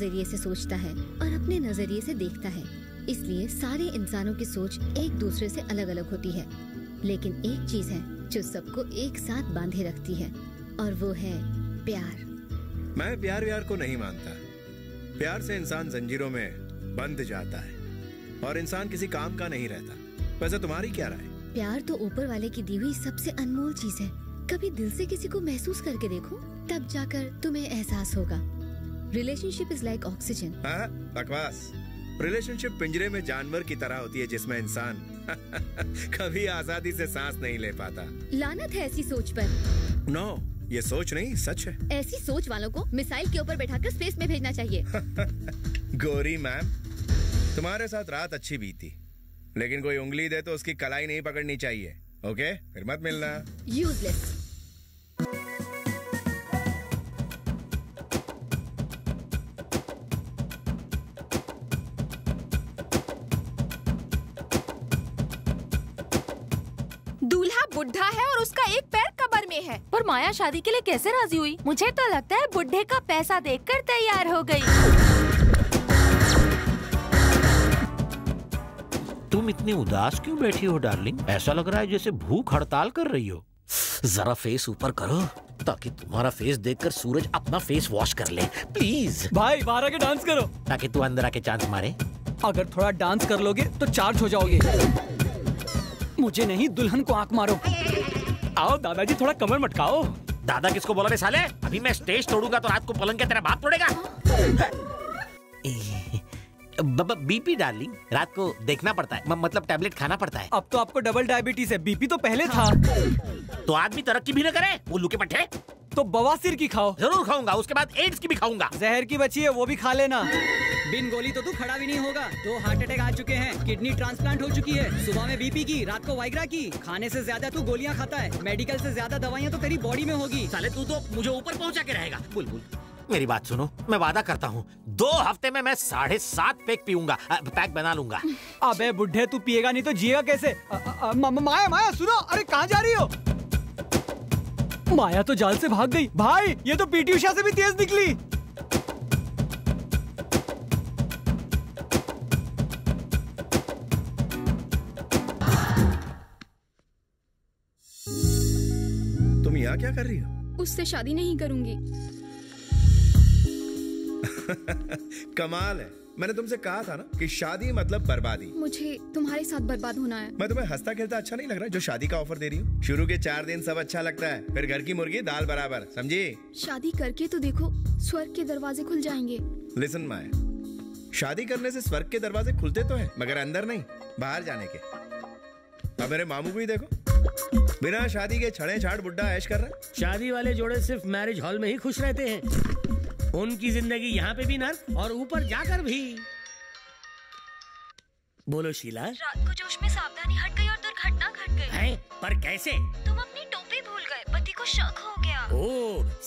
नजरिए से सोचता है और अपने नजरिए से देखता है, इसलिए सारे इंसानों की सोच एक दूसरे से अलग अलग होती है। लेकिन एक चीज है जो सबको एक साथ बांधे रखती है और वो है प्यार। मैं प्यार को नहीं मानता। प्यार से इंसान जंजीरों में बंध जाता है और इंसान किसी काम का नहीं रहता। वैसे तुम्हारी क्या राय? प्यार तो ऊपर वाले की दी हुई सबसे अनमोल चीज है। कभी दिल से किसी को महसूस करके देखो, तब जाकर तुम्हें एहसास होगा। Relationship is like oxygen. बकवास। रिलेशनशिप पिंजरे में जानवर की तरह होती है जिसमें इंसान कभी आजादी से सांस नहीं ले पाता। लानत है ऐसी सोच पर। नो, ये सोच नहीं, सच है। ऐसी सोच वालों को मिसाइल के ऊपर बैठाकर स्पेस में भेजना चाहिए। गोरी मैम, तुम्हारे साथ रात अच्छी बीती, लेकिन कोई उंगली दे तो उसकी कलाई नहीं पकड़नी चाहिए। ओके, फिर मत मिलना। यूजलेस। बुढ़ा है और उसका एक पैर कब्र में है। और माया शादी के लिए कैसे राजी हुई? मुझे तो लगता है बुढ़े का पैसा देखकर तैयार हो गई। तुम इतनी उदास क्यों बैठी हो डार्लिंग? ऐसा लग रहा है जैसे भूख हड़ताल कर रही हो। जरा फेस ऊपर करो ताकि तुम्हारा फेस देखकर सूरज अपना फेस वॉश कर ले। प्लीज भाई बाहर आके डांस करो ताकि तू अंदर आके चांस मारे। अगर थोड़ा डांस कर लोगे तो चार्ज हो जाओगे। मुझे नहीं, दुल्हन को आंख मारो। आओ दादाजी, थोड़ा कमर मटकाओ। दादा किसको बोला रे साले? अभी मैं स्टेज तोड़ूंगा तो रात को पलंग के तेरा बाप तोड़ेगा। बीपी डार्लिंग, रात को देखना पड़ता है, मतलब टैबलेट खाना पड़ता है। अब तो आपको डबल डायबिटीज है, बीपी तो पहले था। तो आदमी तरक्की भी न करे, वो लुके पट्टे। तो बवासीर की खाओ। जरूर खाऊंगा, उसके बाद एड्स की भी खाऊंगा। जहर की बची है वो भी खा लेना। बिन गोली तो तू खड़ा भी नहीं होगा। 2 हार्ट अटैक आ चुके हैं, किडनी ट्रांसप्लांट हो चुकी है, सुबह में बीपी की, रात को वाइग्रा की। खाने से ज्यादा तू गोलियां खाता है, मेडिकल से ज्यादा दवाइयां तो तेरी बॉडी में होगी। साले तू तो मुझे ऊपर पहुंचा के रहेगा। बुलबुल, मेरी बात सुनो, मैं वादा करता हूँ 2 हफ्ते में मैं 7.5 पैक पीऊंगा, पैक बना लूंगा। अबे बुढ़े, तू पिएगा नहीं तो जिएगा कैसे? माया सुनो, अरे कहाँ जा रही हो? माया तो जाल से भाग गई। भाई ये तो पीटी उषा से भी तेज निकली। तुम यहाँ क्या कर रही हो? उससे शादी नहीं करूंगी। कमाल है, मैंने तुमसे कहा था ना कि शादी मतलब बर्बादी। मुझे तुम्हारे साथ बर्बाद होना है। मैं तुम्हें हंसता खेलता अच्छा नहीं लग रहा है जो शादी का ऑफर दे रही हूँ। शुरू के 4 दिन सब अच्छा लगता है, फिर घर की मुर्गी दाल बराबर, समझी? शादी करके तो देखो, स्वर्ग के दरवाजे खुल जाएंगे। लिसन माया, शादी करने से स्वर्ग के दरवाजे खुलते तो है, मगर अंदर नहीं, बाहर जाने के। अब मेरे मामू को ही देखो, बिना शादी के छड़े छाड़ बुढ़ा ऐश कर रहा है। शादी वाले जोड़े सिर्फ मैरिज हॉल में ही खुश रहते हैं। उनकी जिंदगी यहाँ पे भी नर्क और ऊपर जाकर भी। बोलो शीला। रात को जोश में सावधानी हट गई और दुर्घटना घट गई। हैं? पर कैसे? तुम अपनी टोपी भूल गए, पति को शक हो गया। ओ,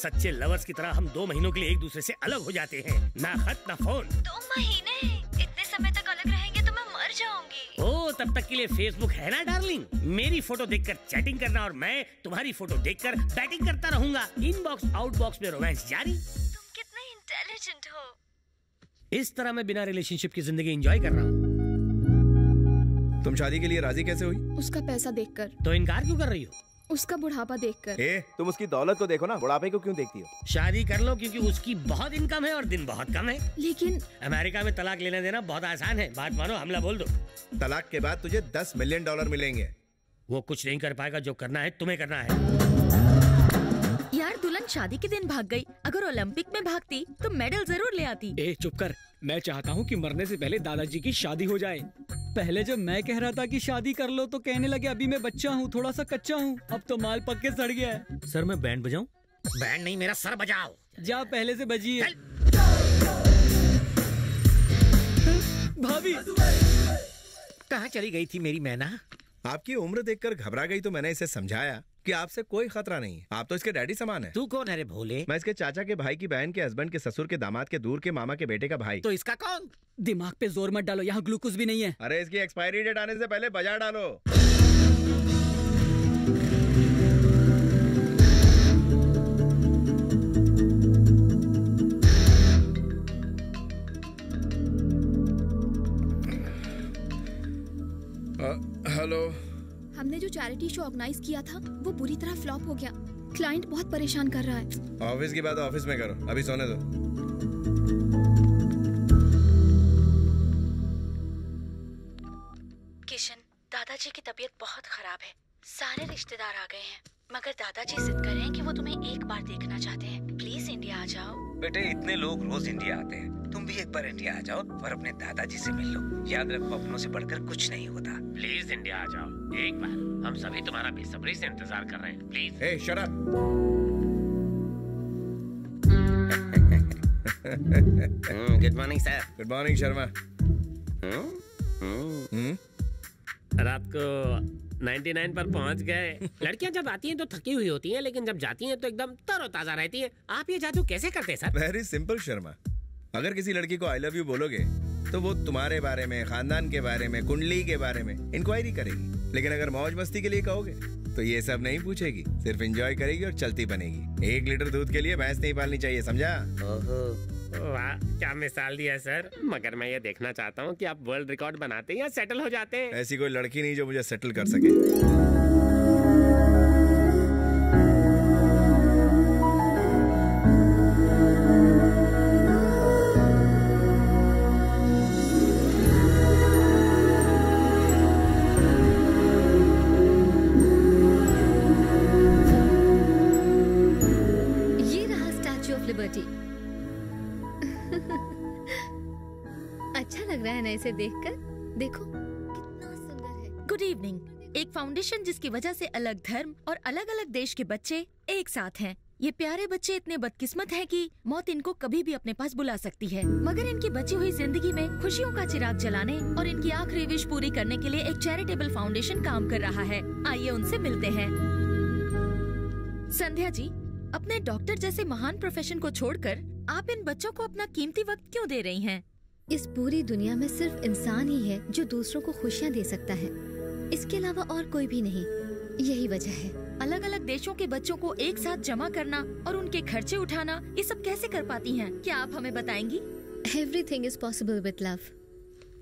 सच्चे लवर्स की तरह हम 2 महीनों के लिए एक दूसरे से अलग हो जाते हैं। ना खत ना फोन। 2 महीने? इतने समय तक अलग रहेंगे तो मैं मर जाऊंगी। ओ, तब तक के लिए फेसबुक है ना डार्लिंग? मेरी फोटो देखकर चैटिंग करना और मैं तुम्हारी फोटो देखकर बैटिंग करता रहूंगा। इनबॉक्स आउटबॉक्स में रोमांस जारी। इस तरह मैं बिना रिलेशनशिप की जिंदगी एंजॉय कर रहा हूँ। तुम शादी के लिए राजी कैसे हुई? उसका पैसा देखकर। तो इनकार क्यों कर रही हो? उसका बुढ़ापा देखकर। ए, तुम उसकी दौलत को देखो ना, बुढ़ापे को क्यों देखती हो? शादी कर लो क्योंकि उसकी बहुत इनकम है और दिन बहुत कम है। लेकिन अमेरिका में तलाक लेना देना बहुत आसान है, बात मानो हमला बोल दो। तलाक के बाद तुझे $10 मिलियन मिलेंगे। वो कुछ नहीं कर पाएगा, जो करना है तुम्हें करना है। यार, दुल्हन शादी के दिन भाग गई, अगर ओलंपिक में भागती तो मेडल जरूर ले आती। ए, चुप कर। मैं चाहता हूँ कि मरने से पहले दादाजी की शादी हो जाए। पहले जब मैं कह रहा था कि शादी कर लो तो कहने लगे अभी मैं बच्चा हूँ, थोड़ा सा कच्चा हूँ, अब तो माल पक के सड़ गया है। सर, मैं बैंड बजाऊं? बैंड नहीं, मेरा सर बजाओ। जा, पहले से बजिए। भाभी, कहाँ चली गयी थी मेरी मैना? आपकी उम्र देखकर घबरा गयी तो मैंने इसे समझाया कि आपसे कोई खतरा नहीं है, आप तो इसके डैडी समान है। तू कौन है रे भोले? मैं इसके चाचा के भाई की बहन के हस्बैंड के ससुर के दामाद के दूर के मामा के बेटे का भाई। तो इसका कौन? दिमाग पे जोर मत डालो, यहाँ ग्लूकोज भी नहीं है। अरे इसकी एक्सपायरी डेट आने से पहले बजा डालो। रियलिटी शो ऑर्गेनाइज किया था वो बुरी तरह फ्लॉप हो गया। क्लाइंट बहुत परेशान कर रहा है। ऑफिस की बात ऑफिस में करो, अभी सोने दो। किशन, दादाजी की तबीयत बहुत खराब है, सारे रिश्तेदार आ गए हैं, मगर दादाजी जिद कर रहे हैं कि वो तुम्हें एक बार देखना चाहते हैं। प्लीज इंडिया आ जाओ। बेटे इतने लोग रोज इंडिया आते हैं, तुम भी एक बार इंडिया आ जाओ और अपने दादाजी से मिल लो। याद रखो अपनों से बढ़कर कुछ नहीं होता। प्लीज इंडिया आ जाओ एक बार, हम सभी तुम्हारा बेसब्री से इंतजार कर रहे हैं। प्लीज। ए Sharad. Good morning sir. Good morning Sharma. रात को 99 पर पहुंच गए। लड़कियां जब आती हैं तो थकी हुई होती हैं, लेकिन जब जाती हैं तो एकदम तरोताजा रहती हैं। आप ये जादू कैसे करते हैं सर? वेरी सिंपल शर्मा, अगर किसी लड़की को आई लव यू बोलोगे तो वो तुम्हारे बारे में, खानदान के बारे में, कुंडली के बारे में इंक्वायरी करेगी, लेकिन अगर मौज मस्ती के लिए कहोगे तो ये सब नहीं पूछेगी, सिर्फ एंजॉय करेगी और चलती बनेगी। 1 लीटर दूध के लिए भैंस नहीं पालनी चाहिए, समझा? वाह क्या मिसाल दिया सर, मगर मैं ये देखना चाहता हूँ कि आप वर्ल्ड रिकॉर्ड बनाते हैं या सेटल हो जाते हैं। ऐसी कोई लड़की नहीं जो मुझे सेटल कर सके। ये रहा स्टैच्यू ऑफ लिबर्टी। अच्छा लग रहा है ना इसे देखकर? देखो कितना सुंदर है। Good evening. एक फाउंडेशन जिसकी वजह से अलग धर्म और अलग अलग देश के बच्चे एक साथ हैं। ये प्यारे बच्चे इतने बदकिस्मत हैं कि मौत इनको कभी भी अपने पास बुला सकती है, मगर इनकी बची हुई जिंदगी में खुशियों का चिराग जलाने और इनकी आखिरी विश पूरी करने के लिए एक चैरिटेबल फाउंडेशन काम कर रहा है। आइए उनसे मिलते हैं। संध्या जी, अपने डॉक्टर जैसे महान प्रोफेशन को छोड़कर आप इन बच्चों को अपना कीमती वक्त क्यों दे रही हैं? इस पूरी दुनिया में सिर्फ इंसान ही है जो दूसरों को खुशियाँ दे सकता है, इसके अलावा और कोई भी नहीं। यही वजह है अलग अलग देशों के बच्चों को एक साथ जमा करना और उनके खर्चे उठाना। ये सब कैसे कर पाती हैं? क्या आप हमें बताएंगी? Everything is possible with love.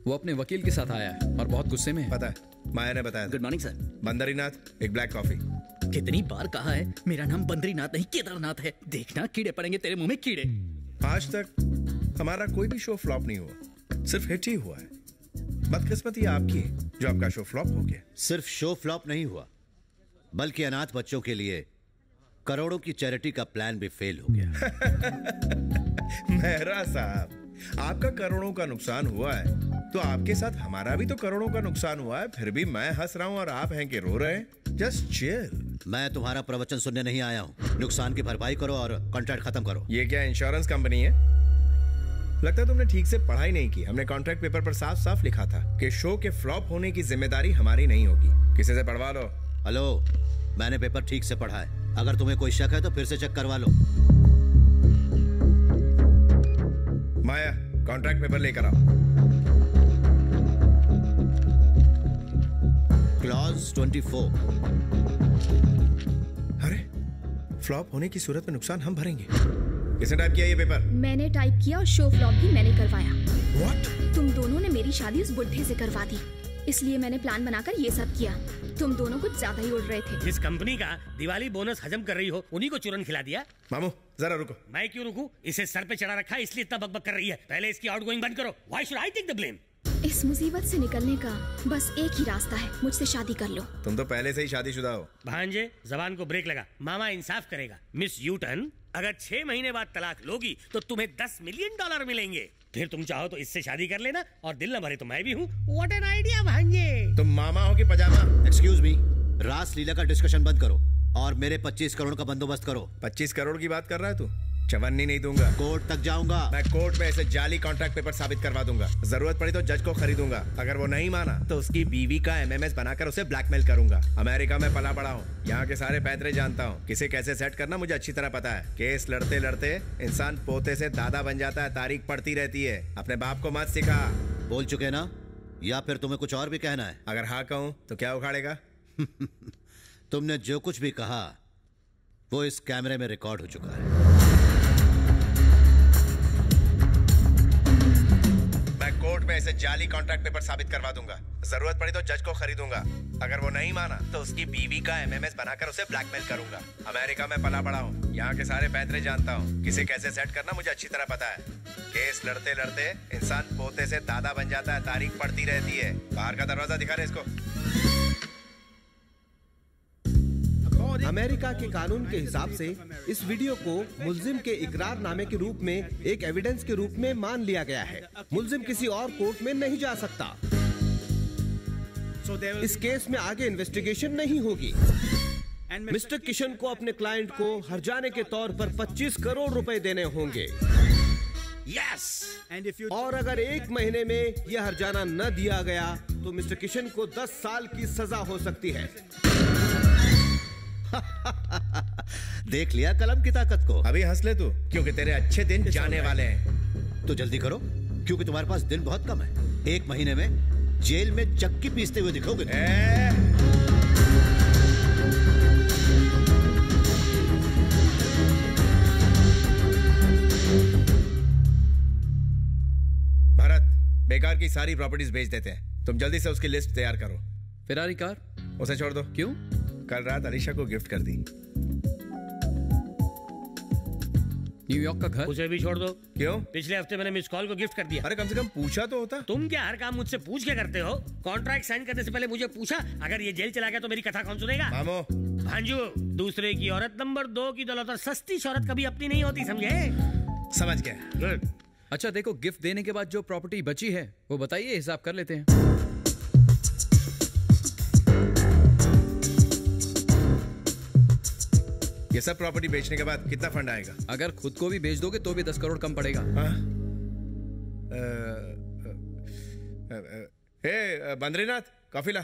वो अपने वकील के साथ आया और बहुत गुस्से में। पता है, माया ने बताया। Good morning sir. बंदरीनाथ, एक ब्लैक कॉफी। कितनी बार कहा है मेरा नाम बंदरीनाथ नहीं केदारनाथ है। देखना कीड़े पड़ेंगे तेरे मुँह में कीड़े। आज तक हमारा कोई भी शो फ्लॉप नहीं हुआ, सिर्फ हिट ही हुआ है। बदकिस्मती आपकी जो आपका शो फ्लॉप हो गया। सिर्फ शो फ्लॉप नहीं हुआ बल्कि अनाथ बच्चों के लिए करोड़ों की चैरिटी का प्लान भी फेल हो गया। मेहरा साहब, आपका करोड़ों का नुकसान हुआ है तो आपके साथ हमारा भी तो करोड़ों का नुकसान हुआ है। फिर भी मैं हंस रहा हूँ और आप हैं कि रो रहे हैं। Just chill. मैं तुम्हारा प्रवचन सुनने नहीं आया हूँ। नुकसान की भरपाई करो और कॉन्ट्रैक्ट खत्म करो। ये क्या इंश्योरेंस कंपनी है? लगता है तुमने ठीक से पढ़ाई नहीं की। हमने कॉन्ट्रैक्ट पेपर पर साफ साफ लिखा था कि शो के फ्लॉप होने की जिम्मेदारी हमारी नहीं होगी। किसी से पढ़वा लो। हेलो, मैंने पेपर ठीक से पढ़ा है। अगर तुम्हें कोई शक है तो फिर से चेक करवा लो। माया, कॉन्ट्रैक्ट पेपर लेकर आओ। क्लॉज 24। अरे, फ्लॉप होने की सूरत में नुकसान हम भरेंगे। किसने टाइप किया ये पेपर? मैंने टाइप किया और शो फ्लॉप भी मैंने करवाया। What? तुम दोनों ने मेरी शादी उस बुढ़े से करवा दी, इसलिए मैंने प्लान बनाकर ये सब किया। तुम दोनों कुछ ज्यादा ही उड़ रहे थे। जिस कंपनी का दिवाली बोनस हजम कर रही हो उन्हीं को चूरन खिला दिया। मामू जरा रुको। मैं क्यों रुकूं? इसे सर पे चढ़ा रखा है इसलिए इतना बकबक कर रही है। पहले इसकी आउटगोइंग बंद करो। Why should I take the blame? इस मुसीबत से निकलने का बस एक ही रास्ता है, मुझसे शादी कर लो। तुम तो पहले से ही शादीशुदा हो। भांजे जबान को ब्रेक लगा, मामा इंसाफ करेगा। मिस यूटन, अगर 6 महीने बाद तलाक लोगी तो तुम्हें $10 मिलियन मिलेंगे। फिर तुम चाहो तो इससे शादी कर लेना और दिल न भरे तो मैं भी हूँ। व्हाट एन आइडिया भांजे। तुम मामा हो कि पजामा? एक्सक्यूज मी, रास लीला का डिस्कशन बंद करो और मेरे 25 करोड़ का बंदोबस्त करो। 25 करोड़ की बात कर रहा है तू? चवन्नी नहीं दूंगा। कोर्ट तक जाऊंगा। मैं कोर्ट में ऐसे जाली कॉन्ट्रैक्ट पेपर साबित करवा दूंगा। जरूरत पड़ी तो जज को खरीदूंगा। अगर वो नहीं माना तो उसकी बीवी का MMS बनाकर उसे ब्लैकमेल करूंगा। अमेरिका में पला पड़ा हूँ, यहाँ के सारे पैतरे जानता हूँ, किसे कैसे सेट करना मुझे अच्छी तरह पता है। केस लड़ते लड़ते इंसान पोते से दादा बन जाता है। तारीख पड़ती रहती है। अपने बाप को मत सिखा। बोल चुके ना, या फिर तुम्हें कुछ और भी कहना है? अगर हाँ कहूँ तो क्या उखाड़ेगा? तुमने जो कुछ भी कहा वो इस कैमरे में रिकॉर्ड हो चुका है। कोर्ट में इसे जाली कॉन्ट्रैक्ट पेपर साबित करवा दूंगा। जरूरत पड़ी तो जज को खरीदूंगा। अगर वो नहीं माना तो उसकी बीवी का MMS बनाकर उसे ब्लैकमेल करूंगा। अमेरिका में पला बड़ा हूँ, यहाँ के सारे पैतरे जानता हूँ, किसे कैसे सेट करना मुझे अच्छी तरह पता है। केस लड़ते लड़ते इंसान पोते से दादा बन जाता है। तारीख पड़ती रहती है। बाहर का दरवाजा दिखा रहे इसको। अमेरिका के कानून के हिसाब से इस वीडियो को मुल्जिम के इकरारनामे के रूप में एक एविडेंस के रूप में मान लिया गया है। मुल्जिम किसी और कोर्ट में नहीं जा सकता। इस केस में आगे इन्वेस्टिगेशन नहीं होगी। मिस्टर किशन को अपने क्लाइंट को हर्जाने के तौर पर 25 करोड़ रुपए देने होंगे। Yes! और अगर 1 महीने में यह हर्जाना न दिया गया तो मिस्टर किशन को 10 साल की सजा हो सकती है। देख लिया कलम की ताकत को। अभी हंस ले तू, क्योंकि तेरे अच्छे दिन जाने वाले हैं। तो जल्दी करो क्योंकि तुम्हारे पास दिन बहुत कम है। 1 महीने में जेल में चक्की पीसते हुए दिखोगे। भारत बेकार की सारी प्रॉपर्टीज बेच देते हैं। तुम जल्दी से उसकी लिस्ट तैयार करो। फेरारी कार उसे छोड़ दो। क्यों? कल रात अलीशा को गिफ्ट कर दी। न्यूयॉर्क का घर उसे भी छोड़ दो। क्यों? पिछले हफ्ते मैंने मिस कॉल को गिफ्ट कर दिया। अरे कम से कम पूछा तो होता। तुम क्या हर काम मुझसे पूछ के करते हो? कॉन्ट्रैक्ट साइन करने से पहले मुझे पूछा। अगर ये जेल चला गया तो मेरी कथा कौन सुनेगा? मामो भांजू, दूसरे की औरत नंबर 2 की दौलत और सस्ती शौहरत कभी अपनी नहीं होती, समझे? समझ गया। गुड। अच्छा देखो, गिफ्ट देने के बाद जो प्रॉपर्टी बची है वो बताइए, हिसाब कर लेते हैं। ये सब प्रॉपर्टी बेचने के बाद कितना फंड आएगा? अगर खुद को भी बेच दोगे तो भी 10 करोड़ कम पड़ेगा। हे बंद्रीनाथ, कॉफी ला।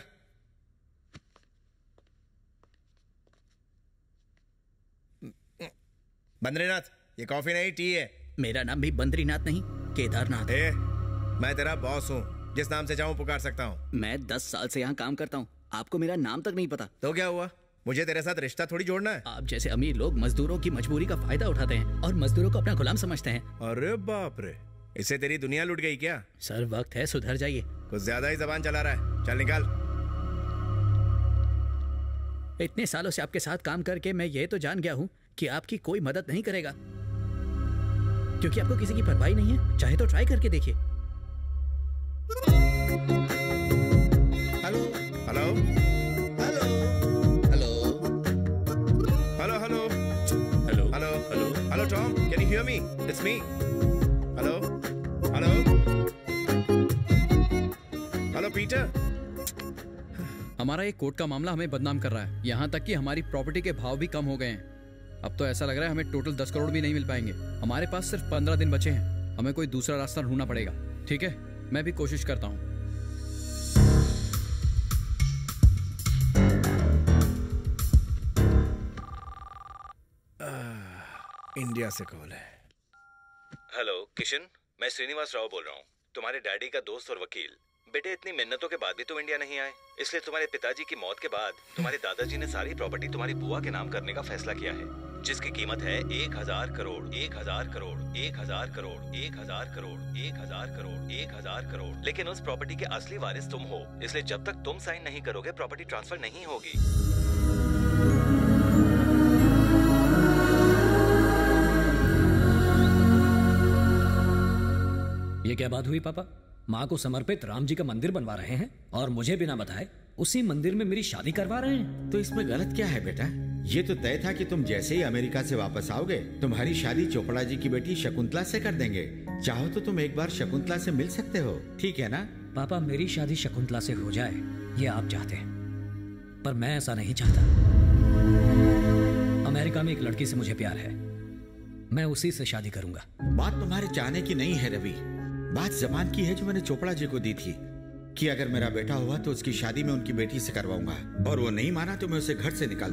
बंद्रीनाथ, ये कॉफी नहीं टी है। मेरा नाम भी बंद्रीनाथ नहीं, केदारनाथ। हे, मैं तेरा बॉस हूँ, जिस नाम से चाहूँ पुकार सकता हूँ। मैं 10 साल से यहाँ काम करता हूँ, आपको मेरा नाम तक नहीं पता। तो क्या हुआ? मुझे तेरे साथ रिश्ता थोड़ी जोड़ना है। आप जैसे अमीर लोग मजदूरों की मजबूरी का फायदा उठाते हैं और मजदूरों को अपना गुलाम समझते हैं। अरे बाप रे, इससे तेरी दुनिया लूट गई क्या? सर वक्त है, सुधर जाइए। कुछ ज्यादा ही जबान चला रहा है, चल निकाल। इतने सालों से आपके साथ काम करके मैं ये तो जान गया हूँ कि आपकी कोई मदद नहीं करेगा, क्योंकि आपको किसी की परवाही नहीं है। चाहे तो ट्राई करके देखिए। Hello hello Tom, can you hear me? It's me. Hello? Hello? Hello, Peter? हमारा ये कोर्ट का मामला हमें बदनाम कर रहा है। यहाँ तक कि हमारी प्रॉपर्टी के भाव भी कम हो गए हैं। अब तो ऐसा लग रहा है हमें टोटल 10 करोड़ भी नहीं मिल पाएंगे। हमारे पास सिर्फ 15 दिन बचे हैं। हमें कोई दूसरा रास्ता ढूंढना पड़ेगा। ठीक है, मैं भी कोशिश करता हूँ। इंडिया से कॉल है। हेलो किशन, मैं श्रीनिवास राव बोल रहा हूँ, तुम्हारे डैडी का दोस्त और वकील। बेटे, इतनी मेहनतों के बाद भी तुम इंडिया नहीं आए, इसलिए तुम्हारे पिताजी की मौत के बाद तुम्हारे दादाजी ने सारी प्रॉपर्टी तुम्हारी बुआ के नाम करने का फैसला किया है, जिसकी कीमत है 1000 करोड़। 1000 करोड़, 1000 करोड़, 1000 करोड़, 1000 करोड़, 1000 करोड़। लेकिन उस प्रॉपर्टी के असली वारिस तुम हो, इसलिए जब तक तुम साइन नहीं करोगे प्रॉपर्टी ट्रांसफर नहीं होगी। ये क्या बात हुई पापा? माँ को समर्पित राम जी का मंदिर बनवा रहे हैं और मुझे बिना बताए उसी मंदिर में मेरी शादी करवा रहे हैं। तो इसमें गलत क्या है बेटा? ये तो तय था कि तुम जैसे ही अमेरिका से वापस आओगे तुम्हारी शादी चोपड़ा जी की बेटी शकुंतला से कर देंगे। चाहो तो तुम एक बार शकुंतला से मिल सकते हो, ठीक है ना? पापा, मेरी शादी शकुंतला से हो जाए ये आप चाहते हैं, पर मैं ऐसा नहीं चाहता। अमेरिका में एक लड़की से मुझे प्यार है, मैं उसी से शादी करूंगा। बात तुम्हारे चाहने की नहीं है रवि, बात जबान की है जो मैंने चोपड़ा जी को दी थी कि अगर मेरा बेटा हुआ तो उसकी शादी में उनकी बेटी से करवाऊंगा, और वो नहीं माना तो मैं उसे घर से निकाल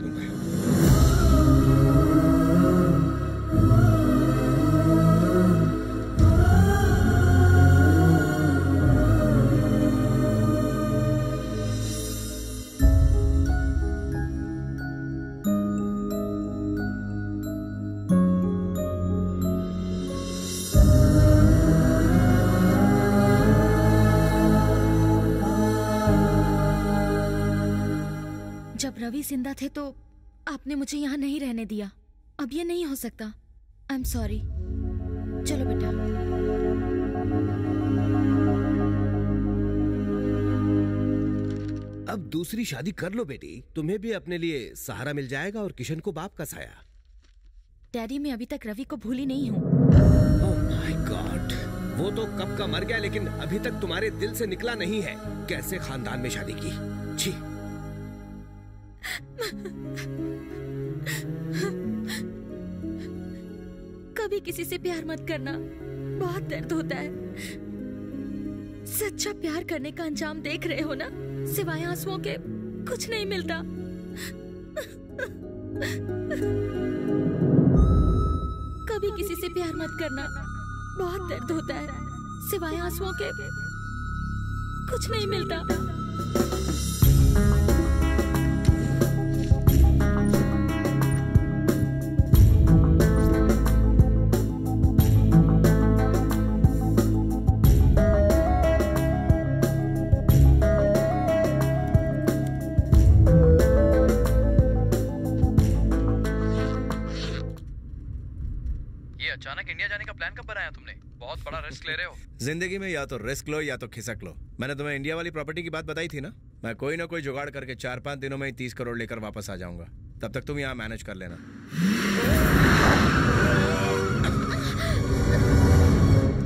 जब रवि जिंदा थे तो आपने मुझे यहाँ नहीं रहने दिया। अब ये नहीं हो सकता। I am sorry. चलो बेटा। अब दूसरी शादी कर लो बेटी, तुम्हें भी अपने लिए सहारा मिल जाएगा और किशन को बाप का साया। डैडी, मैं अभी तक रवि को भूली नहीं हूँ। ओह माय गॉड, वो तो कब का मर गया लेकिन अभी तक तुम्हारे दिल से निकला नहीं है। कैसे खानदान में शादी की, छी। कभी किसी से प्यार मत करना, बहुत दर्द होता है। सच्चा प्यार करने का अंजाम देख रहे हो ना, सिवाय आंसुओं के कुछ नहीं मिलता। कभी किसी से प्यार मत करना, बहुत दर्द होता है, सिवाय आंसुओं के कुछ नहीं मिलता। जिंदगी में या तो रिस्क लो या तो खिसक लो। मैंने तुम्हें इंडिया वाली प्रॉपर्टी की बात बताई थी ना, मैं कोई ना कोई जुगाड़ करके 4-5 दिनों में 30 करोड़ लेकर वापस आ जाऊंगा। तब तक तुम यहाँ मैनेज कर लेना।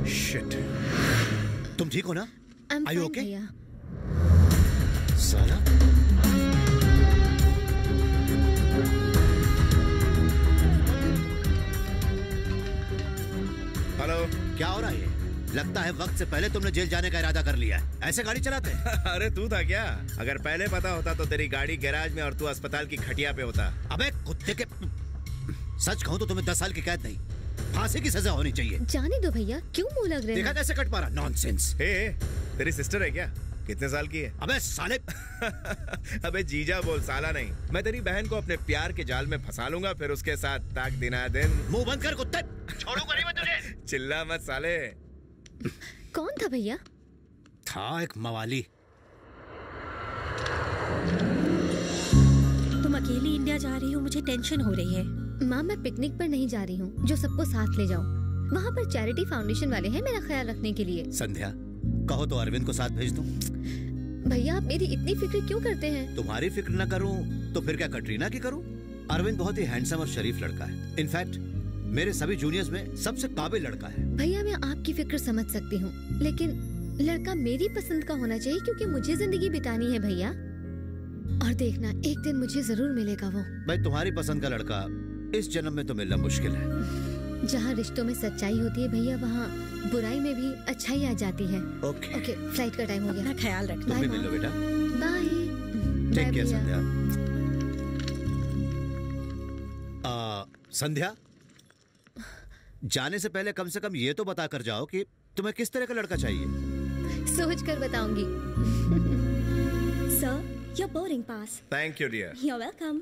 शिट। तुम ठीक हो ना? I you okay? साला हेलो, क्या हो रहा है? लगता है वक्त से पहले तुमने जेल जाने का इरादा कर लिया है। ऐसे गाड़ी चलाते हैं? अरे तू था क्या? अगर पहले पता होता तो तेरी गाड़ी गैराज में और तू अस्पताल की खटिया पे होता। अबे कुत्ते के, सच कहूँ तो तुम्हें 10 साल की कैद नहीं, फांसी की सजा होनी चाहिए। जाने दो भैया, क्यों मुंह लग रहे हैं? देखा कैसे कट मारा, नॉनसेंस। तेरी सिस्टर है क्या? कितने साल की है? अबे साले अबे जीजा बोल, साला नहीं। मैं तेरी बहन को अपने प्यार के जाल में फंसा लूंगा, फिर उसके साथ ताक दिना दिन। मुंह बंद कर कुत्ते, छोड़ूंगा नहीं मैं तुझे। चिल्ला मत साले। कौन था भैया? था एक मवाली। तुम अकेली इंडिया जा रही हो, मुझे टेंशन हो रही है। माँ, मैं पिकनिक पर नहीं जा रही हूँ जो सबको साथ ले जाओ। वहाँ पर चैरिटी फाउंडेशन वाले हैं मेरा ख्याल रखने के लिए। संध्या, कहो तो अरविंद को साथ भेज दूँ। भैया, आप मेरी इतनी फिक्र क्यों करते हैं? तुम्हारी फिक्र न करूँ तो फिर क्या कटरीना की करूँ? अरविंद बहुत ही हैंडसम और शरीफ लड़का है। इनफैक्ट मेरे सभी जूनियर्स में सबसे काबिल लड़का है। भैया, मैं आपकी फिक्र समझ सकती हूँ लेकिन लड़का मेरी पसंद का होना चाहिए क्योंकि मुझे जिंदगी बितानी है भैया। और देखना, एक दिन मुझे जरूर मिलेगा वो। भाई, तुम्हारी पसंद का लड़का इस जन्म में तो मिलना मुश्किल है। जहाँ रिश्तों में सच्चाई होती है भैया, वहाँ बुराई में भी अच्छाई आ जाती है। ओके, फ्लाइट का टाइम हो गया, ख्याल रखना। बाय बेटा, bye. Take care Sandhya. Sandhya, जाने से पहले कम से कम ये तो बता कर जाओ कि तुम्हें किस तरह का लड़का चाहिए। सोच कर बताऊंगी। Sir, your boarding pass. Thank you dear. You are welcome.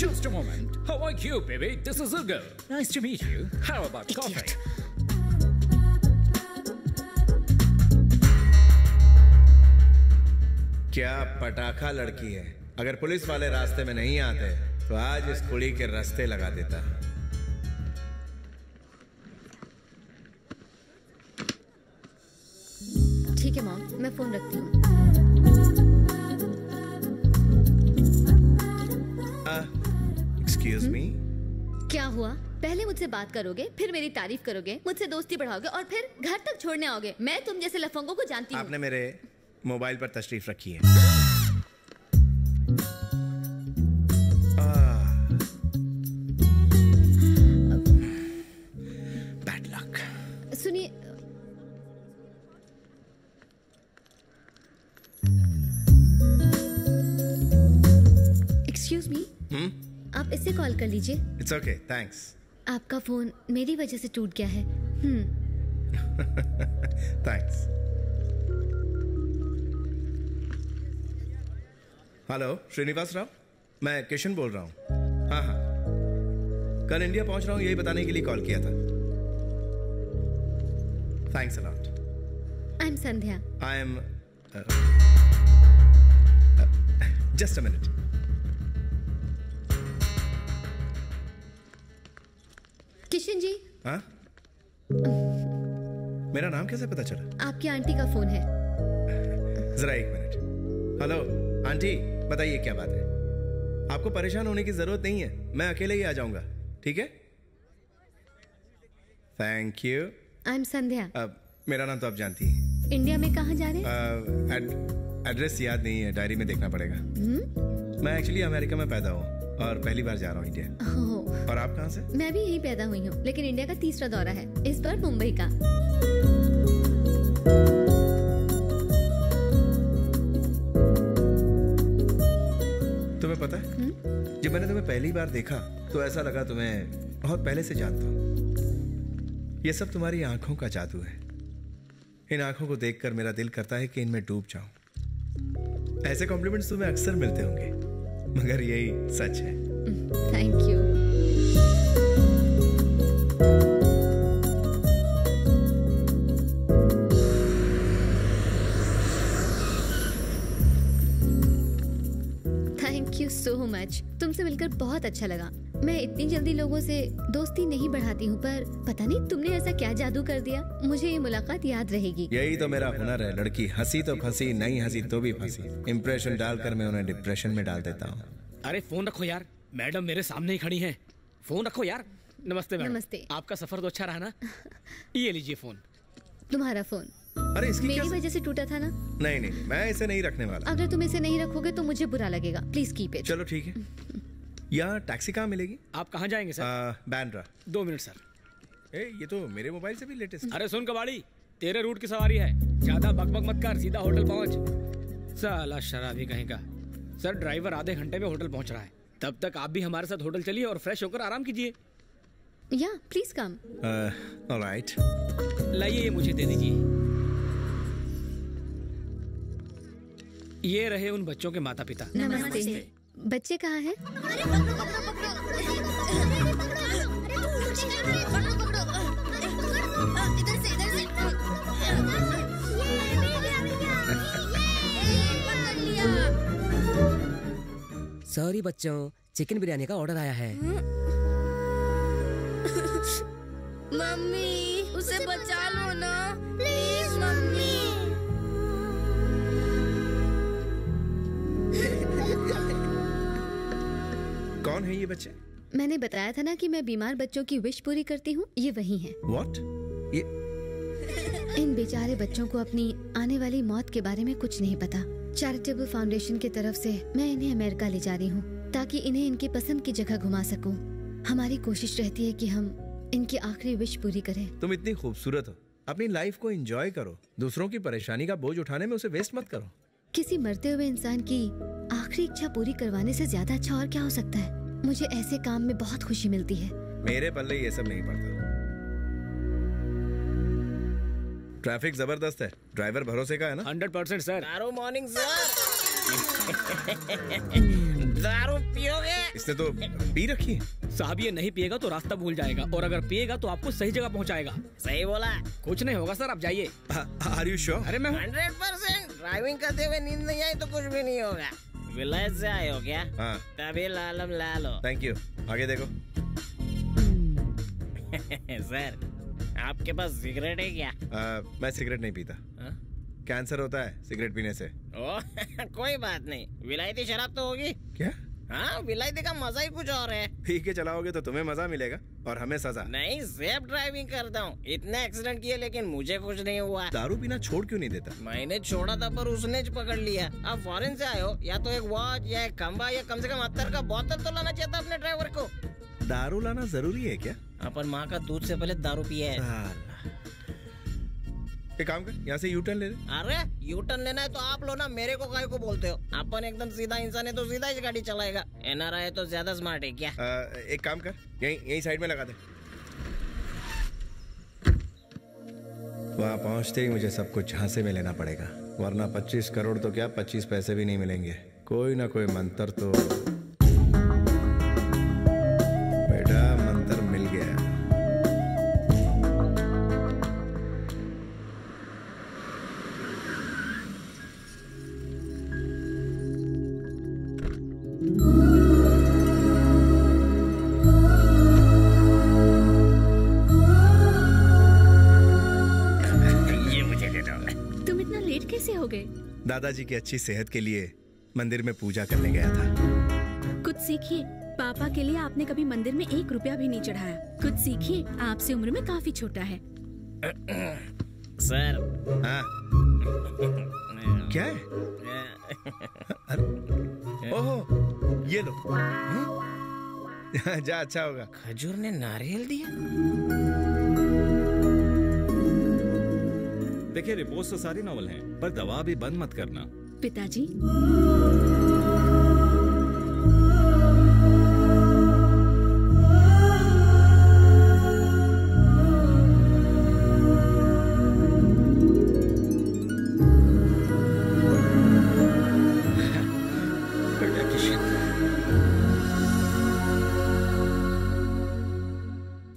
Just a moment. How are you, baby? This is Hugo. Nice to meet you. How about coffee? क्या पटाखा लड़की है। अगर पुलिस वाले रास्ते में नहीं आते तो आज इस कुड़ी के रास्ते लगा देता। ठीक है मॉम, मैं फोन रखती हूँ। Excuse me. क्या हुआ? पहले मुझसे बात करोगे, फिर मेरी तारीफ करोगे, मुझसे दोस्ती बढ़ाओगे और फिर घर तक छोड़ने आओगे। मैं तुम जैसे लफंगों को जानती हूँ। आपने मेरे मोबाइल पर तशरीफ रखी है। Bad luck. सुनिए, एक्सक्यूज मी, आप इससे कॉल कर लीजिए। It's okay, thanks. आपका फोन मेरी वजह से टूट गया है। थैंक्स। हेलो श्रीनिवास राव, मैं किशन बोल रहा हूँ। हाँ, कल इंडिया पहुंच रहा हूं यही बताने के लिए कॉल किया था। Thanks a lot. I am Sandhya. I am just a minute. Kishan ji. हाँ, मेरा नाम कैसे पता चला? आपकी आंटी का फोन है। जरा एक मिनट। हेलो आंटी, बताइए क्या बात है? आपको परेशान होने की जरूरत नहीं है, मैं अकेले ही आ जाऊंगा, ठीक है? Thank you. I am Sandhya. मेरा नाम तो आप जानती हैं। इंडिया में कहाँ जा रहे हैं? एड्रेस याद नहीं है, डायरी में देखना पड़ेगा। मैं एक्चुअली अमेरिका में पैदा हुआ और पहली बार जा रहा हूँ इंडिया। और आप कहाँ से? मैं भी यहीं पैदा हुई हूँ, लेकिन इंडिया का तीसरा दौरा है, इस बार मुंबई का। तुम्हें पता है, जब मैंने तुम्हें पहली बार देखा तो ऐसा लगा तुम्हें बहुत पहले से जानता हूँ। ये सब तुम्हारी आंखों का जादू है। इन आंखों को देखकर मेरा दिल करता है कि इनमें डूब जाऊं। ऐसे कॉम्प्लीमेंट्स तुम्हें अक्सर मिलते होंगे, मगर यही सच है। Thank you. Thank you so much. तुमसे मिलकर बहुत अच्छा लगा। मैं इतनी जल्दी लोगों से दोस्ती नहीं बढ़ाती हूँ, पर पता नहीं तुमने ऐसा क्या जादू कर दिया, मुझे ये मुलाकात याद रहेगी। यही तो मेरा हुनर है लड़की, हंसी तो फंसी, नहीं हंसी तो भी फंसी। इंप्रेशन डालकर मैं उन्हें डिप्रेशन में डाल देता हूँ। अरे फोन रखो यार, मैडम मेरे सामने ही खड़ी है, फोन रखो यार। नमस्ते मैडम। नमस्ते। आपका सफर तो अच्छा रहा ना? ये लीजिए फोन। तुम्हारा फोन? अरे इसकी मेरी वजह से टूटा था ना। नहीं नहीं, मैं इसे नहीं रखने वाला। अगर तुम इसे नहीं रखोगे तो मुझे बुरा लगेगा, प्लीज कीप इट। चलो ठीक है। यहाँ टैक्सी कहाँ मिलेगी? आप कहाँ जाएंगे सर? बांद्रा। 2 minute sir. ये तो मेरे मोबाइल से भी लेटेस्ट। अरे सुन कबाड़ी, तेरे रूट की सवारी है, ज्यादा बकबक मत कर, सीधा होटल पहुँच। साला शराबी कहीं का। सर ड्राइवर आधे घंटे में होटल पहुँच रहा है, तब तक आप भी हमारे साथ होटल चलिए और फ्रेश होकर आराम कीजिए। या प्लीज कम। ऑलराइट। लाइए मुझे दे दीजिए। ये रहे उन बच्चों के माता पिता। नमस्ते। बच्चे कहाँ हैं? सॉरी बच्चों, चिकन बिरयानी का ऑर्डर आया है। मम्मी उसे बचा लो ना प्लीज। मम्मी कौन है ये बच्चे? मैंने बताया था ना कि मैं बीमार बच्चों की विश पूरी करती हूँ, ये वही है। What? ये इन बेचारे बच्चों को अपनी आने वाली मौत के बारे में कुछ नहीं पता। चैरिटेबल फाउंडेशन की तरफ से मैं इन्हें अमेरिका ले जा रही हूँ ताकि इन्हें इनकी पसंद की जगह घुमा सकूं। हमारी कोशिश रहती है कि हम इनकी आखिरी विश पूरी करें। तुम इतनी खूबसूरत हो, अपनी लाइफ को एंजॉय करो, दूसरों की परेशानी का बोझ उठाने में उसे वेस्ट मत करो। किसी मरते हुए इंसान की आखिरी इच्छा पूरी करवाने से ज्यादा अच्छा और क्या हो सकता है? मुझे ऐसे काम में बहुत खुशी मिलती है। मेरे पल्ले ये सब नहीं पड़ता। ट्रैफिक जबरदस्त है, ड्राइवर भरोसे का है ना? 100% सर। दारू मॉर्निंग सर। दारू पियोगे? इसने तो पी रखी है। साहब ये नहीं पिएगा तो रास्ता भूल जाएगा, और अगर पिएगा तो आपको सही जगह पहुंचाएगा। सही बोला। कुछ नहीं होगा सर, आप जाइए। Are you sure? अरे मैं 100%। ड्राइविंग करते हुए नींद नहीं आई तो कुछ भी नहीं होगा। विलायत से आए हो क्या? हाँ। तभी लालम लालो। Thank you. आगे देखो। सर आपके पास सिगरेट है क्या? मैं सिगरेट नहीं पीता। कैंसर होता है सिगरेट पीने से। ओ, कोई बात नहीं, विलायती शराब तो होगी क्या? हाँ, विलायती का मजा ही कुछ और है। पी के चलाओगे तो तुम्हें मजा मिलेगा और हमें सजा। नहीं, सेफ ड्राइविंग करता हूँ, इतने एक्सीडेंट किए लेकिन मुझे कुछ नहीं हुआ। दारू पीना छोड़ क्यों नहीं देता? मैंने छोड़ा था पर उसने पकड़ लिया। अब फॉरेन से आए हो, या तो एक वॉच या एक खंबा या कम से कम 70 का बोतल तो लाना चाहिए अपने ड्राइवर को। दारू लाना जरूरी है क्या? अपन माँ का दूध से पहले दारू पिया है। काम कर, यहाँ से यूटर्न ले। अरे यूटर्न लेना है तो आप लो ना, मेरे को काहे को बोलते हो? अपन एकदम सीधा इंसान है तो सीधा ही गाड़ी चलाएगा, एनआरआई है तो ज्यादा स्मार्ट है क्या? एक काम कर, यहीं साइड में लगा दे। वहाँ पहुँचते ही मुझे सब कुछ झांसे में लेना पड़ेगा, वरना 25 करोड़ तो क्या 25 पैसे भी नहीं मिलेंगे। कोई ना कोई मंत्र तो बेटा हो गए? दादाजी की अच्छी सेहत के लिए मंदिर में पूजा करने गया था। कुछ सीखिए, पापा के लिए आपने कभी मंदिर में एक रुपया भी नहीं चढ़ाया। कुछ सीखिए, आपसे उम्र में काफी छोटा है। सर हाँ। क्या है? ओहो, ये लो। जा, अच्छा होगा। खजूर ने नारियल दिया। देखिए, रिपोर्ट्स तो सारी नॉवल हैं, पर दवा भी बंद मत करना। पिताजी,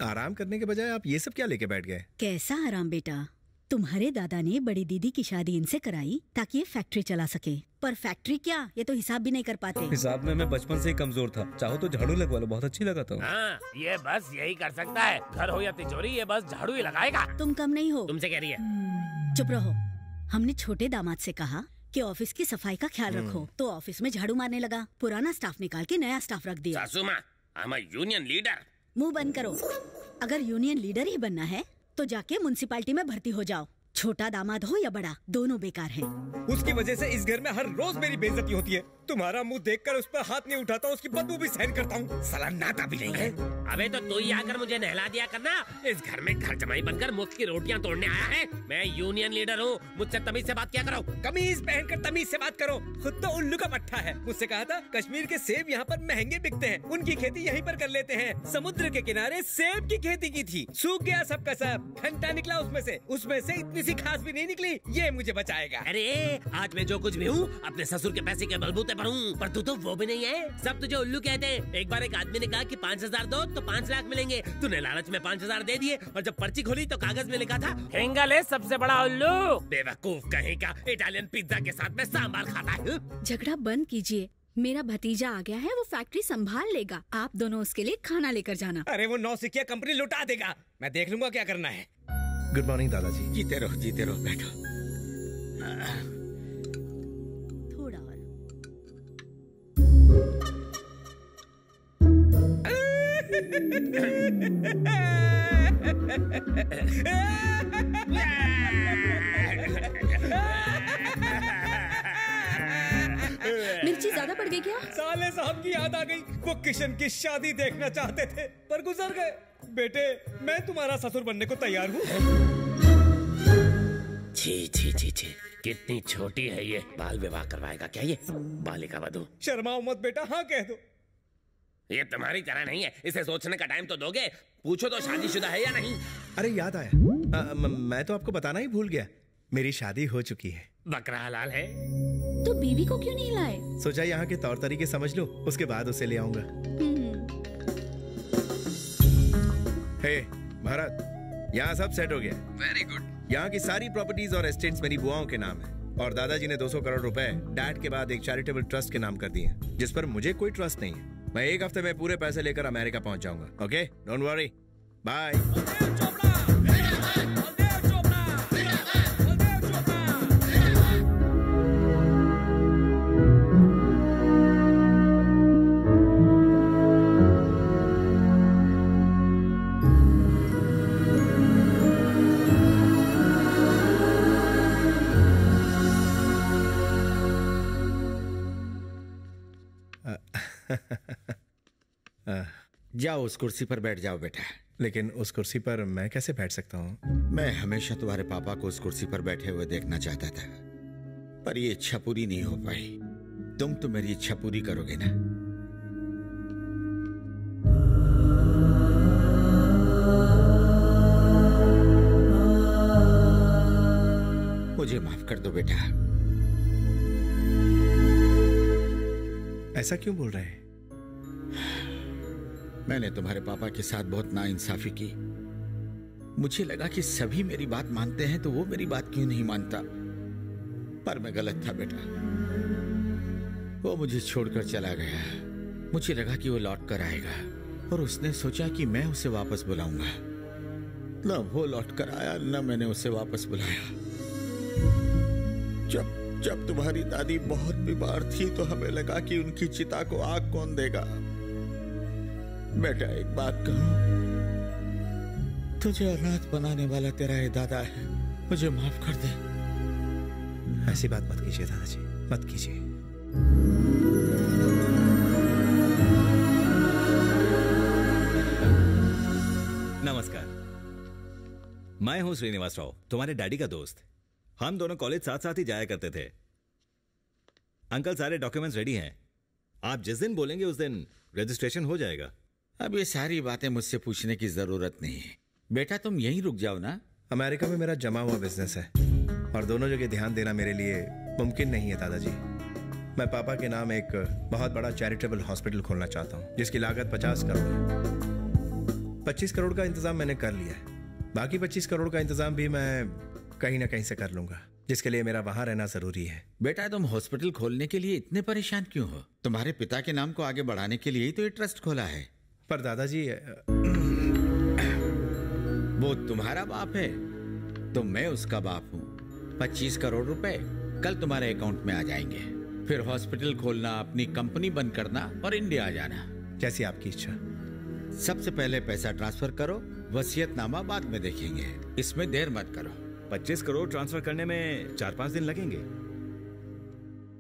आराम करने के बजाय आप ये सब क्या लेके बैठ गए? कैसा आराम बेटा, तुम्हारे दादा ने बड़ी दीदी की शादी इनसे कराई ताकि ये फैक्ट्री चला सके। पर फैक्ट्री क्या, ये तो हिसाब भी नहीं कर पाते। हिसाब में मैं बचपन से ही कमजोर था। चाहो तो झाड़ू लगवा लो, बहुत अच्छी लगाता हूँ। हाँ, ये बस यही कर सकता है। घर हो या तिजोरी, ये बस झाड़ू ही लगाएगा। तुम कम नहीं हो। तुमसे कह रही है। चुप रहो। हमने छोटे दामाद से कहा कि ऑफिस की सफाई का ख्याल रखो, तो ऑफिस में झाड़ू मारने लगा। पुराना स्टाफ निकाल के नया स्टाफ रख दिया। सासू माँ, हम यूनियन लीडर। मुँह बंद करो। अगर यूनियन लीडर ही बनना है तो जाके म्युनिसिपैलिटी में भर्ती हो जाओ। छोटा दामाद हो या बड़ा, दोनों बेकार हैं। उसकी वजह से इस घर में हर रोज मेरी बेइज्जती होती है। तुम्हारा मुंह देखकर उस पर हाथ नहीं उठाता, उसकी बदबू भी सहन करता हूँ। साला नाता भी नहीं है। अबे तो तू ही आकर मुझे नहला दिया करना। इस घर में घर जमाई बनकर मुफ्त की रोटियाँ तोड़ने आया है। मैं यूनियन लीडर हूँ, मुझसे तमीज से बात क्या करो। कमीज पहनकर तमीज से बात करो। खुद तो उल्लू का पट्टा है। मुझसे कहा था कश्मीर के सेब यहाँ पर महंगे बिकते हैं, उनकी खेती यहीं पर कर लेते हैं। समुद्र के किनारे सेब की खेती की थी, सूख गया सबका सब। घंटा निकला उसमें से इतनी सी खास भी नहीं निकली। ये मुझे बचाएगा। अरे आज मैं जो कुछ भी हूँ अपने ससुर के पैसे के बलबूते पर हूँ, पर तू तो वो भी नहीं है। सब तुझे उल्लू कहते हैं। एक बार एक आदमी ने कहा कि 5,000 दो तो 5 लाख मिलेंगे। तूने लालच में 5,000 दे दिए, और जब पर्ची खोली तो कागज में लिखा था हेंगल है सबसे बड़ा उल्लू। बेवकूफ कहीं का। इटालियन पिज्जा के साथ में सांभर खाता है। झगड़ा बंद कीजिए। मेरा भतीजा आ गया है, वो फैक्ट्री संभाल लेगा। आप दोनों उसके लिए खाना लेकर जाना। अरे वो 9 सिक्किया कंपनी लुटा देगा। मैं देख लूंगा क्या करना है। गुड मॉर्निंग दादाजी। जीते रहो बैठो। मिर्ची ज्यादा पड़ गई क्या? साले साहब की याद आ गई। वो किशन की शादी देखना चाहते थे पर गुजर गए। बेटे, मैं तुम्हारा ससुर बनने को तैयार हूँ। छी छी छी छी, कितनी छोटी है ये। बाल विवाह करवाएगा क्या ये बालिका वधू? शर्माओ मत बेटा, हाँ कह दो। ये तुम्हारी तरह नहीं है, इसे सोचने का टाइम तो दोगे। पूछो तो शादीशुदा है या नहीं। अरे याद आया, मैं तो आपको बताना ही भूल गया, मेरी शादी हो चुकी है। बकरा हलाल है तो बीवी को क्यों नहीं लाए? सोचा यहाँ के तौर तरीके समझ लो, उसके बाद उसे ले आऊंगा। हे भारत, यहाँ सब सेट हो गया। Very good. यहाँ की सारी प्रॉपर्टीज और एस्टेट्स मेरी बुआओं के नाम है, और दादाजी ने 200 करोड़ रुपए डैड के बाद एक चैरिटेबल ट्रस्ट के नाम कर दिए, जिस पर मुझे कोई ट्रस्ट नहीं है। मैं एक हफ्ते में पूरे पैसे लेकर अमेरिका पहुंच जाऊंगा। Okay, don't worry, bye. जाओ उस कुर्सी पर बैठ जाओ बेटा। लेकिन उस कुर्सी पर मैं कैसे बैठ सकता हूँ? मैं हमेशा तुम्हारे पापा को उस कुर्सी पर बैठे हुए देखना चाहता था, पर ये इच्छा पूरी नहीं हो पाई। तुम तो मेरी इच्छा पूरी करोगे ना? मुझे माफ कर दो बेटा। ऐसा क्यों बोल रहे हैं? मैंने तुम्हारे पापा के साथ बहुत नाइंसाफी की। मुझे लगा कि सभी मेरी बात मानते हैं तो वो मेरी बात क्यों नहीं मानता, पर मैं गलत था बेटा। वो मुझे छोड़कर चला गया। मुझे लगा कि वो लौट कर आएगा, और उसने सोचा कि मैं उसे वापस बुलाऊंगा। न वो लौट कर आया, न मैंने उसे वापस बुलाया। जब तुम्हारी दादी बहुत बीमार थी तो हमें लगा कि उनकी चिता को आग कौन देगा। बेटा एक बात कहूं, तुझे अनाथ बनाने वाला तेरा ये दादा है, मुझे माफ कर दे। ऐसी बात मत कीजिए दादाजी, मत कीजिए। नमस्कार, मैं हूं श्रीनिवास राव, तुम्हारे डैडी का दोस्त। हम दोनों कॉलेज साथ साथ ही जाया करते थे। अंकल सारे डॉक्यूमेंट्स रेडी हैं, आप जिस दिन बोलेंगे उस दिन रजिस्ट्रेशन हो जाएगा। अब ये सारी बातें मुझसे पूछने की जरूरत नहीं है। बेटा तुम यहीं रुक जाओ ना। अमेरिका में मेरा जमा हुआ बिजनेस है और दोनों जगह ध्यान देना मेरे लिए मुमकिन नहीं है दादाजी। मैं पापा के नाम एक बहुत बड़ा चैरिटेबल हॉस्पिटल खोलना चाहता हूँ जिसकी लागत 50 करोड़ है। 25 करोड़ का इंतजाम मैंने कर लिया है, बाकी 25 करोड़ का इंतजाम भी मैं कहीं ना कहीं से कर लूंगा, जिसके लिए मेरा वहां रहना जरूरी है। बेटा तुम हॉस्पिटल खोलने के लिए इतने परेशान क्यों हो? तुम्हारे पिता के नाम को आगे बढ़ाने के लिए ही तो ये ट्रस्ट खोला है। पर दादाजी वो तुम्हारा बाप है तो मैं उसका बाप हूँ। 25 करोड़ रुपए कल तुम्हारे अकाउंट में आ जाएंगे, फिर हॉस्पिटल खोलना, अपनी कंपनी बंद करना और इंडिया आ जाना, जैसी आपकी इच्छा। सबसे पहले पैसा ट्रांसफर करो, वसीयतनामा बाद में देखेंगे, इसमें देर मत करो। 25 करोड़ ट्रांसफर करने में 4-5 दिन लगेंगे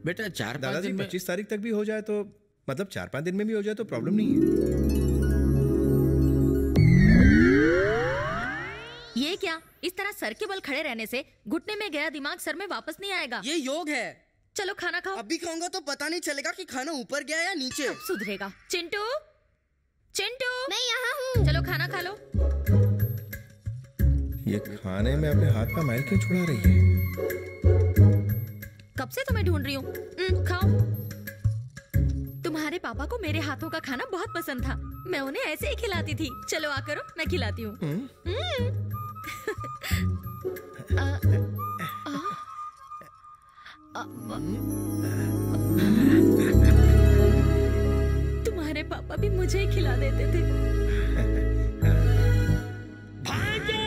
बेटा। 4-5 दिन 25 तारीख तक भी हो जाए तो, मतलब 4-5 दिन में भी हो जाए तो प्रॉब्लम नहीं है। ये क्या, इस तरह सर के बल खड़े रहने से घुटने में गया दिमाग सर में वापस नहीं आएगा। ये योग है। चलो खाना खाओ। अभी खाऊंगा तो पता नहीं चलेगा कि खाना ऊपर गया या नीचे। अब सुधरेगा। चिंटू, चिंटू मैं यहाँ हूँ, चलो खाना खा लो। ये खाने में अपने हाथ का मैल क्यों छुड़ा रही है? कब से तुम्हें ढूंढ रही हूँ। खाओ। तुम्हारे पापा को मेरे हाथों का खाना बहुत पसंद था, मैं उन्हें ऐसे ही खिलाती थी। चलो आ करो, मैं खिलाती हूँ। तुम्हारे पापा भी मुझे ही खिला देते थे। भांजे!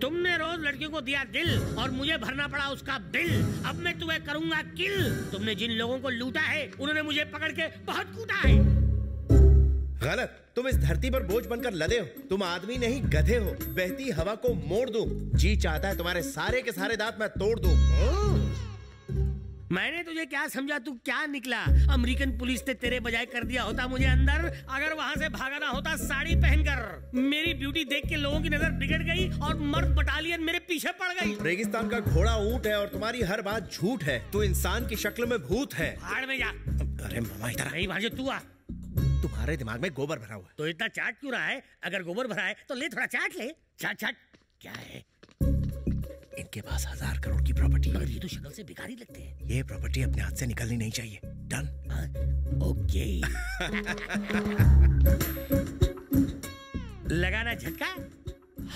तुमने रोज लड़कियों को दिया दिल और मुझे भरना पड़ा उसका बिल। अब मैं तुम्हें करूंगा किल। तुमने जिन लोगों को लूटा है उन्होंने मुझे पकड़ के बहुत कूटा है। गलत। तुम इस धरती पर बोझ बनकर लदे हो, तुम आदमी नहीं गधे हो। बहती हवा को मोड़ दूं, जी चाहता है तुम्हारे सारे के सारे दांत मैं तोड़ दूं। मैंने तुझे क्या समझा, तू क्या निकला? अमेरिकन पुलिस ने तेरे बजाय कर दिया होता मुझे अंदर। अगर वहाँ से भागना होता साड़ी पहनकर। मेरी ब्यूटी देख के लोगों की नजर बिगड़ गई और मर्द बटालियन मेरे पीछे पड़ गई। रेगिस्तान का घोड़ा ऊंट है और तुम्हारी हर बात झूठ है। तू इंसान की शक्ल में भूत है। भाड़ में जा। अरे मामा इधर नहीं, भांजे तू आ। तुम्हारे दिमाग में गोबर भरा हुआ है तो इतना चाट क्यों रहा है? अगर गोबर भरा है तो ले थोड़ा चाट ले। चाट चाट क्या है? इनके पास 1000 करोड़ की प्रॉपर्टी। ये तो शक्ल से भिखारी लगते हैं। ये प्रॉपर्टी अपने हाथ से निकलनी नहीं चाहिए। डन। ओके। लगाना झटका।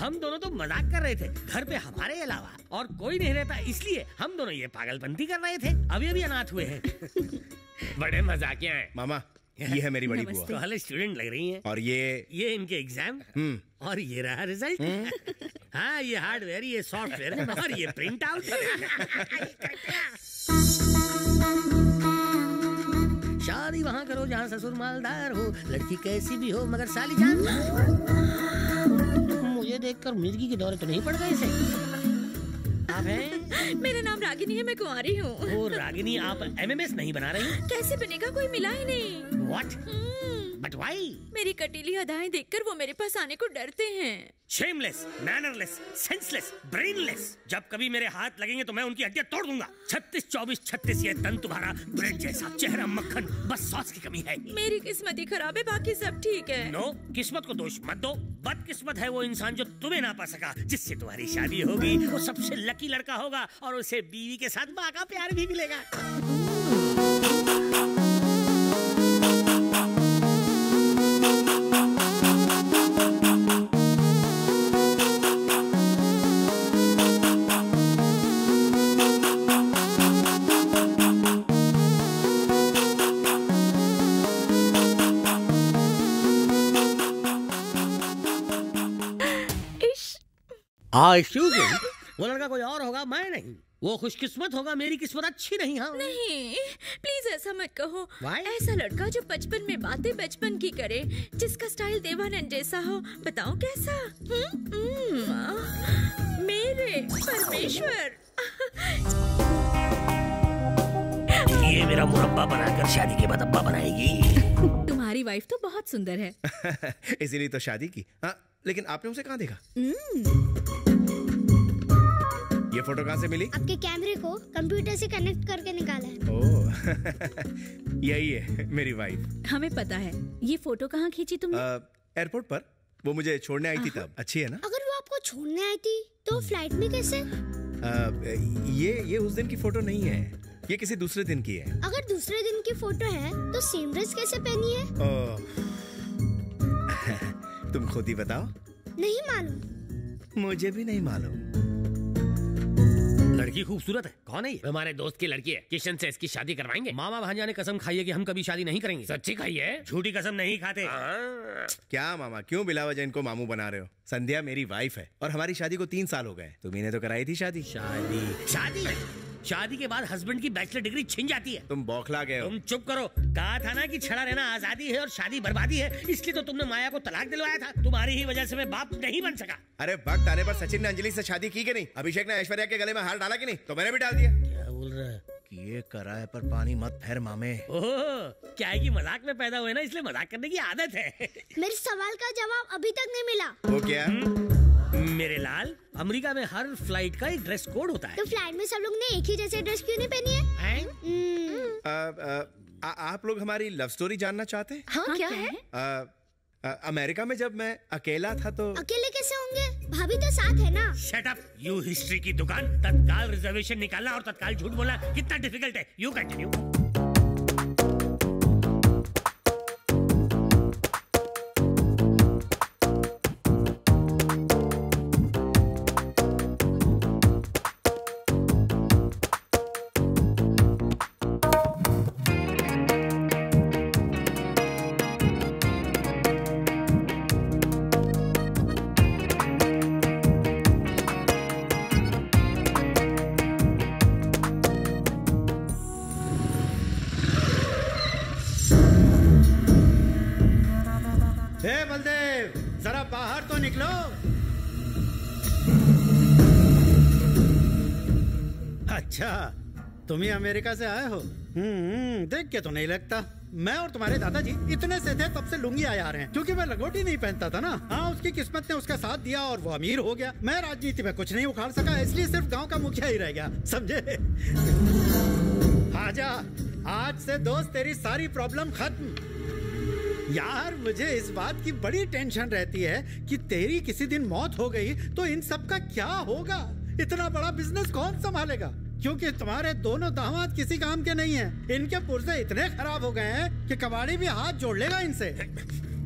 हम दोनों तो मजाक कर रहे थे। घर पे हमारे अलावा और कोई नहीं रहता, इसलिए हम दोनों ये पागलपंती कर रहे थे। अभी अभी अनाथ हुए हैं। बड़े मजाकिया हैं। मामा ये है मेरी बड़ी बुआ। तो स्टूडेंट लग रही है। और ये इनके एग्जाम और ये रहा रिजल्ट। हाँ ये हार्डवेयर, ये सॉफ्टवेयर है और ये प्रिंट आउट। शादी वहाँ करो जहाँ ससुर मालदार हो। लड़की कैसी भी हो मगर साली जान। मुझे देखकर मिर्गी के दौरे तो नहीं पड़ गए इसे। आप हैं? मेरा नाम रागिनी है, मैं कुंवारी हूँ। ओ रागिनी, आप MMS नहीं बना रही? कैसे बनेगा, कोई मिला ही नहीं। What? But why? मेरी कटीली अदाएं देखकर वो मेरे पास आने को डरते हैं। Shameless, mannerless, senseless, brainless। जब कभी मेरे हाथ लगेंगे तो मैं उनकी हड्डियां तोड़ दूंगा। 36-24-36 ये तन तुम्हारा ब्रेड जैसा, चेहरा मक्खन, बस सॉस की कमी है। मेरी किस्मत ही खराब है, बाकी सब ठीक है। नो, किस्मत को दोष मत दो। बदकिस्मत है वो इंसान जो तुम्हें ना पा सका। जिससे तुम्हारी शादी होगी वो सबसे लकी लड़का होगा और उसे बीवी के साथ माँ का प्यार भी मिलेगा। Ah, excuse me. वो लड़का कोई और होगा, मैं नहीं। वो खुशकिस्मत होगा, मेरी किस्मत अच्छी नहीं। हाँ नहीं, प्लीज ऐसा मत कहो। ऐसा लड़का जो बचपन में बातें बचपन की करे, जिसका स्टाइल देवानंद जैसा हो, बताओ कैसा। मेरे परमेश्वर, ये मेरा मुरब्बा बनाकर शादी के बाद अब्बा बनाएगी। तुम्हारी वाइफ तो बहुत सुंदर है। इसीलिए तो शादी की। हाँ, लेकिन आपने उसे कहाँ देखा? ये फोटो कहाँ से मिली? आपके कैमरे को कंप्यूटर से कनेक्ट करके निकाला है। ओह, यही है मेरी वाइफ। हमें पता है। ये फोटो कहाँ खींची तुमने? एयरपोर्ट पर। वो मुझे छोड़ने आई थी तब। अच्छी है ना? अगर वो आपको छोड़ने आई थी तो फ्लाइट में कैसे? ये उस दिन की फोटो नहीं है, ये किसी दूसरे दिन की है। अगर दूसरे दिन की फोटो है तो सेम ड्रेस कैसे पहनी है? तुम खुद ही बताओ। नहीं मालूम। मुझे भी नहीं मालूम। लड़की खूबसूरत है। कौन है ये? हमारे दोस्त की लड़की है, किशन से इसकी शादी करवाएंगे। मामा भांजा ने कसम खाई है कि हम कभी शादी नहीं करेंगे। सच्ची खाई है, झूठी कसम नहीं खाते। क्या मामा, क्यों बिलावजा इनको मामू बना रहे हो? संध्या मेरी वाइफ है और हमारी शादी को 3 साल हो गए। तुमने तो कराई थी शादी। शादी शादी शादी के बाद हस्बैंड की बैचलर डिग्री छिन जाती है। तुम बौखला गए हो। तुम चुप करो। कहा था ना कि छड़ा रहना आजादी है और शादी बर्बादी है, इसलिए तो तुमने माया को तलाक दिलवाया था। तुम्हारी ही वजह से मैं बाप नहीं बन सका। अरे वक्त आने पर सचिन ने अंजलि से शादी की कि नहीं? अभिषेक ने ऐश्वर्या के गले में हार डाला कि नहीं? तो मैंने भी डाल दिया। क्या बोल रहा है? ये करा है पर पानी मत फेर मामे। ओह, क्या है कि मजाक में पैदा हुए ना, इसलिए मजाक करने की आदत है। मेरे सवाल का जवाब अभी तक नहीं मिला। वो क्या? मेरे लाल, अमेरिका में हर फ्लाइट का एक ड्रेस कोड होता है। तो फ्लाइट में सब लोग ने एक ही जैसे ड्रेस क्यों नहीं पहनी है? आप लोग हमारी लव स्टोरी जानना चाहते हैं? हाँ, क्या है? अमेरिका में जब मैं अकेला था तो। अकेले कैसे होंगे? भाभी तो साथ है ना। शट अप यू हिस्ट्री की दुकान। तत्काल रिजर्वेशन निकालना और तत्काल झूठ बोलना कितना डिफिकल्ट है। You continue. तुम्हें अमेरिका से आए हो? देख के तो नहीं लगता। मैं और तुम्हारे दादाजी इतने से थे तब से लुंगी आए आ रहे हैं, क्योंकि मैं लंगोटी नहीं पहनता था ना। हाँ, उसकी किस्मत ने उसका साथ दिया और वो अमीर हो गया। मैं राजनीति में कुछ नहीं उखाड़ सका, इसलिए सिर्फ गांव का मुखिया ही रह गया, समझे? आजा, आज से दोस्त तेरी सारी प्रॉब्लम खत्म। यार, मुझे इस बात की बड़ी टेंशन रहती है कि तेरी किसी दिन मौत हो गई तो इन सब का क्या होगा। इतना बड़ा बिजनेस कौन संभालेगा, क्योंकि तुम्हारे दोनों दामाद किसी काम के नहीं हैं। इनके पुर्जे इतने खराब हो गए हैं कि कबाड़ी भी हाथ जोड़ लेगा इनसे।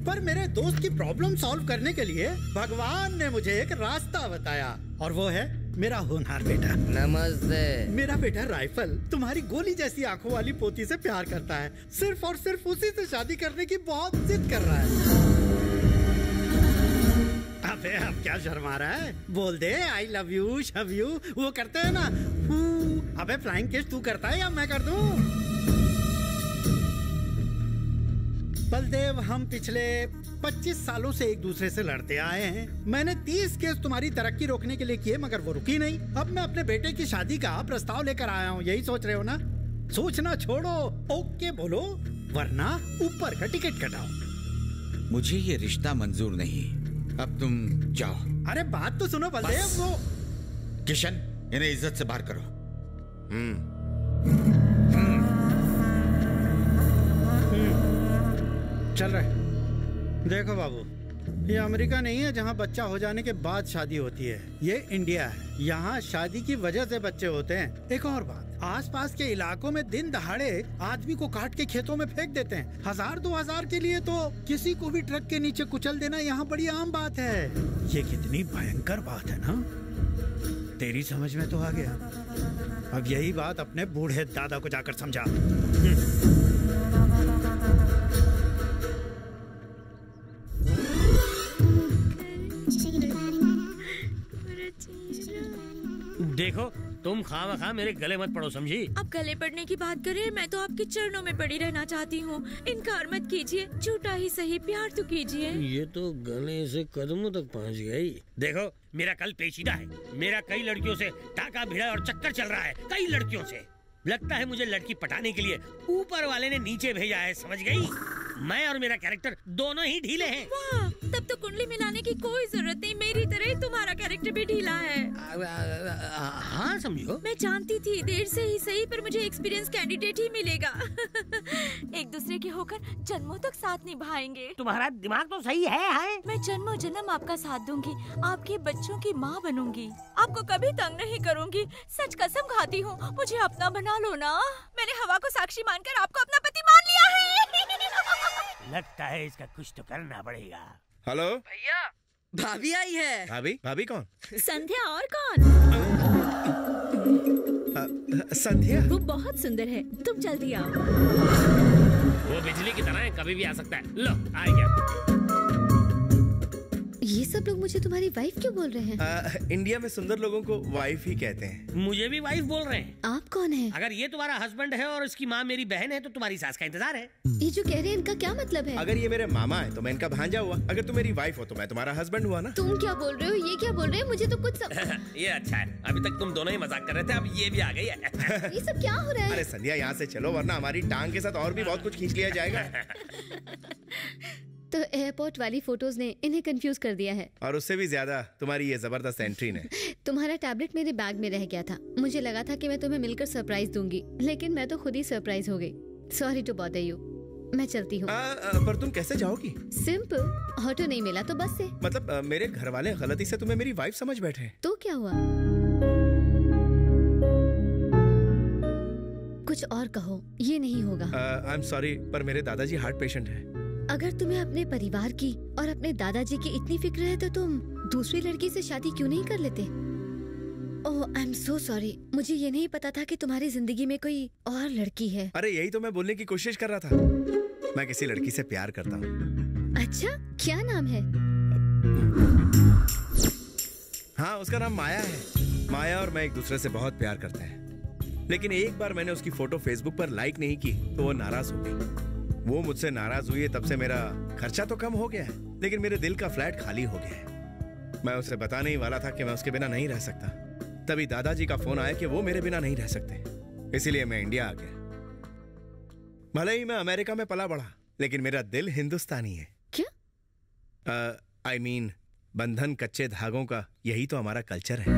पर मेरे दोस्त की प्रॉब्लम सॉल्व करने के लिए भगवान ने मुझे एक रास्ता बताया और वो है मेरा होनहार बेटा। नमस्ते। मेरा बेटा राइफल तुम्हारी गोली जैसी आंखों वाली पोती से प्यार करता है। सिर्फ और सिर्फ उसी से शादी करने की बहुत जिद कर रहा है। अबे अब क्या शर्मा रहा है? बोल दे आई लव यू, शव यू, वो करते हैं ना। अबे फ्लाइंग किस तू करता है या मैं कर दूं? बलदेव, हम पिछले 25 सालों से एक दूसरे से लड़ते आए हैं। मैंने 30 केस तुम्हारी तरक्की रोकने के लिए किए मगर वो रुकी नहीं। अब मैं अपने बेटे की शादी का प्रस्ताव लेकर आया हूँ। यही सोच रहे हो ना? सोचना छोड़ो, ओके बोलो, वरना ऊपर का टिकट कटाओ। मुझे ये रिश्ता मंजूर नहीं। अब तुम जाओ। अरे बात तो सुनो बलदेव। वो किशन, इन्हें इज्जत से बाहर करो। चल रहा है। देखो बाबू, ये अमेरिका नहीं है जहाँ बच्चा हो जाने के बाद शादी होती है। ये इंडिया है, यहाँ शादी की वजह से बच्चे होते हैं। एक और बात, आसपास के इलाकों में दिन दहाड़े आदमी को काट के खेतों में फेंक देते हैं। 1000-2000 के लिए तो किसी को भी ट्रक के नीचे कुचल देना यहाँ बड़ी आम बात है। ये कितनी भयंकर बात है ना। तेरी समझ में तो आ गया। अब यही बात अपने बूढ़े दादा को जाकर समझा। देखो तुम खामखा मेरे गले मत पड़ो, समझी? अब गले पड़ने की बात करें, मैं तो आपके चरणों में पड़ी रहना चाहती हूँ। इनकार मत कीजिए, झूठा ही सही प्यार तो कीजिए। ये तो गले से कदमों तक पहुँच गई। देखो मेरा कल पेचीदा है, मेरा कई लड़कियों से टाका भिड़ा और चक्कर चल रहा है, कई लड़कियों से। लगता है मुझे लड़की पटाने के लिए ऊपर वाले ने नीचे भेजा है, समझ गई? मैं और मेरा कैरेक्टर दोनों ही ढीले हैं। वाह, तब तो कुंडली मिलाने की कोई जरूरत नहीं, मेरी तरह ही तुम्हारा कैरेक्टर भी ढीला है। हाँ समझो। मैं जानती थी देर से ही सही पर मुझे एक्सपीरियंस कैंडिडेट ही मिलेगा। एक दूसरे के होकर जन्मों तक साथ निभाएंगे। तुम्हारा दिमाग तो सही है। मैं जन्मों जन्म आपका साथ दूंगी, आपके बच्चों की माँ बनूंगी, आपको कभी तंग नहीं करूँगी। सच कसम खाती हूँ, मुझे अपना बना लो ना। मैंने हवा को साक्षी मानकर आपको अपना पति मान लिया है। लगता है इसका कुछ तो करना पड़ेगा। हेलो भैया, भाभी आई है। भाभी? भाभी कौन? संध्या। और कौन? संध्या वो बहुत सुंदर है, तुम जल्दी आओ। वो बिजली की तरह है, कभी भी आ सकता है। लो आ गया। ये सब लोग मुझे तुम्हारी वाइफ क्यों बोल रहे हैं? इंडिया में सुंदर लोगों को वाइफ ही कहते हैं। मुझे भी वाइफ बोल रहे हैं। आप कौन है? अगर ये तुम्हारा हस्बैंड है और इसकी माँ मेरी बहन है तो तुम्हारी सास का इंतजार है। ये जो कह रहे हैं इनका क्या मतलब है? अगर ये मेरे मामा है तो मैं इनका भांजा हुआ, अगर तुम मेरी वाइफ हो तो मैं तुम्हारा हस्बैंड हुआ ना। तुम क्या बोल रहे हो, ये क्या बोल रहे हो, मुझे तो कुछ ये अच्छा है, अभी तक तुम दोनों ही मजाक कर रहे थे, अब ये भी आ गई है। ये सब क्या हो रहा है? अरे संध्या यहाँ से चलो वरना हमारी टांग के साथ और भी बहुत कुछ खींच लिया जाएगा। तो एयरपोर्ट वाली फोटोज ने इन्हें कंफ्यूज कर दिया है, और उससे भी ज्यादा तुम्हारी ये जबरदस्त एंट्री ने। तुम्हारा टैबलेट मेरे बैग में रह गया था, मुझे लगा था कि मैं तुम्हें मिलकर सरप्राइज दूंगी, लेकिन मैं तो खुद ही सरप्राइज हो गई। सॉरी टू बॉदर यू, मैं चलती हूँ। पर तुम कैसे जाओगी? सिंपल, ऑटो नहीं मिला तो बस से। मतलब मेरे घर वाले गलती से तुम्हें मेरी वाइफ समझ बैठे। तो क्या हुआ? कुछ और कहो, ये नहीं होगा। आई एम सॉरी पर मेरे दादाजी हार्ट पेशेंट हैं। अगर तुम्हें अपने परिवार की और अपने दादाजी की इतनी फिक्र है तो तुम दूसरी लड़की से शादी क्यों नहीं कर लेते? ओह आई एम सो सॉरी, मुझे ये नहीं पता था कि तुम्हारी जिंदगी में कोई और लड़की है। अरे यही तो मैं बोलने की कोशिश कर रहा था, मैं किसी लड़की से प्यार करता हूँ। अच्छा, क्या नाम है? हाँ उसका नाम माया है। माया और मैं एक दूसरे से बहुत प्यार करते हैं, लेकिन एक बार मैंने उसकी फोटो फेसबुक पर लाइक नहीं की तो वो नाराज हो गई। वो मुझसे नाराज हुई है, तब से मेरा खर्चा तो कम हो गया है, लेकिन मेरे दिल का फ्लैट खाली हो गया है। मैं उसे बताने ही वाला था कि मैं उसके बिना नहीं रह सकता, तभी दादाजी का फोन आया कि वो मेरे बिना नहीं रह सकते, इसीलिए मैं इंडिया आ गया। भले ही मैं अमेरिका में पला बढ़ा, लेकिन मेरा दिल हिंदुस्तानी है। क्या? आई मीन बंधन कच्चे धागों का, यही तो हमारा कल्चर है।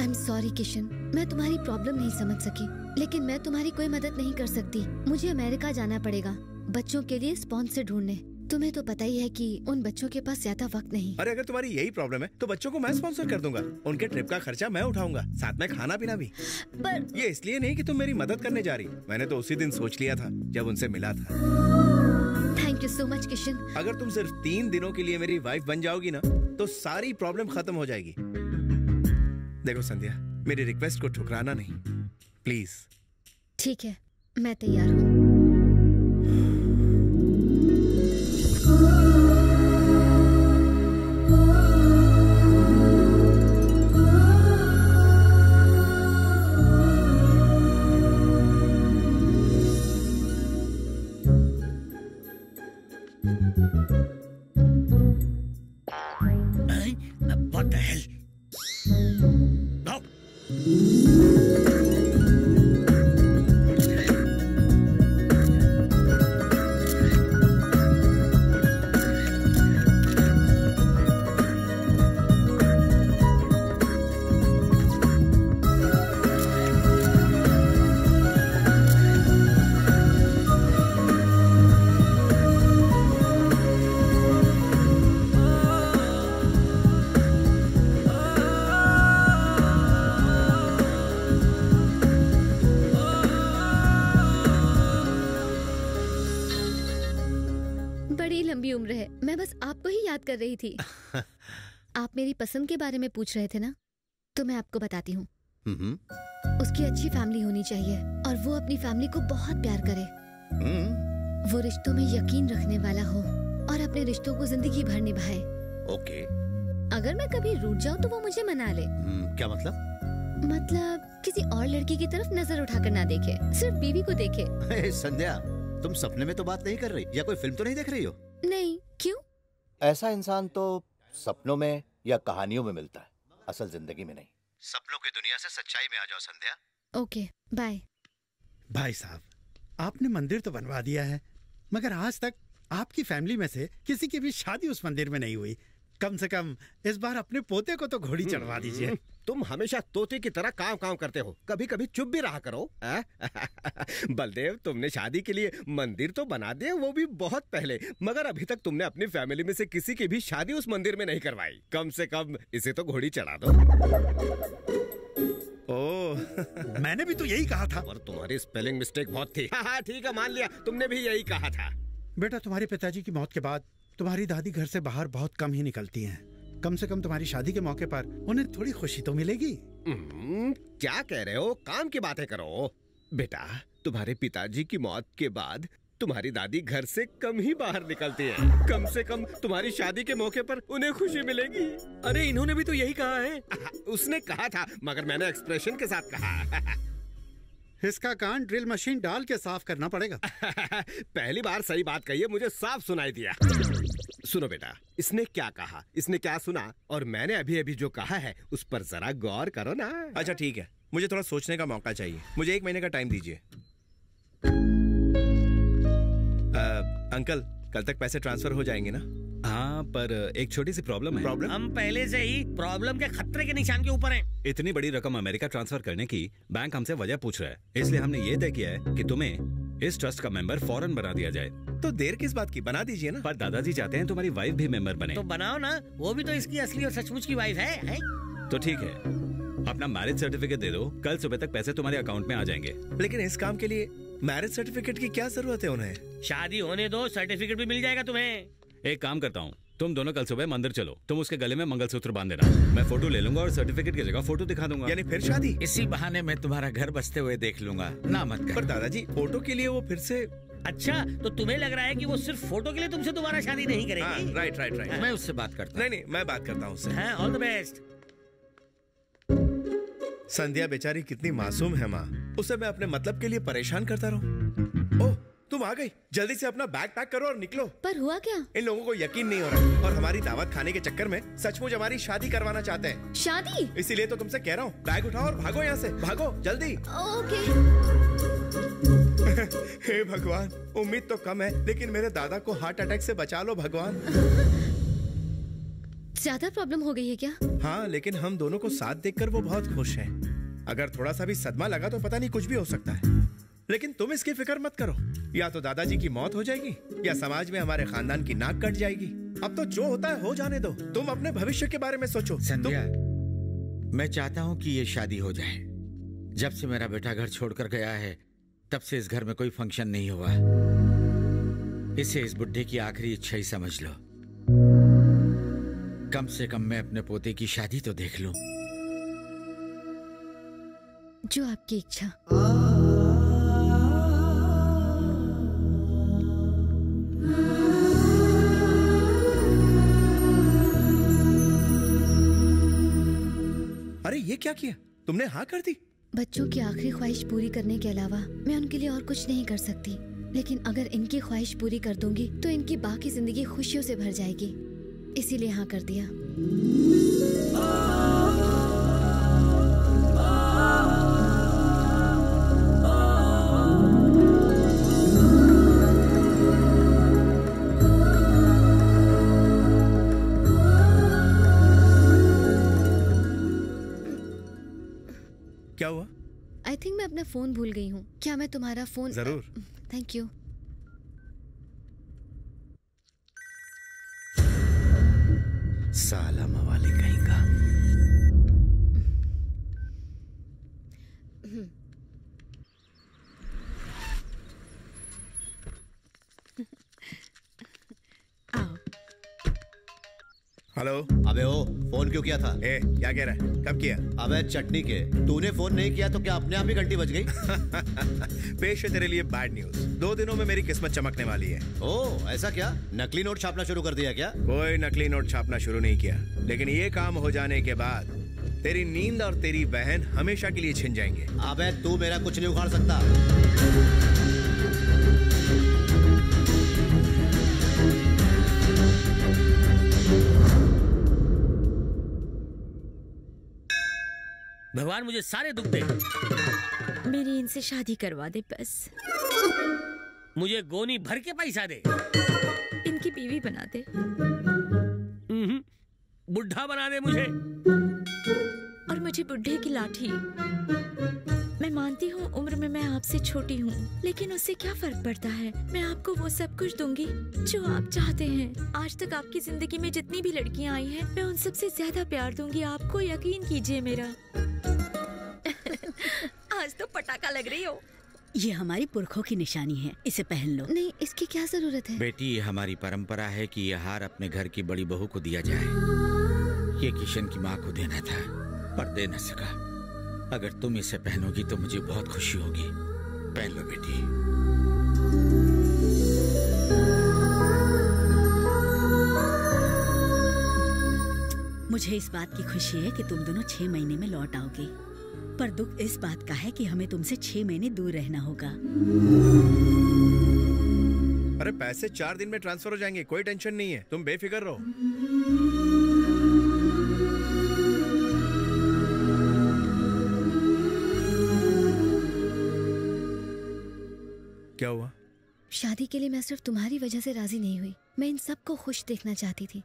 आई एम सॉरी किशन, मैं तुम्हारी प्रॉब्लम नहीं समझ सकी, लेकिन मैं तुम्हारी कोई मदद नहीं कर सकती। मुझे अमेरिका जाना पड़ेगा बच्चों के लिए स्पॉन्सर ढूंढने। तुम्हें तो पता ही है कि उन बच्चों के पास ज्यादा वक्त नहीं। अरे अगर तुम्हारी यही प्रॉब्लम है तो बच्चों को मैं स्पॉन्सर कर दूंगा, उनके ट्रिप का खर्चा मैं उठाऊंगा, साथ में खाना पीना भी। पर ये इसलिए नहीं कि तुम मेरी मदद करने जा रही, मैंने तो उसी दिन सोच लिया था जब उनसे मिला था। Thank you so much Kishan. अगर तुम सिर्फ 3 दिनों के लिए मेरी वाइफ बन जाओगी ना तो सारी प्रॉब्लम खत्म हो जाएगी। देखो संध्या, मेरी रिक्वेस्ट को ठुकराना नहीं प्लीज। ठीक है, मैं तैयार हूँ। कर रही थी। आप मेरी पसंद के बारे में पूछ रहे थे ना, तो मैं आपको बताती हूँ। उसकी अच्छी फैमिली होनी चाहिए और वो अपनी फैमिली को बहुत प्यार करे। वो रिश्तों में यकीन रखने वाला हो और अपने रिश्तों को जिंदगी भर निभाए। ओके। अगर मैं कभी रूठ जाऊँ तो वो मुझे मना ले। क्या मतलब? मतलब किसी और लड़की की तरफ नजर उठाकर ना देखे, सिर्फ बीवी को देखे। संध्या, तुम सपने में तो बात नहीं कर रही या कोई फिल्म तो नहीं देख रही हो? नहीं। क्यों? ऐसा इंसान तो सपनों में या कहानियों में मिलता है, असल जिंदगी में नहीं। सपनों की दुनिया से सच्चाई में आ जाओ संध्या। Okay, bye. भाई साहब, आपने मंदिर तो बनवा दिया है, मगर आज तक आपकी फैमिली में से किसी की भी शादी उस मंदिर में नहीं हुई। कम से कम इस बार अपने पोते को तो घोड़ी चढ़वा दीजिए। तुम हमेशा तोते की तरह काम काम करते हो, कभी कभी चुप भी रहा करो। बलदेव, तुमने शादी के लिए मंदिर तो बना दिया, वो भी बहुत पहले, मगर अभी तक तुमने अपनी फैमिली में से किसी की भी शादी उस मंदिर में नहीं करवाई। कम से कम इसे तो घोड़ी चढ़ा दो। ओह, मैंने भी तो यही कहा था। और तुम्हारी स्पेलिंग मिस्टेक बहुत थी। ठीक है, मान लिया, तुमने भी यही कहा था। बेटा, तुम्हारे पिताजी की मौत के बाद तुम्हारी दादी घर से बाहर बहुत कम ही निकलती हैं। कम से कम तुम्हारी शादी के मौके पर उन्हें थोड़ी खुशी तो मिलेगी। क्या कह रहे हो, काम की बातें करो। बेटा, तुम्हारे पिताजी की मौत के बाद तुम्हारी दादी घर से कम ही बाहर निकलती है, कम से कम तुम्हारी शादी के मौके पर उन्हें खुशी मिलेगी। अरे, इन्होंने भी तो यही कहा है। उसने कहा था, मगर मैंने एक्सप्रेशन के साथ कहा। इसका कान ड्रिल मशीन डाल के साफ करना पड़ेगा। पहली बार सही बात कही है, मुझे साफ सुनाई दिया। सुनो बेटा, इसने क्या कहा, इसने क्या सुना, और मैंने अभी अभी जो कहा है उस पर जरा गौर करो ना। अच्छा ठीक है, मुझे थोड़ा सोचने का मौका चाहिए। मुझे 1 महीने का टाइम दीजिए। अंकल, कल तक पैसे ट्रांसफर हो जाएंगे ना? हाँ, पर एक छोटी सी प्रॉब्लम है। प्रॉब्लम? हम पहले से ही प्रॉब्लम के खतरे के निशान के ऊपर हैं। इतनी बड़ी रकम अमेरिका ट्रांसफर करने की बैंक हमसे वजह पूछ रहा है, इसलिए हमने ये तय किया है कि तुम्हें इस ट्रस्ट का मेंबर फौरन बना दिया जाए। तो देर किस बात की, बना दीजिए ना। पर दादाजी चाहते हैं तुम्हारी वाइफ भी मेंबर बने। तो बनाओ ना, वो भी तो इसकी असली और सचमुच की वाइफ है। तो ठीक है, अपना मैरिज सर्टिफिकेट दे दो, कल सुबह तक पैसे तुम्हारे अकाउंट में आ जाएंगे। लेकिन इस काम के लिए मैरिज सर्टिफिकेट की क्या जरूरत है उन्हें? शादी होने दो, सर्टिफिकेट भी मिल जाएगा तुम्हें। एक काम करता हूँ, तुम दोनों कल सुबह मंदिर चलो, तुम उसके गले में मंगलसूत्र बांध देना, मैं फोटो ले लूंगा और सर्टिफिकेट की जगह फोटो दिखा दूंगा। यानी फिर शादी? इसी बहाने मैं तुम्हारा घर बसते हुए देख लूंगा। ना मत कर। पर दादाजी, फोटो के लिए वो फिर से। अच्छा, तो तुम्हें लग रहा है कि वो सिर्फ फोटो के लिए तुमसे दोबारा शादी नहीं करेगी? राइट राइट राइट, मैं उससे बात करता हूँ। नहीं, मैं बात करता हूँ उससे। All the best. संध्या बेचारी कितनी मासूम है माँ, उसे मैं अपने मतलब के लिए परेशान करता रहूं। ओह, तुम आ गई, जल्दी से अपना बैग पैक करो और निकलो। पर हुआ क्या? इन लोगों को यकीन नहीं हो रहा, और हमारी दावत खाने के चक्कर में सचमुच हमारी शादी करवाना चाहते हैं। शादी? इसीलिए तो तुमसे कह रहा हूँ, बैग उठाओ और भागो यहाँ से, भागो जल्दी। ओके। हे भगवान, उम्मीद तो कम है, लेकिन मेरे दादा को हार्ट अटैक से बचा लो भगवान। ज्यादा प्रॉब्लम हो गई है क्या? हाँ, लेकिन हम दोनों को साथ देखकर वो बहुत खुश हैं। अगर थोड़ा सा भी सदमा लगा तो पता नहीं कुछ भी हो सकता है। लेकिन तुम इसकी फिक्र मत करो, या तो दादाजी की मौत हो जाएगी या समाज में हमारे खानदान की नाक कट जाएगी। अब तो जो होता है हो जाने दो, तुम अपने भविष्य के बारे में सोचो। संध्या, मैं चाहता हूँ कि ये शादी हो जाए। जब से मेरा बेटा घर छोड़कर गया है, तब से इस घर में कोई फंक्शन नहीं हुआ। इसे इस बुढ़े की आखिरी इच्छा ही समझ लो। कम से कम मैं अपने पोते की शादी तो देख लूं। जो आपकी इच्छा। अरे, ये क्या किया तुमने? हाँ कर दी। बच्चों की आखिरी ख्वाहिश पूरी करने के अलावा मैं उनके लिए और कुछ नहीं कर सकती, लेकिन अगर इनकी ख्वाहिश पूरी कर दूंगी तो इनकी बाकी जिंदगी खुशियों से भर जाएगी, इसीलिए हाँ कर दिया। क्या हुआ? आई थिंक मैं अपना फोन भूल गई हूँ। क्या मैं तुम्हारा फोन? जरूर। Thank you. साला मवाली कहीं का। आओ। हेलो। अबे अबे ओ, फोन क्यों किया था? ए, क्या कह रहा है? कब किया? अबे चटनी के, तूने फोन नहीं किया तो क्या अपने आप ही घंटी बज गई? पेश है तेरे लिए बैड न्यूज, 2 दिनों में मेरी किस्मत चमकने वाली है। ओह, ऐसा क्या? नकली नोट छापना शुरू कर दिया क्या? कोई नकली नोट छापना शुरू नहीं किया, लेकिन ये काम हो जाने के बाद तेरी नींद और तेरी बहन हमेशा के लिए छिन जाएंगे। अबे तू मेरा कुछ नहीं उखाड़ सकता। भगवान मुझे सारे दुख दे, मेरी इनसे शादी करवा दे बस। मुझे गोनी भर के पैसा दे, इनकी बीवी बना दे, बुढ़ा बना दे मुझे। और मुझे बुढ़े की लाठी। मैं मानती हूँ उम्र में मैं आपसे छोटी हूँ, लेकिन उससे क्या फर्क पड़ता है। मैं आपको वो सब कुछ दूंगी जो आप चाहते हैं। आज तक आपकी जिंदगी में जितनी भी लड़कियाँ आई हैं, मैं उन सबसे ज्यादा प्यार दूंगी आपको, यकीन कीजिए मेरा। आज तो पटाखा लग रही हो। ये हमारी पुरखों की निशानी है, इसे पहन लो। नहीं, इसकी क्या जरूरत है बेटी, ये हमारी परंपरा है कि ये हार अपने घर की बड़ी बहू को दिया जाए। ये किशन की माँ को देना था पर दे न सका। अगर तुम इसे पहनोगी तो मुझे बहुत खुशी होगी। पहन लो बेटी। मुझे इस बात की खुशी है कि तुम दोनों 6 महीने में लौट आओगे, पर दुख इस बात का है कि हमें तुमसे 6 महीने दूर रहना होगा। अरे पैसे 4 दिन में ट्रांसफर हो जाएंगे, कोई टेंशन नहीं है, तुम बेफिक्र रहो। क्या हुआ? शादी के लिए मैं सिर्फ तुम्हारी वजह से राजी नहीं हुई। मैं इन सबको खुश देखना चाहती थी,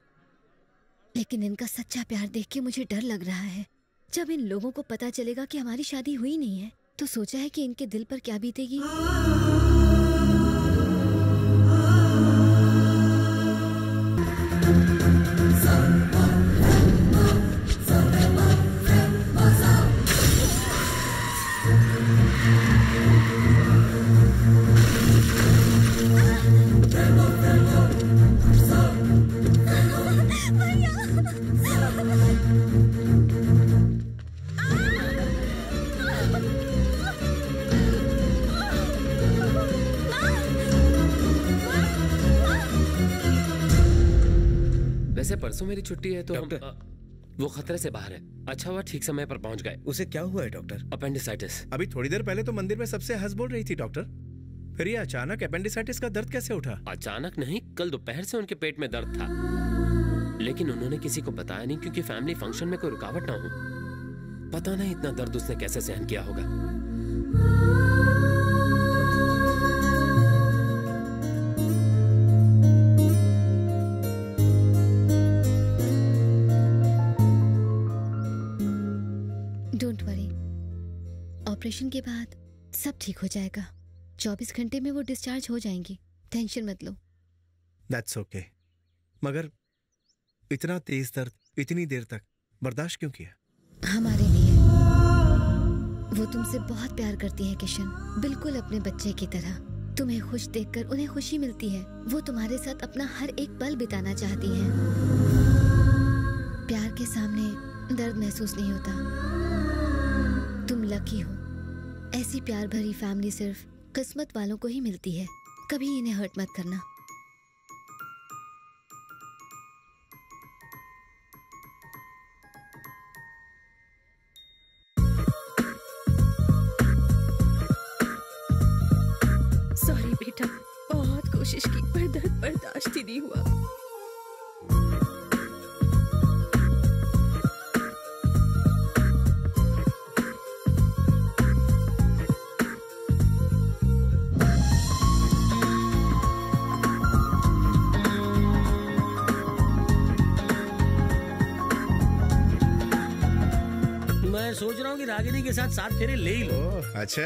लेकिन इनका सच्चा प्यार देख के मुझे डर लग रहा है। जब इन लोगों को पता चलेगा कि हमारी शादी हुई नहीं है, तो सोचा है कि इनके दिल पर क्या बीतेगी। परसों मेरी छुट्टी है तो वो खतरे से बाहर है। अच्छा हुआ ठीक समय पर पहुंच गए। उसे क्या हुआ है डॉक्टर? अपेंडिसाइटिस। अभी थोड़ी देर पहले तो मंदिर में सबसे हंस बोल रही थी डॉक्टर, फिर ये अचानक अपेंडिसाइटिस का दर्द कैसे उठा? अचानक नहीं, कल दोपहर से उनके पेट में दर्द था, लेकिन उन्होंने किसी को बताया नहीं क्योंकि फैमिली फंक्शन में कोई रुकावट ना हो। पता नहीं इतना दर्द उसने कैसे सहन किया होगा। ऑपरेशन के बाद सब ठीक हो जाएगा। 24 घंटे में वो डिस्चार्ज हो जाएंगी, टेंशन मत लो। That's okay. मगर इतना तेज दर्द इतनी देर तक बर्दाश्त क्यों किया? हमारे लिए। वो तुमसे बहुत प्यार करती है किशन, बिल्कुल अपने बच्चे की तरह। तुम्हें खुश देखकर उन्हें खुशी मिलती है। वो तुम्हारे साथ अपना हर एक पल बिताना चाहती है। प्यार के सामने दर्द महसूस नहीं होता। तुम लकी हो, ऐसी प्यार भरी फैमिली सिर्फ किस्मत वालों को ही मिलती है। कभी इन्हें हर्ट मत करना। सॉरी बेटा, बहुत कोशिश की पर दर्द बर्दाश्त ही नहीं हुआ। सोच रहा हूँ कि रागिनी के साथ साथ फेरे ले ही लो। अच्छा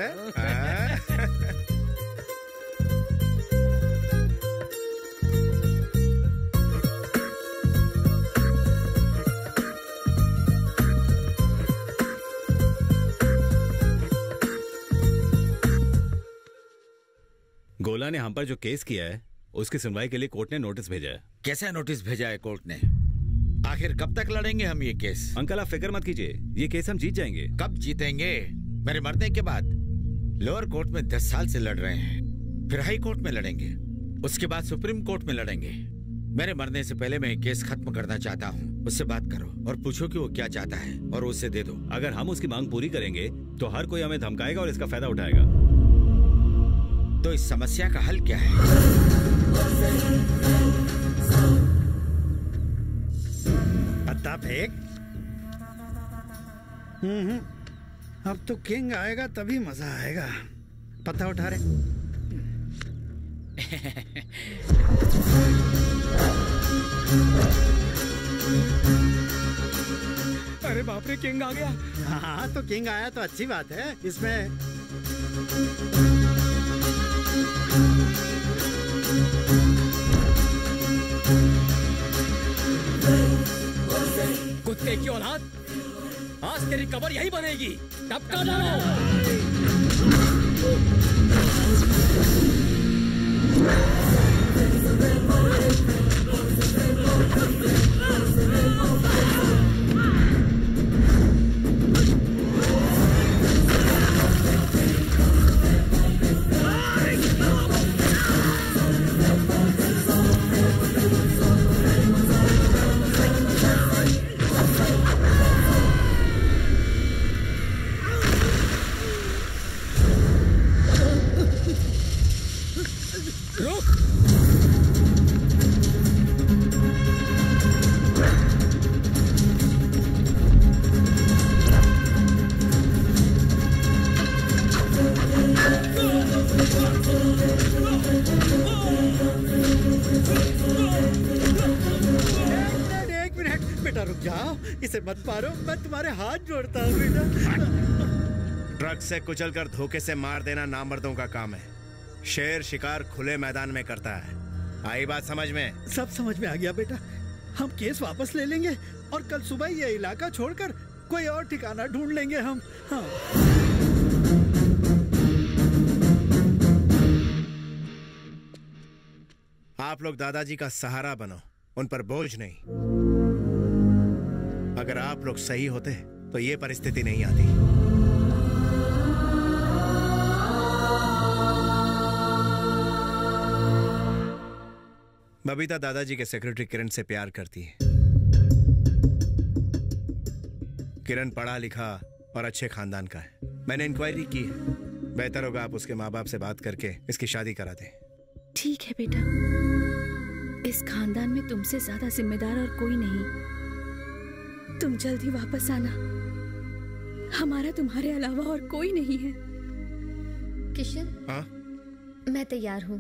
गोला ने हम पर जो केस किया है उसकी सुनवाई के लिए कोर्ट ने नोटिस भेजा है। कैसा नोटिस भेजा है कोर्ट ने? आखिर कब तक लड़ेंगे हम ये केस? अंकल आप फिक्र मत कीजिए, ये केस हम जीत जाएंगे। कब जीतेंगे? मेरे मरने के बाद। लोअर कोर्ट में 10 साल से लड़ रहे हैं, फिर हाई कोर्ट में लड़ेंगे, उसके बाद सुप्रीम कोर्ट में लड़ेंगे। मेरे मरने से पहले मैं केस खत्म करना चाहता हूँ। उससे बात करो और पूछो कि वो क्या चाहता है और उसे दे दो। अगर हम उसकी मांग पूरी करेंगे तो हर कोई हमें धमकाएगा और इसका फायदा उठाएगा। तो इस समस्या का हल क्या है? पत्ता फेंक। अब तो किंग आएगा तभी मजा आएगा। पत्ता उठा रहे। अरे बाप रे, किंग आ गया। हाँ तो किंग आया तो अच्छी बात है। इसमें कुत्ते की औलाद, आज तेरी कब्र यही बनेगी। तब का जाओ। मत मारो, मैं तुम्हारे हाथ जोड़ता हूँ बेटा। ट्रक से कुचलकर धोखे से मार देना नामर्दों का काम है। शेर शिकार खुले मैदान में करता है। आई बात समझ में? सब समझ में आ गया बेटा। हम केस वापस ले लेंगे और कल सुबह ये इलाका छोड़कर कोई और ठिकाना ढूंढ लेंगे हम। हाँ। आप लोग दादाजी का सहारा बनो, उन पर बोझ नहीं। अगर आप लोग सही होते तो ये परिस्थिति नहीं आती। बबीता दादाजी के सेक्रेटरी किरण से प्यार करती है। किरण पढ़ा लिखा और अच्छे खानदान का है। मैंने इंक्वायरी की है। बेहतर होगा आप उसके माँ बाप से बात करके इसकी शादी करा दें। ठीक है बेटा, इस खानदान में तुमसे ज्यादा जिम्मेदार और कोई नहीं। तुम जल्दी वापस आना, हमारा तुम्हारे अलावा और कोई नहीं है। किशन, हाँ? मैं तैयार हूँ।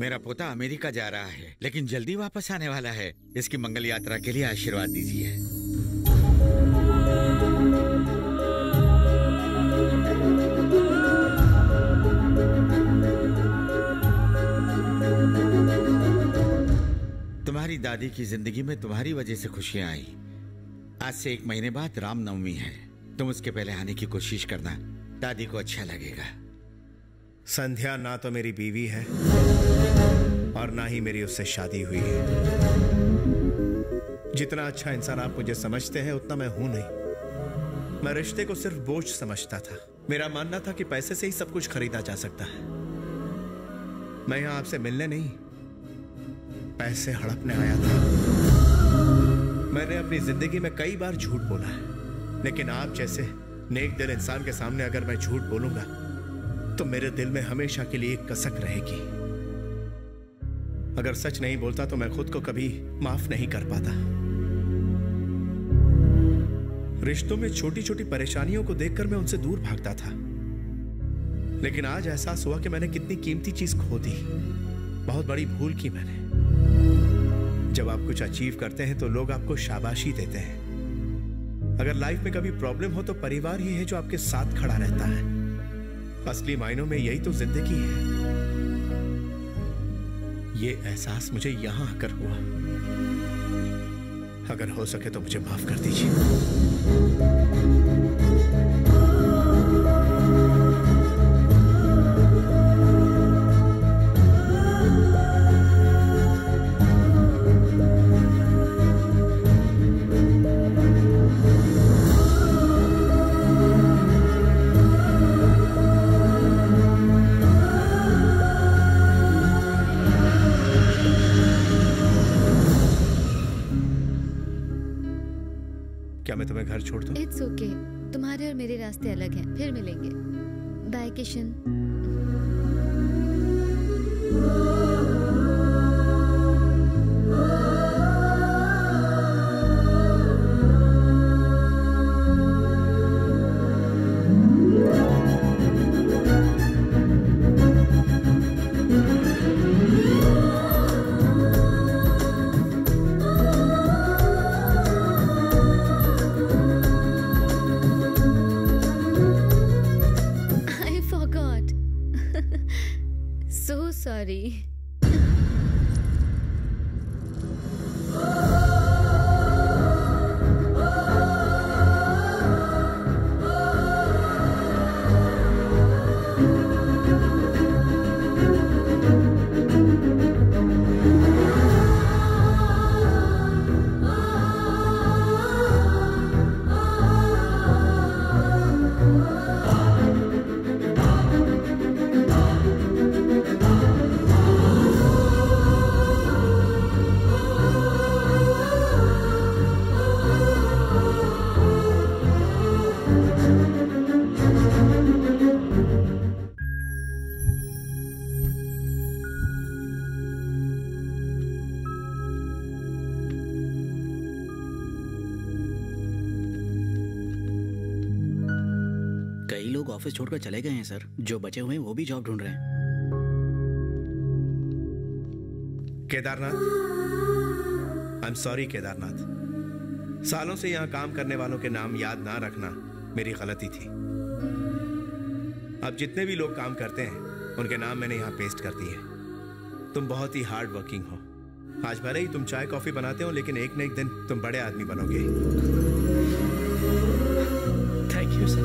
मेरा पोता अमेरिका जा रहा है लेकिन जल्दी वापस आने वाला है। इसकी मंगल यात्रा के लिए आशीर्वाद दीजिए। तुम्हारी दादी की जिंदगी में तुम्हारी वजह से खुशियां आई। आज से 1 महीने बाद रामनवमी है। तुम उसके पहले आने की कोशिश करना, दादी को अच्छा लगेगा। संध्या ना तो मेरी बीवी है और ना ही मेरी उससे शादी हुई है। जितना अच्छा इंसान आप मुझे समझते हैं उतना मैं हूं नहीं। मैं रिश्ते को सिर्फ बोझ समझता था। मेरा मानना था कि पैसे से ही सब कुछ खरीदा जा सकता है। मैं यहां आपसे मिलने नहीं, पैसे हड़पने आया था। मैंने अपनी जिंदगी में कई बार झूठ बोला है, लेकिन आप जैसे नेक दिल इंसान के सामने अगर मैं झूठ बोलूंगा तो मेरे दिल में हमेशा के लिए एक कसक रहेगी। अगर सच नहीं बोलता तो मैं खुद को कभी माफ नहीं कर पाता। रिश्तों में छोटी छोटी परेशानियों को देखकर मैं उनसे दूर भागता था, लेकिन आज एहसास हुआ कि मैंने कितनी कीमती चीज खो दी। बहुत बड़ी भूल की मैंने। जब आप कुछ अचीव करते हैं तो लोग आपको शाबाशी देते हैं। अगर लाइफ में कभी प्रॉब्लम हो तो परिवार ही है जो आपके साथ खड़ा रहता है। असली मायनों में यही तो जिंदगी है। ये एहसास मुझे यहाँ आकर हुआ। अगर हो सके तो मुझे माफ कर दीजिए। तुम्हें घर छोड़ दूं? It's okay. तुम्हारे और मेरे रास्ते अलग हैं। फिर मिलेंगे। बाय किशन। ऑफिस छोड़कर चले गए हैं सर। जो बचे हुए हैं वो भी जॉब ढूंढ रहे हैं। Kedarnath, I am sorry Kedarnath. सालों से यहां काम करने वालों के नाम याद ना रखना मेरी गलती थी। अब जितने भी लोग काम करते हैं उनके नाम मैंने यहां पेस्ट कर दिए हैं। तुम बहुत ही हार्ड वर्किंग हो। आज भले ही तुम चाय कॉफी बनाते हो लेकिन एक न एक दिन तुम बड़े आदमी बनोगे। Thank you sir.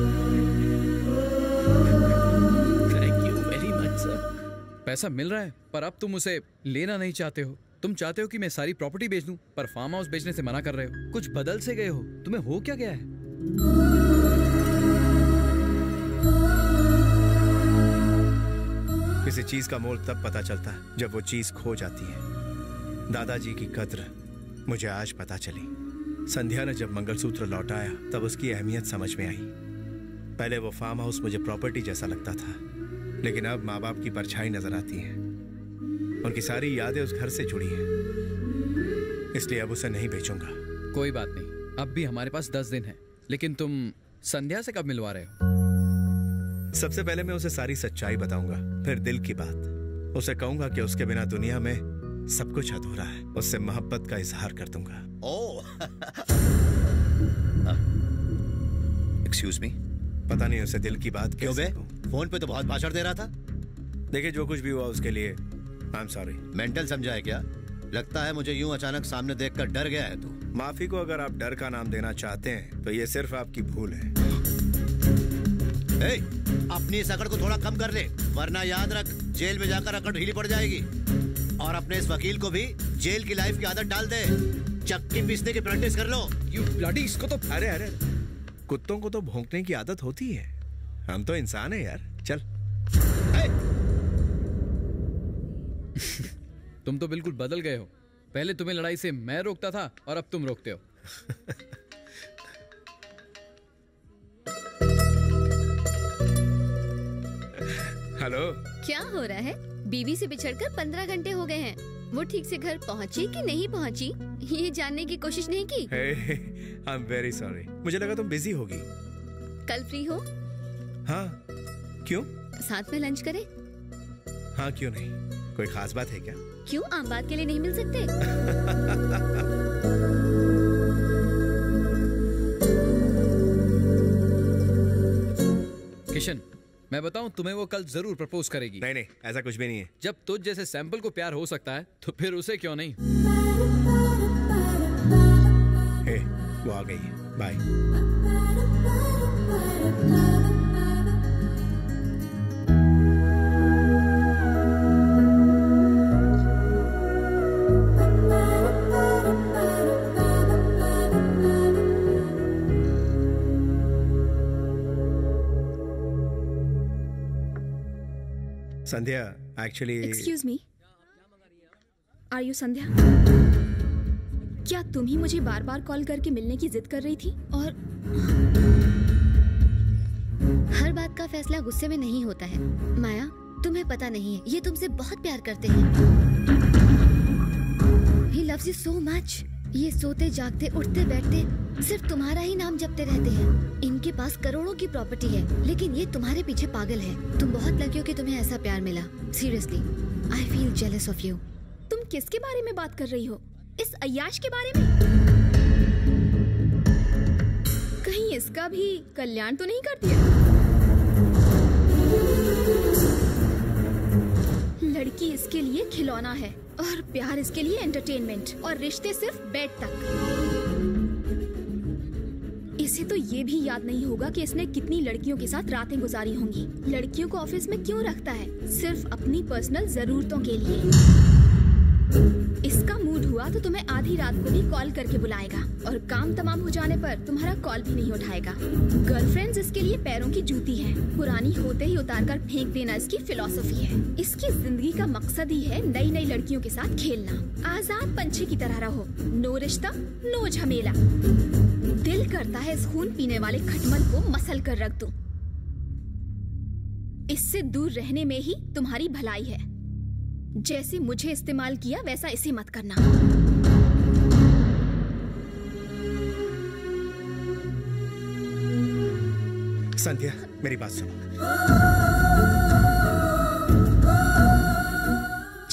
Thank you very much, sir. पैसा मिल रहा है पर अब तुम उसे लेना नहीं चाहते हो। तुम चाहते हो कि मैं सारी प्रॉपर्टी बेच दूं, पर फार्म हाउस बेचने से मना कर रहे हो। कुछ बदल से गए हो। तुम्हें हो क्या गया है? किसी चीज का मोल तब पता चलता है जब वो चीज खो जाती है। दादाजी की कद्र मुझे आज पता चली। संध्या ने जब मंगलसूत्र लौटाया तब उसकी अहमियत समझ में आई। पहले वो फार्म हाउस मुझे प्रॉपर्टी जैसा लगता था लेकिन अब माँ बाप की परछाई नजर आती है। उनकी सारी यादें उस घर से जुड़ी हैं, इसलिए अब उसे नहीं बेचूंगा। कोई बात नहीं, अब भी हमारे पास 10 दिन हैं। लेकिन तुम संध्या से कब मिलवा रहे हो? सबसे पहले मैं उसे सारी सच्चाई बताऊंगा, फिर दिल की बात। उसे कहूंगा कि उसके बिना दुनिया में सब कुछ अधूरा है। उससे मोहब्बत का इजहार कर दूंगा। एक्सक्यूज मी, पता नहीं उसे दिल की बात क्यों? बे फोन पे तो बहुत भाषण दे रहा था। देखिए जो कुछ भी हुआ उसके लिए आई एम सॉरी। मेंटल समझा है क्या? लगता है मुझे यूं अचानक सामने देखकर डर गया है तू। माफी को अगर आप डर का नाम देना चाहते हैं तो ये सिर्फ आपकी भूल है। ए, अपनी इस अकड़ को थोड़ा कम कर ले वरना याद रख जेल में जाकर अकड़ ढीली पड़ जाएगी। और अपने इस वकील को भी जेल की लाइफ की आदत डाल दे। चक्की पीसने की प्रैक्टिस कर लो। यू ब्लडी, इसको तो अरे अरे कुत्तों को तो भौंकने की आदत होती है। हम तो इंसान है यार। चल। तुम तो बिल्कुल बदल गए हो। पहले तुम्हें लड़ाई से मैं रोकता था और अब तुम रोकते हो। हेलो। क्या हो रहा है? बीवी से बिछड़कर 15 घंटे हो गए हैं। वो ठीक से घर पहुंची कि नहीं पहुंची ये जानने की कोशिश नहीं की? आई एम वेरी सॉरी, मुझे लगा तुम बिजी होगी। कल फ्री हो? हाँ, क्यों? साथ में लंच करें? हाँ क्यों नहीं, कोई खास बात है क्या? क्यों आम बात के लिए नहीं मिल सकते? किशन, मैं बताऊं तुम्हें, वो कल जरूर प्रपोज करेगी। नहीं नहीं, ऐसा कुछ भी नहीं है। जब तुझ जैसे सैंपल को प्यार हो सकता है तो फिर उसे क्यों नहीं। हे, वो आ गई है। Bye. Sandhya, actually excuse me, are you Sandhya? क्या तुम ही मुझे बार बार कॉल करके मिलने की जिद कर रही थी? और हर बात का फैसला गुस्से में नहीं होता है माया, तुम्हें पता नहीं है, ये तुमसे बहुत प्यार करते हैं। He loves you so much. ये सोते जागते उठते बैठते सिर्फ तुम्हारा ही नाम जपते रहते हैं। इनके पास करोड़ों की प्रॉपर्टी है, लेकिन ये तुम्हारे पीछे पागल है। तुम बहुत लकी हो कि तुम्हें ऐसा प्यार मिला। Seriously, I feel jealous of you. तुम किसके बारे में बात कर रही हो? इस अय्याश के बारे में? कहीं इसका भी कल्याण तो नहीं कर दिया? लड़की इसके लिए खिलौना है और प्यार इसके लिए एंटरटेनमेंट, और रिश्ते सिर्फ बेड तक। इसे तो ये भी याद नहीं होगा कि इसने कितनी लड़कियों के साथ रातें गुजारी होंगी। लड़कियों को ऑफिस में क्यों रखता है? सिर्फ अपनी पर्सनल जरूरतों के लिए। इसका मूड हुआ तो तुम्हें आधी रात को भी कॉल करके बुलाएगा, और काम तमाम हो जाने पर तुम्हारा कॉल भी नहीं उठाएगा। गर्लफ्रेंड्स इसके लिए पैरों की जूती है, पुरानी होते ही उतारकर फेंक देना इसकी फिलॉसफी है। इसकी जिंदगी का मकसद ही है नई नई लड़कियों के साथ खेलना। आजाद पंछी की तरह रहो, नो रिश्ता नो झमेला। दिल करता है इस खून पीने वाले खटमल को मसल कर रख दूं। इससे दूर रहने में ही तुम्हारी भलाई है। जैसे मुझे इस्तेमाल किया वैसा इसे मत करना। संध्या, मेरी बात सुनो।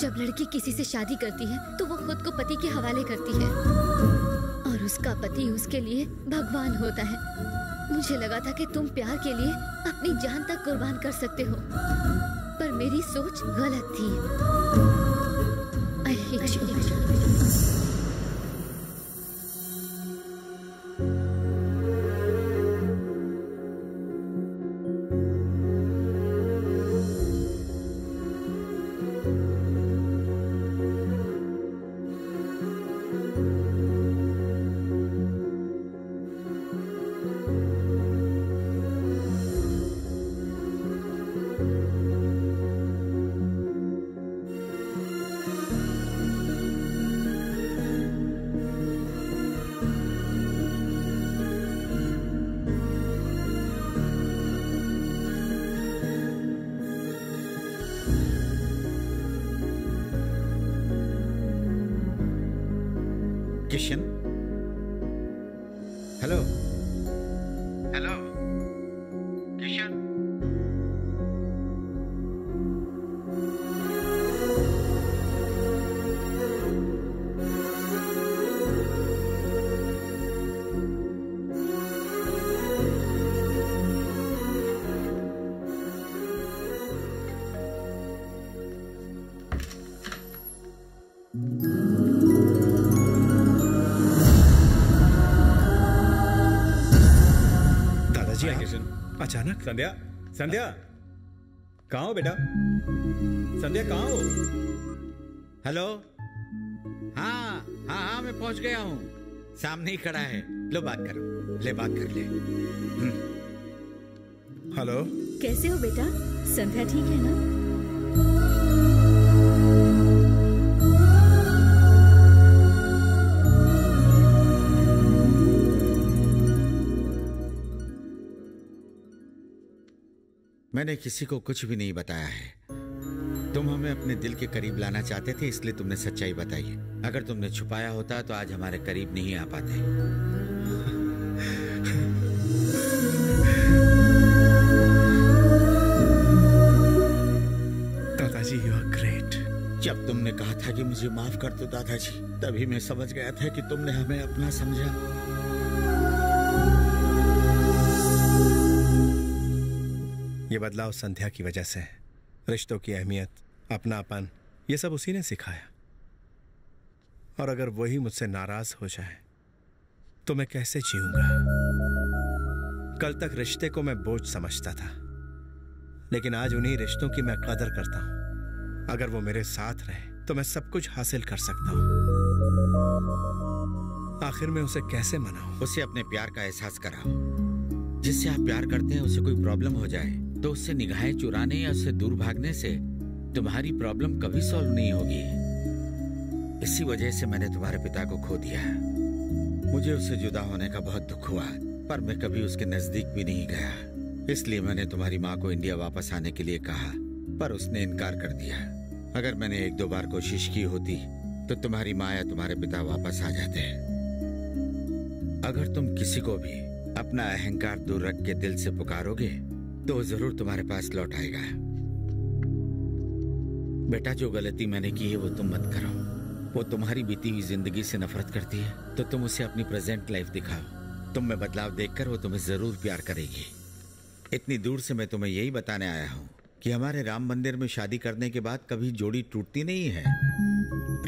जब लड़की किसी से शादी करती है तो वो खुद को पति के हवाले करती है, और उसका पति उसके लिए भगवान होता है। मुझे लगा था कि तुम प्यार के लिए अपनी जान तक कुर्बान कर सकते हो, पर मेरी सोच गलत थी। अचानक संध्या, संध्या कहाँ हो बेटा? संध्या कहाँ हो? हेलो। हाँ हाँ हाँ, मैं पहुंच गया हूँ, सामने ही खड़ा है। लो बात करो, ले बात कर ले। हेलो, कैसे हो बेटा? संध्या ठीक है ना? मैंने किसी को कुछ भी नहीं बताया है। तुम हमें अपने दिल के करीब लाना चाहते थे, इसलिए तुमने सच्चाई बताई है। अगर तुमने छुपाया होता तो आज हमारे करीब नहीं आ पाते। दादाजी, यू आर ग्रेट। जब तुमने कहा था कि मुझे माफ कर दो दादाजी, तभी मैं समझ गया था कि तुमने हमें अपना समझा। ये बदलाव संध्या की वजह से है। रिश्तों की अहमियत, अपनापन, ये सब उसी ने सिखाया। और अगर वही मुझसे नाराज हो जाए तो मैं कैसे जीऊंगा? कल तक रिश्ते को मैं बोझ समझता था, लेकिन आज उन्हीं रिश्तों की मैं कदर करता हूं। अगर वो मेरे साथ रहे तो मैं सब कुछ हासिल कर सकता हूं। आखिर मैं उसे कैसे मनाऊं? उसे अपने प्यार का एहसास कराओ। जिससे आप प्यार करते हैं उसे कोई प्रॉब्लम हो जाए तो उससे निगाहें चुराने या उससे दूर भागने से तुम्हारी प्रॉब्लम कभी सॉल्व नहीं होगी। इसी वजह से मैंने तुम्हारे पिता को खो दिया। मुझे उससे जुदा होने का बहुत दुख हुआ, पर मैं कभी उसके नजदीक भी नहीं गया। इसलिए मैंने तुम्हारी माँ को इंडिया वापस आने के लिए कहा, पर उसने इनकार कर दिया। अगर मैंने एक दो बार कोशिश की होती तो तुम्हारी माँ या तुम्हारे पिता वापस आ जाते। अगर तुम किसी को भी अपना अहंकार दूर रख के दिल से पुकारोगे तो वो जरूर तुम्हारे पास लौट आएगा। बेटा, जो गलती मैंने की है वो तुम मत करो। वो तुम्हारी बीती हुई जिंदगी से नफरत करती है तो तुम उसे अपनी प्रेजेंट लाइफ दिखाओ। तुम में बदलाव देखकर वो तुम्हें जरूर प्यार करेगी। इतनी दूर से मैं तुम्हें यही बताने आया हूँ कि हमारे राम मंदिर में शादी करने के बाद कभी जोड़ी टूटती नहीं है।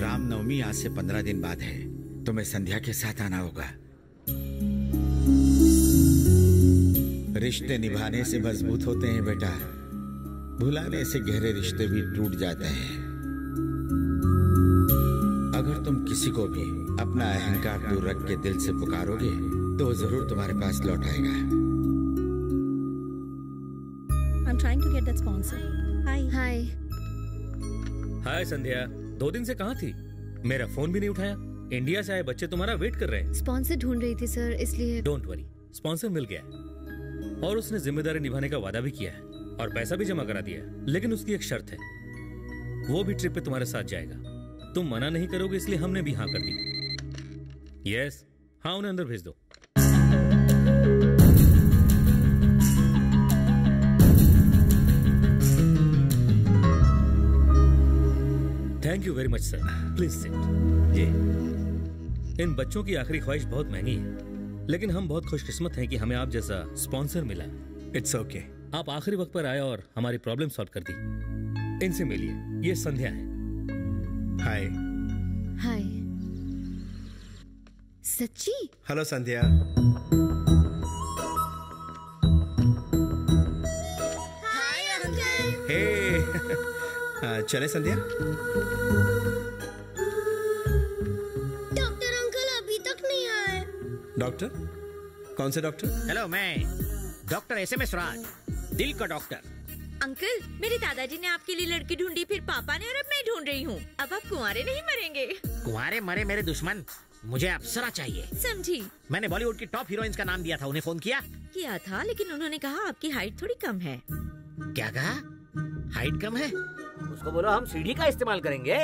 रामनवमी आज से 15 दिन बाद है। तुम्हें संध्या के साथ आना होगा। रिश्ते निभाने से मजबूत होते हैं बेटा, भुलाने से गहरे रिश्ते भी टूट जाते हैं। अगर तुम किसी को भी अपना अहंकार दूर रख के दिल से पुकारोगे तो वो जरूर तुम्हारे पास लौट आएगा। Trying to get that sponsor. Hi. Hi. Hi संध्या, 2 दिन से कहाँ थी? मेरा फोन भी नहीं उठाया। इंडिया से आए बच्चे तुम्हारा वेट कर रहे हैं। स्पॉन्सर ढूंढ रही थी सर, इसलिए। Don't worry, स्पॉन्सर मिल गया है। और उसने जिम्मेदारी निभाने का वादा भी किया है और पैसा भी जमा करा दिया है। लेकिन उसकी एक शर्त है, वो भी ट्रिप पे तुम्हारे साथ जाएगा। तुम मना नहीं करोगे, इसलिए हमने भी हाँ कर दी। यस, हाँ, उन्हें अंदर भेज दो। Thank you very much sir, please sit. ये इन बच्चों की आखिरी ख्वाहिश बहुत महंगी है, लेकिन हम बहुत खुशकिस्मत हैं कि हमें आप जैसा स्पॉन्सर मिला। इट्स ओके, आप आखिरी वक्त पर आए और हमारी प्रॉब्लम सॉल्व कर दी। इनसे मिलिए, ये संध्या है। हाय। हाय। सच्ची? Hello Sandhya. Hi uncle. Hey. चले संध्या। डॉक्टर अंकल अभी तक नहीं आए। डॉक्टर? कौन से डॉक्टर? हेलो, मैं डॉक्टर SMS राज, दिल का डॉक्टर। अंकल, मेरे दादाजी ने आपके लिए लड़की ढूंढी, फिर पापा ने, और अब मैं ढूंढ रही हूँ। अब आप कुंवारे नहीं मरेंगे। कुंवारे मरे मेरे दुश्मन, मुझे अप्सरा चाहिए। समझी? मैंने बॉलीवुड की टॉप हीरोइंस का नाम दिया था, उन्हें फोन किया था, लेकिन उन्होंने कहा आपकी हाइट थोड़ी कम है। क्या कहा? हाइट कम है? उसको बोलो हम सीढ़ी का इस्तेमाल करेंगे।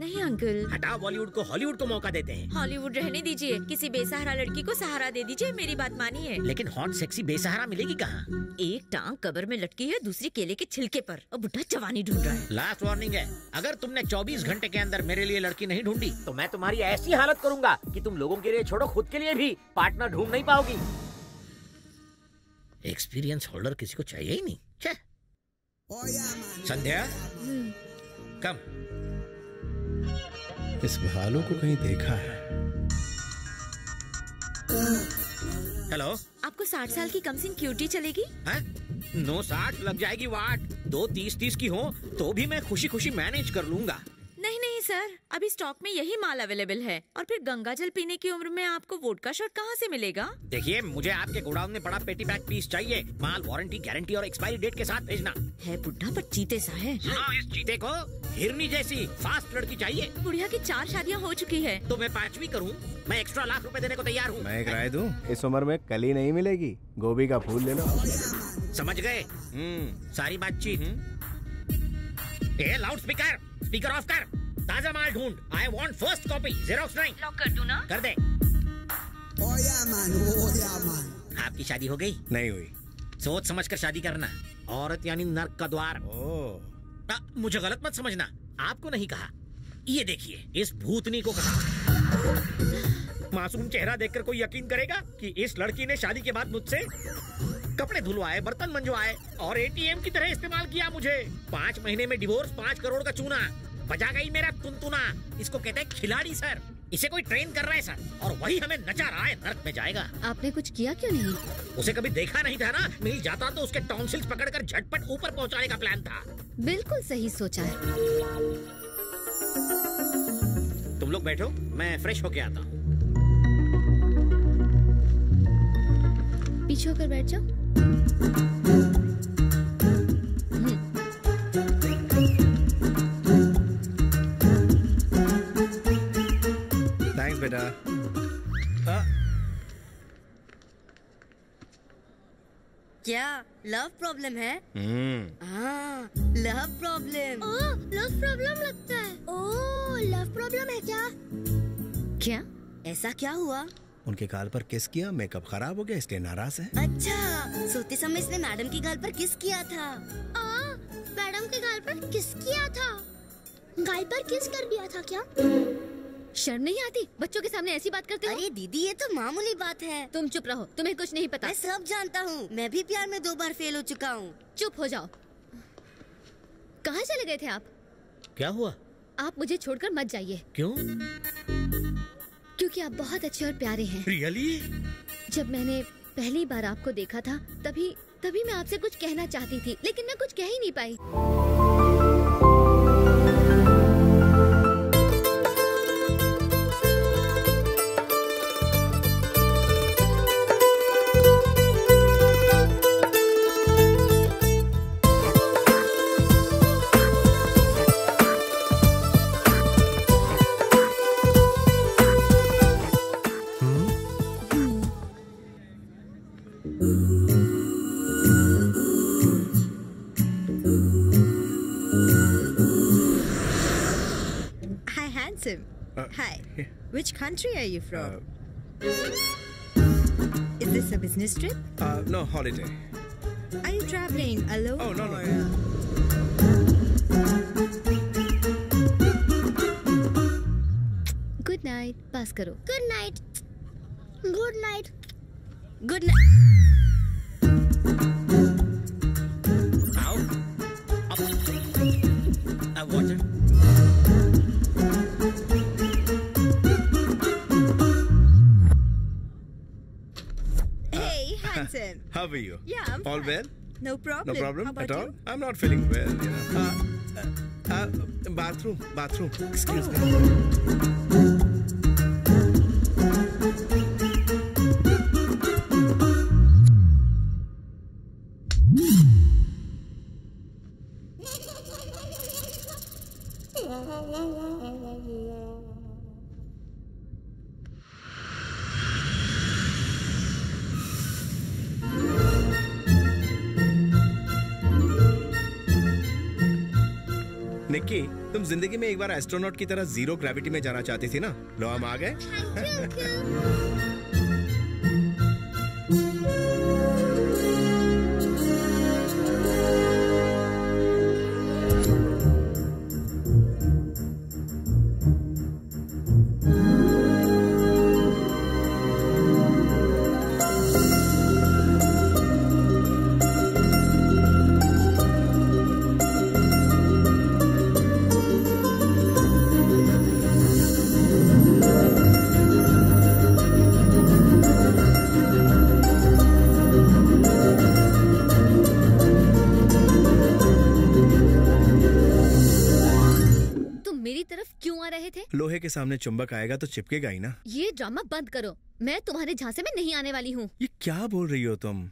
नहीं अंकल। हटाओ बॉलीवुड को, हॉलीवुड को मौका देते हैं। हॉलीवुड रहने दीजिए, किसी बेसहारा लड़की को सहारा दे दीजिए, मेरी बात मानिए। लेकिन हॉट सेक्सी बेसहारा मिलेगी कहाँ? एक टांग कब्र में लटकी है, दूसरी केले के छिलके पर, और बुढ़ा जवानी ढूंढ रहा है। लास्ट वार्निंग है, अगर तुमने 24 घंटे के अंदर मेरे लिए लड़की नहीं ढूंढी तो मैं तुम्हारी ऐसी हालत करूँगा कि तुम लोगों के लिए छोड़ो, खुद के लिए भी पार्टनर ढूंढ नहीं पाओगी। एक्सपीरियंस होल्डर किसी को चाहिए ही नहीं। संध्या, कम। इस भालू को कहीं देखा है। हेलो, आपको 60 साल की कम सीन क्यूटी चलेगी? है? नो, 60 लग जाएगी वाट। 2 30-30 की हो तो भी मैं खुशी खुशी मैनेज कर लूंगा। नहीं नहीं सर, अभी स्टॉक में यही माल अवेलेबल है। और फिर गंगा जल पीने की उम्र में आपको वोडका शॉट कहाँ से मिलेगा? देखिए, मुझे आपके गोडाउन में बड़ा पेटी बैग पीस चाहिए। माल वारंटी, गारंटी और एक्सपायरी डेट के साथ भेजना है। बुढ़ा पर चीते सा है। हाँ, इस चीते को हिरनी जैसी फास्ट लड़की चाहिए। बुढ़िया की 4 शादियाँ हो चुकी है तो मैं 5वीं करूँ? मैं एक्स्ट्रा ₹1,00,000 देने को तैयार हूँ। मैं एक राय दूँ, इस उम्र में कली नहीं मिलेगी, गोभी का फूल ले लो। समझ गए? सारी बातचीत। लाउड स्पीकर ऑफ कर, ताजा माल ढूंढ। I want first copy, xerox नहीं। लॉक कर दूं ना? कर दे। ओया मान। आपकी शादी हो गई? नहीं हुई। सोच समझ कर शादी करना, औरत यानी नर्क का द्वार। मुझे गलत मत समझना, आपको नहीं कहा। ये देखिए, इस भूतनी को कहा। मासूम चेहरा देखकर कोई यकीन करेगा कि इस लड़की ने शादी के बाद मुझसे कपड़े धुलवाए, बर्तन मंजवाए और एटीएम की तरह इस्तेमाल किया मुझे। 5 महीने में डिवोर्स, 5 करोड़ का चूना, बजा गई मेरा टुनटुना। इसको कहते हैं खिलाड़ी सर, इसे कोई ट्रेन कर रहा है सर, और वही हमें नचा रहा है। नर्क में जाएगा। आपने कुछ किया क्यों नहीं? उसे कभी देखा नहीं था ना, मिल जाता तो उसके टॉन्सिल्स पकड़कर झटपट ऊपर पहुँचाने का प्लान था। बिल्कुल सही सोचा है। तुम लोग बैठो, मैं फ्रेश होके आता हूँ। पीछे होकर बैठ जाओ। थैंक्स बेटा। क्या लव प्रॉब्लम है? हाँ, love problem. Oh, love problem लगता है। ओह, लव प्रॉब्लम है क्या? क्या ऐसा क्या हुआ? उनके गाल पर किस किया, मेकअप खराब हो गया इसलिए नाराज है। अच्छा, सोते समय इसने मैडम के गाल पर किस किया था। मैडम के गाल पर किस किया था? गाल पर किस कर दिया था क्या? शर्म नहीं आती बच्चों के सामने ऐसी बात करते हो? अरे दीदी, ये तो मामूली बात है। तुम चुप रहो, तुम्हें कुछ नहीं पता। मैं सब जानता हूँ, मैं भी प्यार में 2 बार फेल हो चुका हूँ। चुप हो जाओ। कहाँ चले गए थे आप? क्या हुआ? आप मुझे छोड़कर मत जाइए। क्यों? क्योंकि आप बहुत अच्छे और प्यारे हैं। रियली? जब मैंने पहली बार आपको देखा था तभी मैं आपसे कुछ कहना चाहती थी, लेकिन मैं कुछ कह ही नहीं पाई। Hi. Which country are you from? Is this a business trip? No, holiday. Are you traveling alone? Oh no, no. Good night. Pass karo. Good night. Good night. Good night. Ow. Up. I water. How are you? Yeah, I'm all fine. Well? No problem. No problem at all. You? I'm not feeling well. You know. Bathroom. Excuse me. Nikki, तुम जिंदगी में एक बार astronaut की तरह 0 gravity में जाना चाहती थी ना, लो हम आ गए। लोहे के सामने चुंबक आएगा तो चिपकेगा ही ना। ये ड्रामा बंद करो, मैं तुम्हारे झांसे में नहीं आने वाली हूँ। ये क्या बोल रही हो तुम?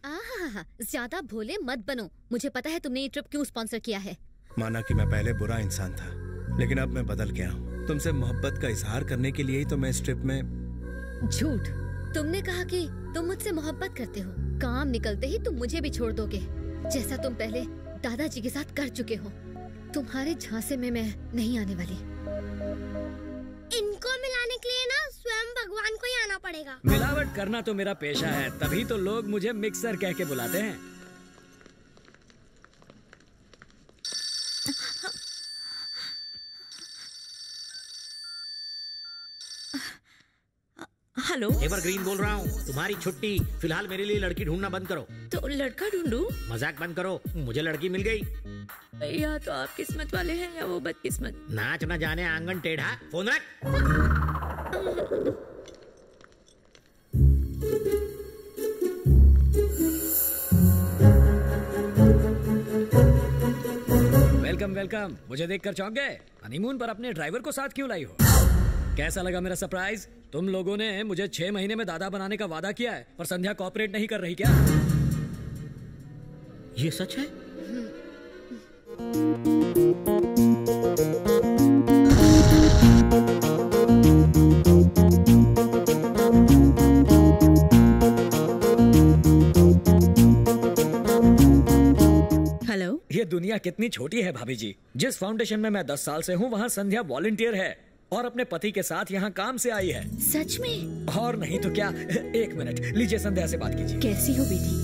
ज्यादा भोले मत बनो, मुझे पता है तुमने ये ट्रिप क्यों स्पॉन्सर किया है। माना कि मैं पहले बुरा इंसान था, लेकिन अब मैं बदल गया हूँ। तुमसे मोहब्बत का इजहार करने के लिए ही तो मैं इस ट्रिप में। झूठ, तुमने कहा कि तुम मुझसे मोहब्बत करते हो, काम निकलते ही तुम मुझे भी छोड़ दोगे, जैसा तुम पहले दादाजी के साथ कर चुके हो। तुम्हारे झांसे में मैं नहीं आने वाली। इनको मिलाने के लिए ना स्वयं भगवान को ही आना पड़ेगा। मिलावट करना तो मेरा पेशा है, तभी तो लोग मुझे मिक्सर कह के बुलाते हैं। हेलो, एवर ग्रीन बोल रहा हूँ। तुम्हारी छुट्टी। फिलहाल मेरे लिए लड़की ढूंढना बंद करो। तो लड़का ढूंढूं? मजाक बंद करो, मुझे लड़की मिल गई। या तो आप किस्मत वाले हैं या वो बदकिस्मत। नाच ना जाने आंगन टेढ़ा। फोन रख। Welcome welcome. मुझे देखकर चौंक गए? हनीमून पर अपने ड्राइवर को साथ क्यों लाई हो? कैसा लगा मेरा सरप्राइज? तुम लोगों ने मुझे 6 महीने में दादा बनाने का वादा किया है पर संध्या कोऑपरेट नहीं कर रही। क्या ये सच है? ये दुनिया कितनी छोटी है भाभी जी। जिस फाउंडेशन में मैं 10 साल से हूँ वहाँ संध्या वॉलंटियर है और अपने पति के साथ यहाँ काम से आई है। सच में? और नहीं तो क्या। 1 मिनट लीजिए, संध्या से बात कीजिए। कैसी हो बेटी?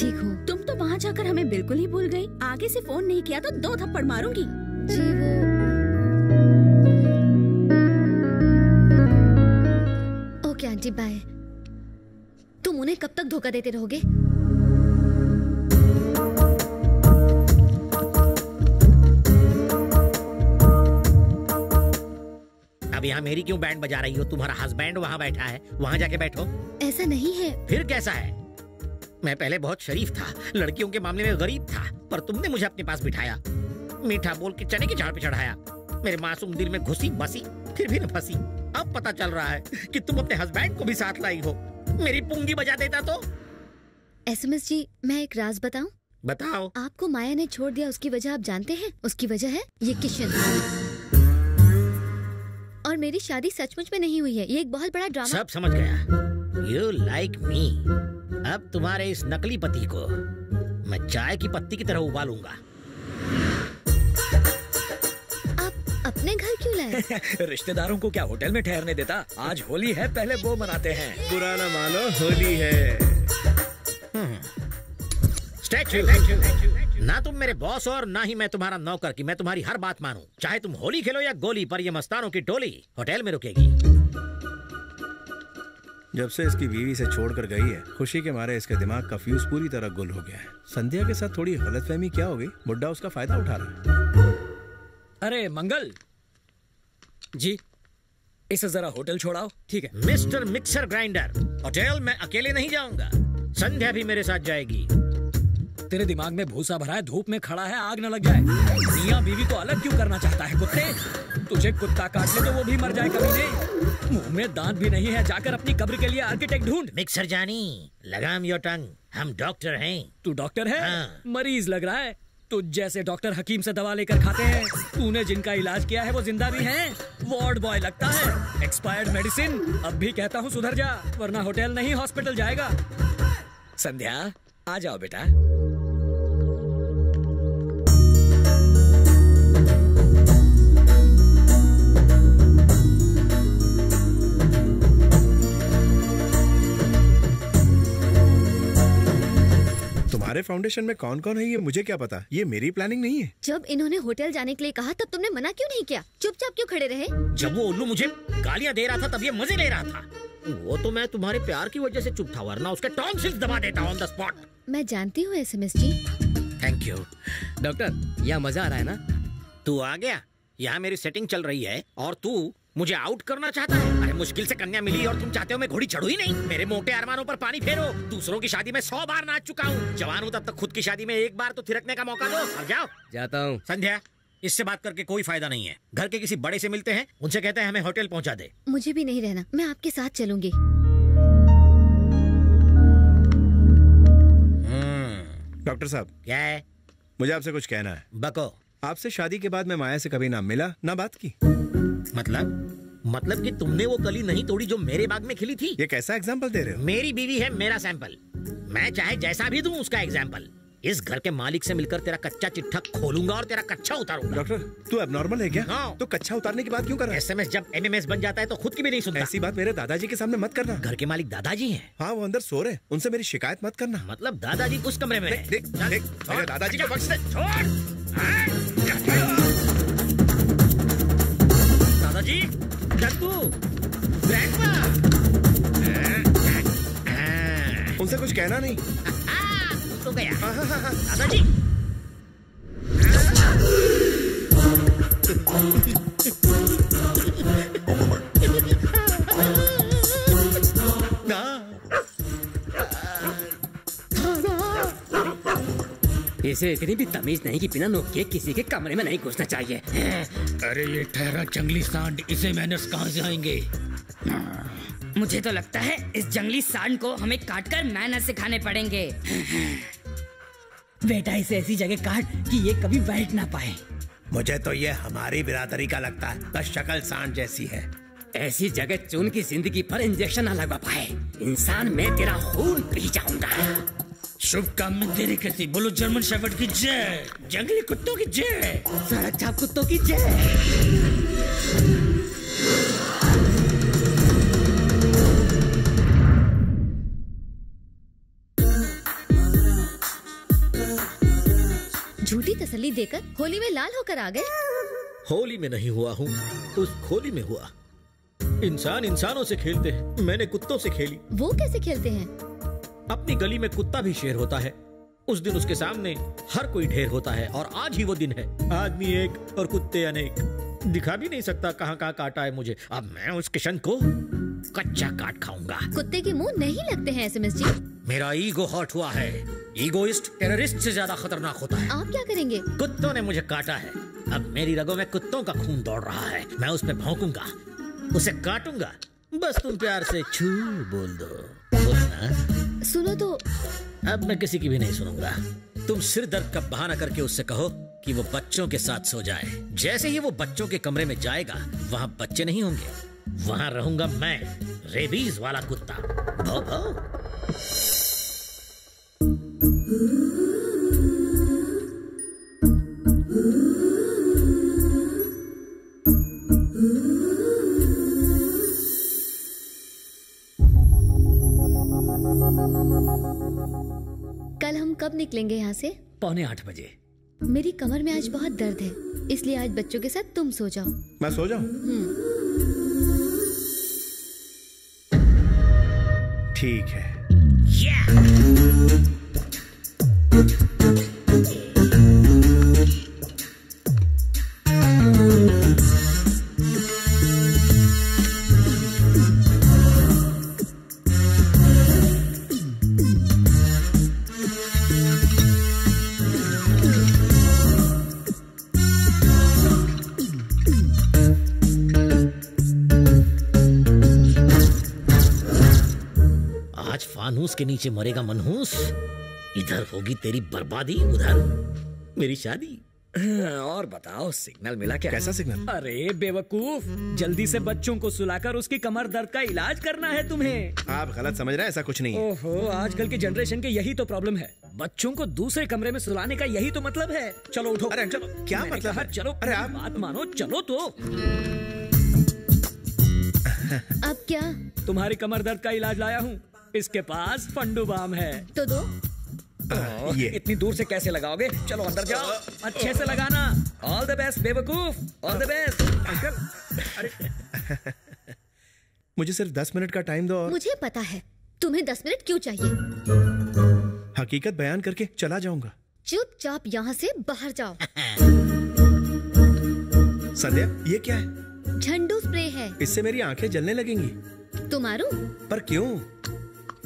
ठीक हो? तुम तो वहाँ जाकर हमें बिल्कुल ही भूल गई। आगे से फोन नहीं किया तो 2 थप्पड़ मारूंगी। जी वो। Okay aunty bye. तुम उन्हें कब तक धोखा देते रहोगे? यहाँ मेरी क्यों बैंड बजा रही हो? तुम्हारा हस्बैंड वहाँ बैठा है, वहाँ जाके बैठो। ऐसा नहीं है। फिर कैसा है? मैं पहले बहुत शरीफ था, लड़कियों के मामले में गरीब था, पर तुमने मुझे अपने पास बिठाया, मीठा बोल के चने की झाड़ पे चढ़ाया, मेरे मासूम दिल में घुसी बसी, फिर भी न फंसी। अब पता चल रहा है कि तुम अपने हस्बैंड को भी साथ लाई हो। मेरी पुंगी बजा देता तो। SMS जी, मैं एक राज बताऊं? बताओ। आपको माया ने छोड़ दिया, उसकी वजह आप जानते हैं? उसकी वजह है ये किशन। और मेरी शादी सचमुच में नहीं हुई है। ये एक बहुत बड़ा ड्रामा। सब समझ गया। You like me. अब तुम्हारे इस नकली पति को मैं चाय की पत्ती की तरह उबालूंगा। आप अपने घर क्यों लाए? रिश्तेदारों को क्या होटल में ठहरने देता? आज होली है, पहले वो मनाते हैं। पुराना मालो होली है। ना तुम मेरे बॉस और ना ही मैं तुम्हारा नौकर की मैं तुम्हारी हर बात मानूं। चाहे तुम होली खेलो या गोली, पर ये मस्तानों की टोली होटल में रुकेगी। जब से इसकी बीवी से छोड़कर गई है, खुशी के मारे इसके दिमाग का फ्यूज पूरी तरह गुल हो गया है। संध्या के साथ थोड़ी गलतफहमी क्या हो गई? बुड्ढा उसका फायदा उठा रहा है। अरे मंगल जी, इसे जरा होटल छोड़ाओ। ठीक है। मिस्टर मिक्सर ग्राइंडर, होटल में अकेले नहीं जाऊंगा, संध्या भी मेरे साथ जाएगी। तेरे दिमाग में भूसा भरा है, धूप में खड़ा है, आग न लग जाए। मियां बीवी को अलग क्यों करना चाहता है कुत्ते? तुझे कुत्ता काट ले तो वो भी मर जाए कमीने। मुंह में दांत भी नहीं है, जाकर अपनी कब्र के लिए आर्किटेक्ट ढूंढ। मिक्सर जानी, लगाम योर टंग। हम डॉक्टर हैं। तू डॉक्टर है? हाँ। मरीज लग रहा है। तुझ जैसे डॉक्टर हकीम से दवा लेकर खाते हैं। तूने जिनका इलाज किया है वो जिंदा भी है। वार्ड बॉय लगता है, एक्सपायर्ड मेडिसिन। अब भी कहता हूँ सुधर जा, वरना होटल नहीं हॉस्पिटल जाएगा। संध्या आ जाओ बेटा। तुम्हारे फाउंडेशन में कौन कौन है ये मुझे क्या पता? ये मेरी प्लानिंग नहीं है। जब इन्होंने होटल जाने के लिए कहा तब तुमने मना क्यों नहीं किया? चुपचाप क्यों खड़े रहे? जब वो उल्लू मुझे गालियाँ दे रहा था तब ये मजे ले रहा था। वो तो मैं तुम्हारे प्यार की वजह से चुप था, वरना उसके टॉन्सिल्स दबा देता ऑन द स्पॉट। मैं जानती हूँ SMS ji. Thank you. Doctor यहाँ मजा आ रहा है ना? तू आ गया। यहाँ मेरी सेटिंग चल रही है और तू मुझे आउट करना चाहता है। अरे मुश्किल से कन्या मिली और तुम चाहते हो मैं घोड़ी चढ़ू ही नहीं। मेरे मोटे अरमानों पर पानी फेरो। दूसरों की शादी में 100 बार नाच चुका हूँ। जवान हूँ तब तक खुद की शादी में 1 बार तो थिरकने का मौका दो। अब जाओ। जाता हूँ। संध्या, इससे बात करके कोई फायदा नहीं है। घर के किसी बड़े से मिलते हैं, उनसे कहते हैं हमें होटल पहुँचा दे। मुझे भी नहीं रहना, मैं आपके साथ चलूंगी। डॉक्टर साहब क्या है? मुझे आपसे कुछ कहना है। बको। आपसे शादी के बाद मैं माया से कभी ना मिला ना बात की। मतलब कि तुमने वो कली नहीं तोड़ी जो मेरे बाग में खिली थी? ये कैसा एग्जांपल दे रहे हो? मेरी बीवी है मेरा सैंपल, मैं चाहे जैसा भी दूं उसका एग्जांपल। इस घर के मालिक से मिलकर तेरा कच्चा चिट्ठा खोलूंगा और तेरा कच्चा उतारूंगा। डॉक्टर तू एबनॉर्मल है क्या? हाँ। तो कच्चा उतारने की बात क्यों कर रहा है? SMS जब MMS बन जाता है तो खुद की भी नहीं सुनता। ऐसी बात मेरे दादाजी के सामने मत करना। घर के मालिक दादाजी हैं। हाँ, वो अंदर सो रहे, उनसे मेरी शिकायत मत करना। मतलब दादाजी उस कमरे में हैं। देख देख मेरे दादाजी के बक्से। छोड़ दादाजी, दत्तू, ग्रैंडपा। से कुछ कहना नहीं। तो गया। दादा जी। इसे इतनी भी तमीज नहीं कि बिना नोक के किसी के कमरे में नहीं घुसना चाहिए। अरे ये ठहरा जंगली सांड, इसे मैनर्स कहाँ से आएंगे? मुझे तो लगता है इस जंगली सांड को हमें काटकर मैनर्स सिखाने पड़ेंगे। बेटा इसे ऐसी जगह काट कि ये कभी बैठ ना पाए। मुझे तो ये हमारी बिरादरी का लगता है, बस शक्ल सांड जैसी है। ऐसी जगह चुन की जिंदगी पर इंजेक्शन न लगा पाए। इंसान में तेरा खून पी जाऊंगा। शुभ काम में देरी कैसी, बोलो जर्मन शेफर्ड की जय, जंगली कुत्तों की जय, सड़क छाप कुत्तों की जय। झूठी तसल्ली देकर होली में लाल होकर आ गए। होली में नहीं हुआ हूँ, उस खोली में हुआ। इंसान इंसानों से खेलते हैं, मैंने कुत्तों से खेली। वो कैसे खेलते हैं? अपनी गली में कुत्ता भी शेर होता है, उस दिन उसके सामने हर कोई ढेर होता है, और आज ही वो दिन है। आदमी एक और कुत्ते अनेक, दिखा भी नहीं सकता कहाँ कहाँ काटा है मुझे। अब मैं उस किशन को कच्चा काट खाऊंगा। कुत्ते के मुंह नहीं लगते हैं SMS जी। मेरा ईगो हॉट हुआ है। ईगोइस्ट टेररिस्ट से ज्यादा खतरनाक होता है। आप क्या करेंगे? कुत्तों ने मुझे काटा है, अब मेरी रगों में कुत्तों का खून दौड़ रहा है। मैं उस पर भौंकूंगा, उसे काटूंगा, बस तुम प्यार से छू बोल दो। सुनो तो। अब मैं किसी की भी नहीं सुनूंगा। तुम सिर दर्द का बहाना करके उससे कहो कि वो बच्चों के साथ सो जाए। जैसे ही वो बच्चों के कमरे में जाएगा, वहाँ बच्चे नहीं होंगे, वहाँ रहूंगा मैं, रेबीज वाला कुत्ता। भौ भौ। कल हम कब निकलेंगे यहाँ से? 7:45 बजे। मेरी कमर में आज बहुत दर्द है, इसलिए आज बच्चों के साथ तुम सो जाओ। मैं सो जाऊं? ठीक है। के नीचे मरेगा मनहूस। इधर होगी तेरी बर्बादी, उधर मेरी शादी। और बताओ, सिग्नल मिला क्या? कैसा सिग्नल? अरे बेवकूफ, जल्दी से बच्चों को सुलाकर उसकी कमर दर्द का इलाज करना है तुम्हें। आप गलत समझ रहे हैं, ऐसा कुछ नहीं है। ओहो, आजकल के जनरेशन के यही तो प्रॉब्लम है। बच्चों को दूसरे कमरे में सुलाने का यही तो मतलब है। चलो उठो। अरे चलो, क्या मतलब है? चलो, अरे आप बात मानो, चलो तो। अब क्या? तुम्हारी कमर दर्द का इलाज लाया हूँ, इसके पास फंडू बाम है तो दो। ये इतनी दूर से कैसे लगाओगे? चलो अंदर जाओ, अच्छे से लगाना। ऑल द बेस्ट बेवकूफ, ऑल द बेस्ट। अंकल मुझे सिर्फ 10 मिनट का टाइम दो। मुझे पता है तुम्हें 10 मिनट क्यों चाहिए। हकीकत बयान करके चला जाऊंगा। चुपचाप यहाँ से बाहर जाओ। संध्या ये क्या है? झंडू स्प्रे है, इससे मेरी आंखें जलने लगेंगी। तो मारूं? पर क्यों?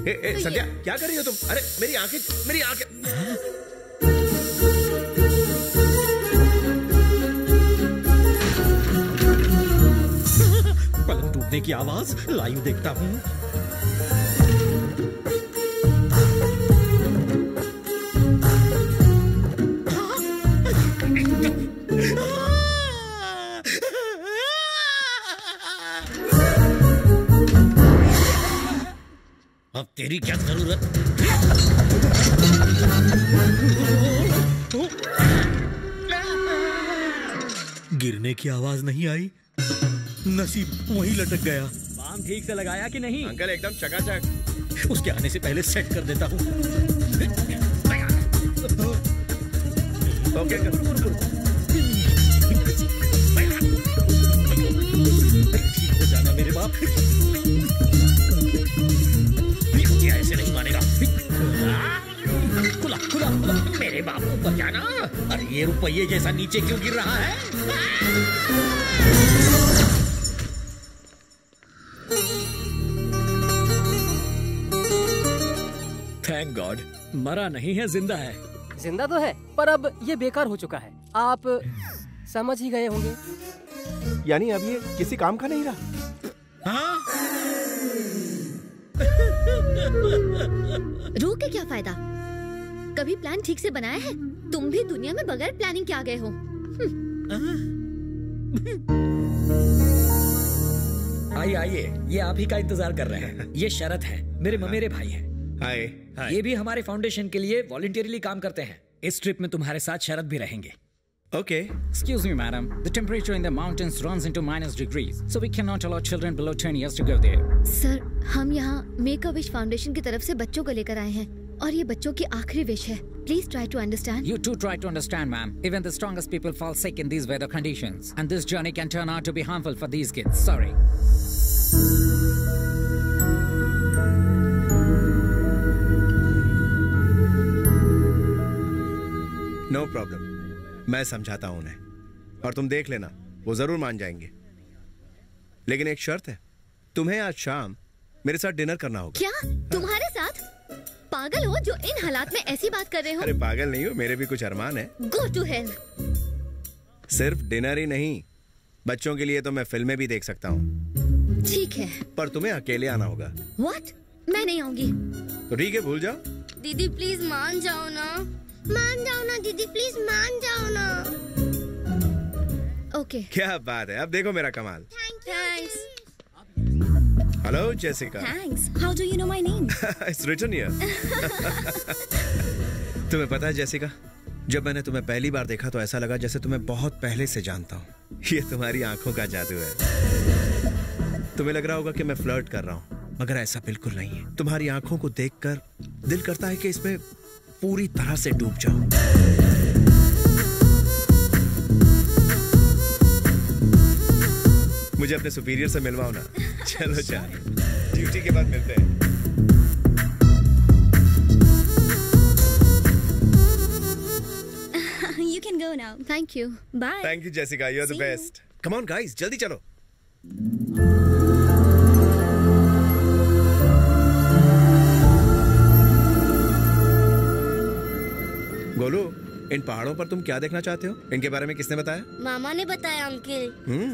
संध्या क्या कर रही हो तुम? अरे मेरी आंखें, मेरी आंखें। पलंग टूटने की आवाज लाइव देखता हूँ। अब तेरी क्या जरूरत? गिरने की आवाज नहीं आई, नसीब वहीं लटक गया। बाम ठीक से लगाया कि नहीं? अंकल एकदम चकाचक। उसके आने से पहले सेट कर देता हूँ। ओके ठीक हो जाना मेरे बाप। ऐसे नहीं मानेगा। बाबू बचाना। अरे ये रुपये जैसा नीचे क्यों गिर रहा है? थैंक गॉड, मरा नहीं है, जिंदा है। जिंदा तो है, पर अब ये बेकार हो चुका है। आप समझ ही गए होंगे। यानी अब ये किसी काम का नहीं रहा। रोक के क्या फायदा? कभी प्लान ठीक से बनाया है? तुम भी दुनिया में बगैर प्लानिंग के आ गए हो। आइए आइए, ये आप ही का इंतजार कर रहे हैं। ये शरद है, मेरे ममेरे भाई हैं। हाय हाय। ये भी हमारे फाउंडेशन के लिए वॉलंटियरली काम करते हैं। इस ट्रिप में तुम्हारे साथ शरद भी रहेंगे। Okay. Excuse me, madam. The temperature in the mountains runs into -degrees, so we cannot allow children below 10 years to go there. Sir, हम यहाँ मेक अ विश फाउंडेशन की तरफ से बच्चों को लेकर आए हैं और ये बच्चों की आखिरी विश है। Please try to understand. You too try to understand, ma'am. Even the strongest people fall sick in these weather conditions, and this journey can turn out to be harmful for these kids. Sorry. No problem. मैं समझाता हूं उन्हें और तुम देख लेना, वो जरूर मान जाएंगे। लेकिन एक शर्त है, तुम्हें आज शाम मेरे साथ डिनर करना होगा। क्या? हाँ। तुम्हारे साथ? पागल हो जो इन हालात में ऐसी बात कर रहे हो। अरे पागल नहीं हो, मेरे भी कुछ अरमान है। Go to hell. सिर्फ डिनर ही नहीं, बच्चों के लिए तो मैं फिल्में भी देख सकता हूँ। ठीक है, पर तुम्हें अकेले आना होगा। What? मैं नहीं आऊंगी। तो ठीक है, भूल जाओ। दीदी प्लीज मान जाओ ना, मान जाओ ना दीदी, प्लीज मान जाओ ना। ओके। क्या बात है, अब देखो मेरा कमाल। Thanks. Hello Jessica. Thanks. How do you know my name? It's written here. तुम्हें पता है जेसिका, जब मैंने तुम्हें पहली बार देखा तो ऐसा लगा जैसे तुम्हें बहुत पहले से जानता हूँ। ये तुम्हारी आंखों का जादू है। तुम्हें लग रहा होगा कि मैं फ्लर्ट कर रहा हूँ, मगर ऐसा बिल्कुल नहीं है। तुम्हारी आंखों को देख कर दिल करता है कि इसमें पूरी तरह से डूब जाओ। मुझे अपने सुपीरियर से मिलवाओ ना। चलो चाहे, ड्यूटी के बाद मिलते हैं। You can go now. Thank you. Bye. Thank you, Jessica. You're the best. Come on, guys, जल्दी चलो। गोलू, इन पहाड़ों पर तुम क्या देखना चाहते हो? इनके बारे में किसने बताया? मामा ने बताया अंकल।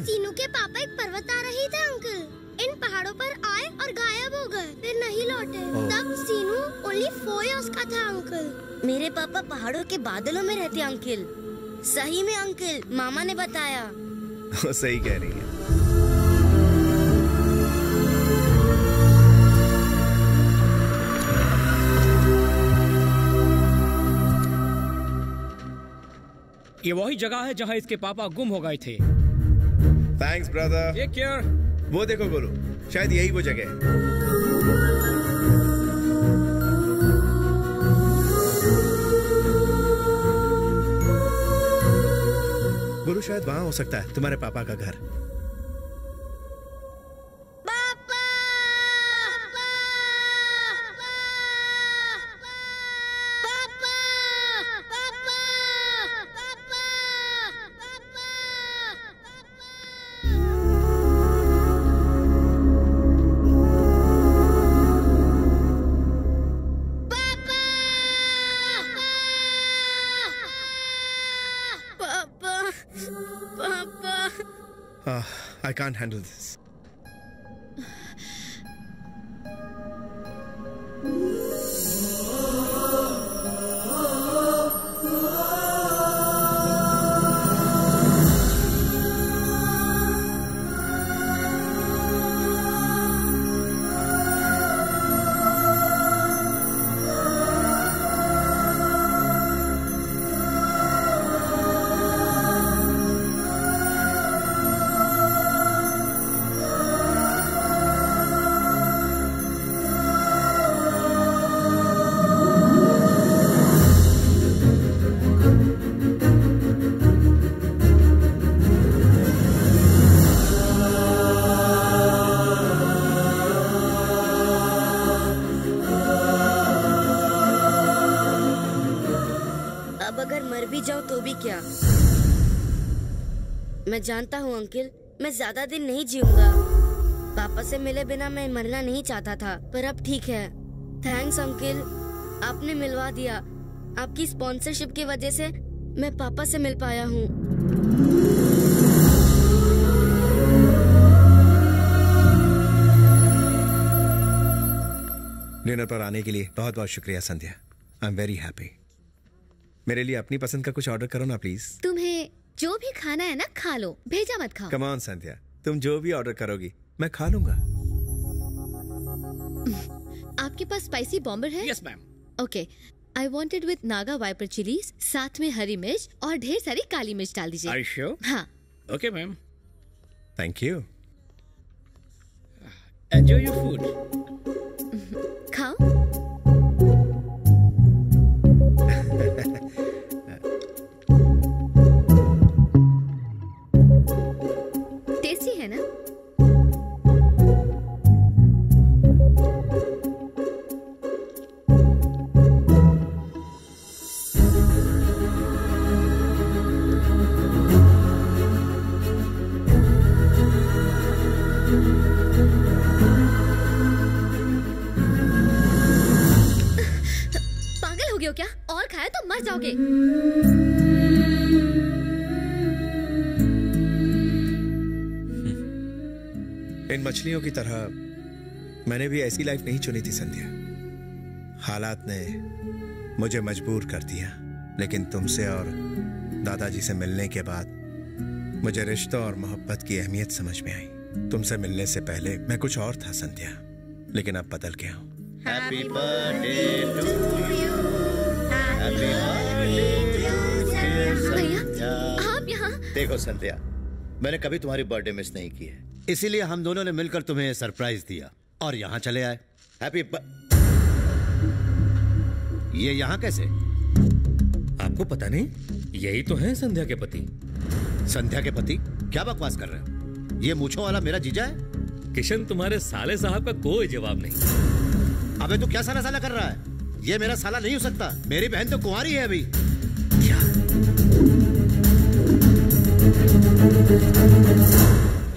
सीनू के पापा एक पर्वत आ रही थे अंकल, इन पहाड़ों पर आए और गायब हो गए, फिर नहीं लौटे। तब सीनू ओनली 4 years का था अंकल। मेरे पापा पहाड़ों के बादलों में रहते अंकल। सही में अंकल, मामा ने बताया। सही कह रही है। ये वही जगह है जहाँ इसके पापा गुम हो गए थे। Thanks brother. Take care. वो देखो गोलू, शायद यही वो जगह है। गोलू, शायद वहाँ हो सकता है तुम्हारे पापा का घर। I can't handle this. मैं जानता हूँ अंकिल, मैं ज्यादा दिन नहीं जीऊंगा। पापा से मिले बिना मैं मरना नहीं चाहता था, पर अब ठीक है। थैंक्स अंकिल, आपने मिलवा दिया। आपकी स्पॉन्सरशिप की वजह से मैं पापा से मिल पाया हूँ। डिनर पर आने के लिए बहुत बहुत शुक्रिया Sandhya. I am very happy. मेरे लिए अपनी पसंद का कुछ ऑर्डर करो ना प्लीज। तुम्हें जो भी खाना है ना खा लो, भेजा मत खाओ। कम ऑन संध्या, तुम जो भी ऑर्डर करोगी मैं खा लूंगा। आपके पास स्पाइसी बॉम्बर है? Yes ma'am. Okay, I wanted with Naga viper chillies, साथ में हरी मिर्च और ढेर सारी काली मिर्च डाल दीजिए। Are you sure? हाँ। Okay ma'am, thank you. Enjoy your food. खाओ। जाओगे इन मछलियों की तरह मैंने भी ऐसी लाइफ नहीं चुनी थी संध्या। हालात ने मुझे मजबूर कर दिया, लेकिन तुमसे और दादाजी से मिलने के बाद मुझे रिश्तों और मोहब्बत की अहमियत समझ में आई। तुमसे मिलने से पहले मैं कुछ और था संध्या, लेकिन अब बदल गया हूं। Happy birthday to you. आप यहाँ? देखो संध्या, मैंने कभी तुम्हारी बर्थडे मिस नहीं की है, इसीलिए हम दोनों ने मिलकर तुम्हें सरप्राइज दिया और यहाँ चले आए। हैप्पी ये यहाँ कैसे? आपको पता नहीं? यही तो है संध्या के पति। संध्या के पति? क्या बकवास कर रहे हो? ये मूंछों वाला मेरा जीजा है। किशन, तुम्हारे साले साहब का कोई जवाब नहीं। अबे तू क्या साला साला कर रहा है? ये मेरा साला नहीं हो सकता, मेरी बहन तो कुंवारी है अभी। क्या?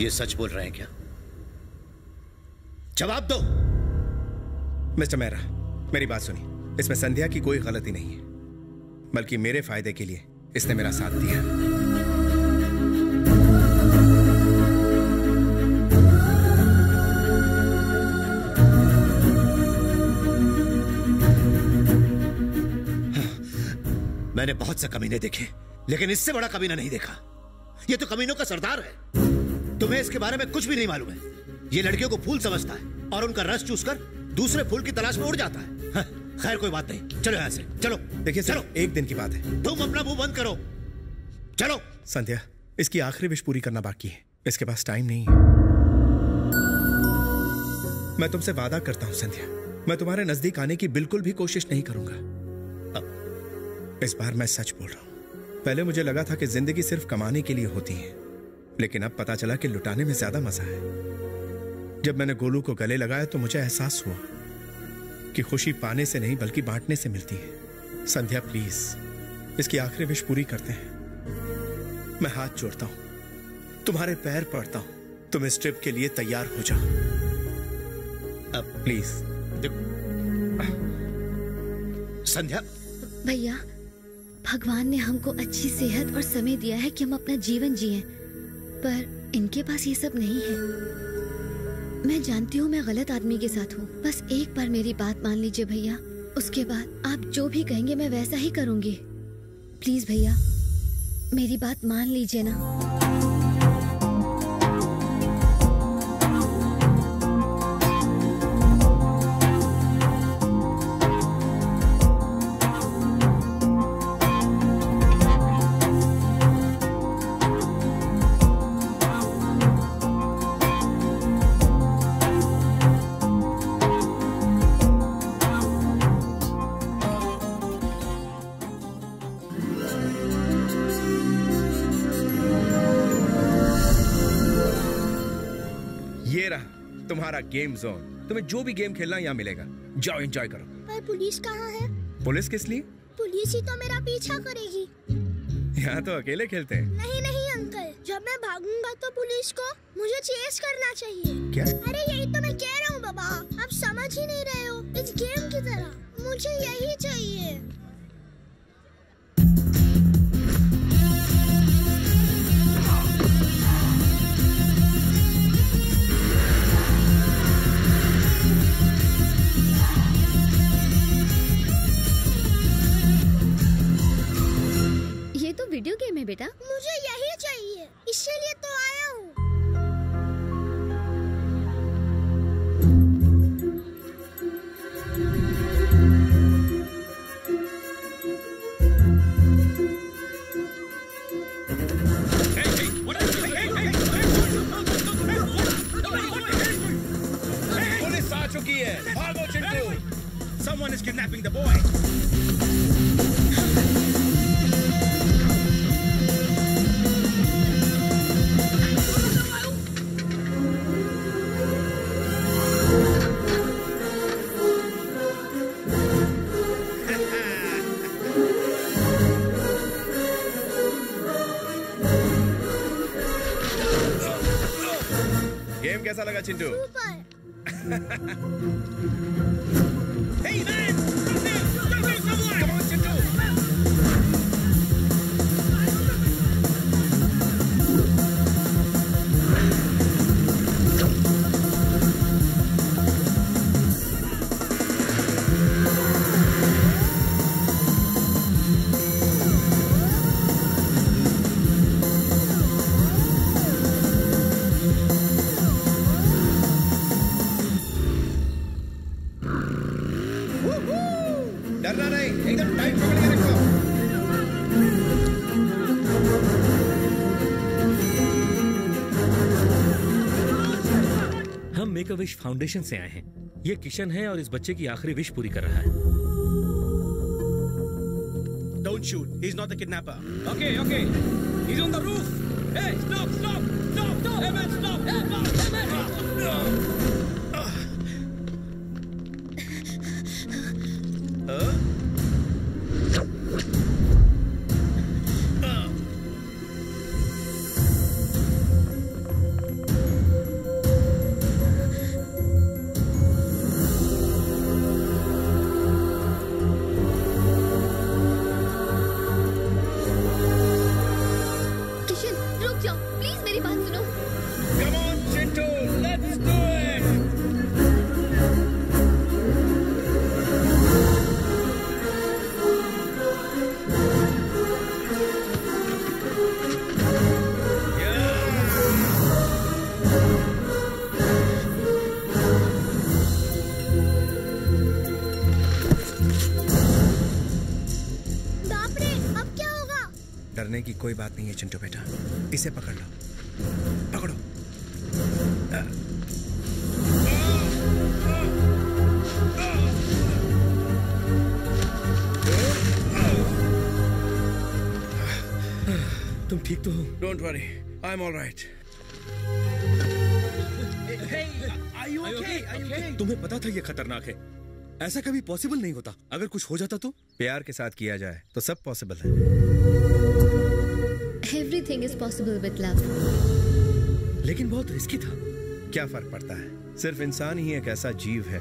ये सच बोल रहे हैं क्या? जवाब दो। मिस्टर मेहरा, मेरी बात सुनिए, इसमें संध्या की कोई गलती नहीं है, बल्कि मेरे फायदे के लिए इसने मेरा साथ दिया। मैंने बहुत से कमीने देखे, लेकिन इससे बड़ा कमीना नहीं देखा। ये तो कमीनों का सरदार है। तुम्हें इसके बारे में कुछ भी नहीं मालूम है। ये लड़कियों को फूल समझता है और उनका रस चूसकर दूसरे फूल की तलाश में उड़ जाता है। हाँ, खैर कोई बात नहीं, चलो यहाँ से चलो। देखिए चलो, एक दिन की बात है, तुम अपना मुंह बंद करो, चलो। संध्या, इसकी आखिरी विश पूरी करना बाकी है, इसके पास टाइम नहीं है। मैं तुमसे वादा करता हूँ संध्या, मैं तुम्हारे नजदीक आने की बिल्कुल भी कोशिश नहीं करूंगा। इस बार मैं सच बोल रहा हूँ। पहले मुझे लगा था कि जिंदगी सिर्फ कमाने के लिए होती है, लेकिन अब पता चला कि लुटाने में ज्यादा मजा है। जब मैंने गोलू को गले लगाया तो मुझे एहसास हुआ कि खुशी पाने से नहीं बल्कि बांटने से मिलती है। संध्या प्लीज, इसकी आखिरी विश पूरी करते हैं। मैं हाथ जोड़ता हूँ, तुम्हारे पैर पड़ता हूँ, तुम इस ट्रिप के लिए तैयार हो जाओ। अब प्लीज। संध्या भैया, भगवान ने हमको अच्छी सेहत और समय दिया है कि हम अपना जीवन जिएं, पर इनके पास ये सब नहीं है। मैं जानती हूँ मैं गलत आदमी के साथ हूँ, बस एक बार मेरी बात मान लीजिए भैया, उसके बाद आप जो भी कहेंगे मैं वैसा ही करूँगी। प्लीज भैया, मेरी बात मान लीजिए ना। गेम जोन, तुम्हें जो भी गेम खेलना यहाँ मिलेगा, जाओ एंजॉय करो। पर पुलिस कहाँ है? पुलिस किस लिए? पुलिस ही तो मेरा पीछा करेगी। यहाँ तो अकेले खेलते हैं। नहीं नहीं अंकल, जब मैं भागूंगा तो पुलिस को मुझे चेस करना चाहिए। क्या? अरे यही तो मैं कह रहा हूँ बाबा, आप समझ ही नहीं रहे हो। इस गेम की तरह मुझे यही चाहिए। ये तो वीडियो गेम है बेटा। मुझे यही चाहिए, इसीलिए तो आया हूँ। पुलिस आ चुकी है, भागो Chintu. Someone is kidnapping the boy. कैसा लगा Chintu? hey man, come on, Chintu. Wish foundation से आए हैं। ये किशन है और इस बच्चे की आखिरी विश पूरी कर रहा है। Don't shoot. He's not the kidnapper. Okay, okay. He's on the roof. Hey, stop, stop, stop, stop. Hey man, stop. Hey man, hey man. की कोई बात नहीं है चिंटू बेटा, इसे पकड़ लो, पकड़ो। तुम ठीक तो हो? Don't worry, I am all right. तुम्हें पता था ये खतरनाक है, ऐसा कभी पॉसिबल नहीं होता। अगर कुछ हो जाता तो? प्यार के साथ किया जाए तो सब पॉसिबल है। Everything is possible with love. लेकिन बहुत रिस्की था। क्या फर्क पड़ता है? सिर्फ इंसान ही एक ऐसा जीव है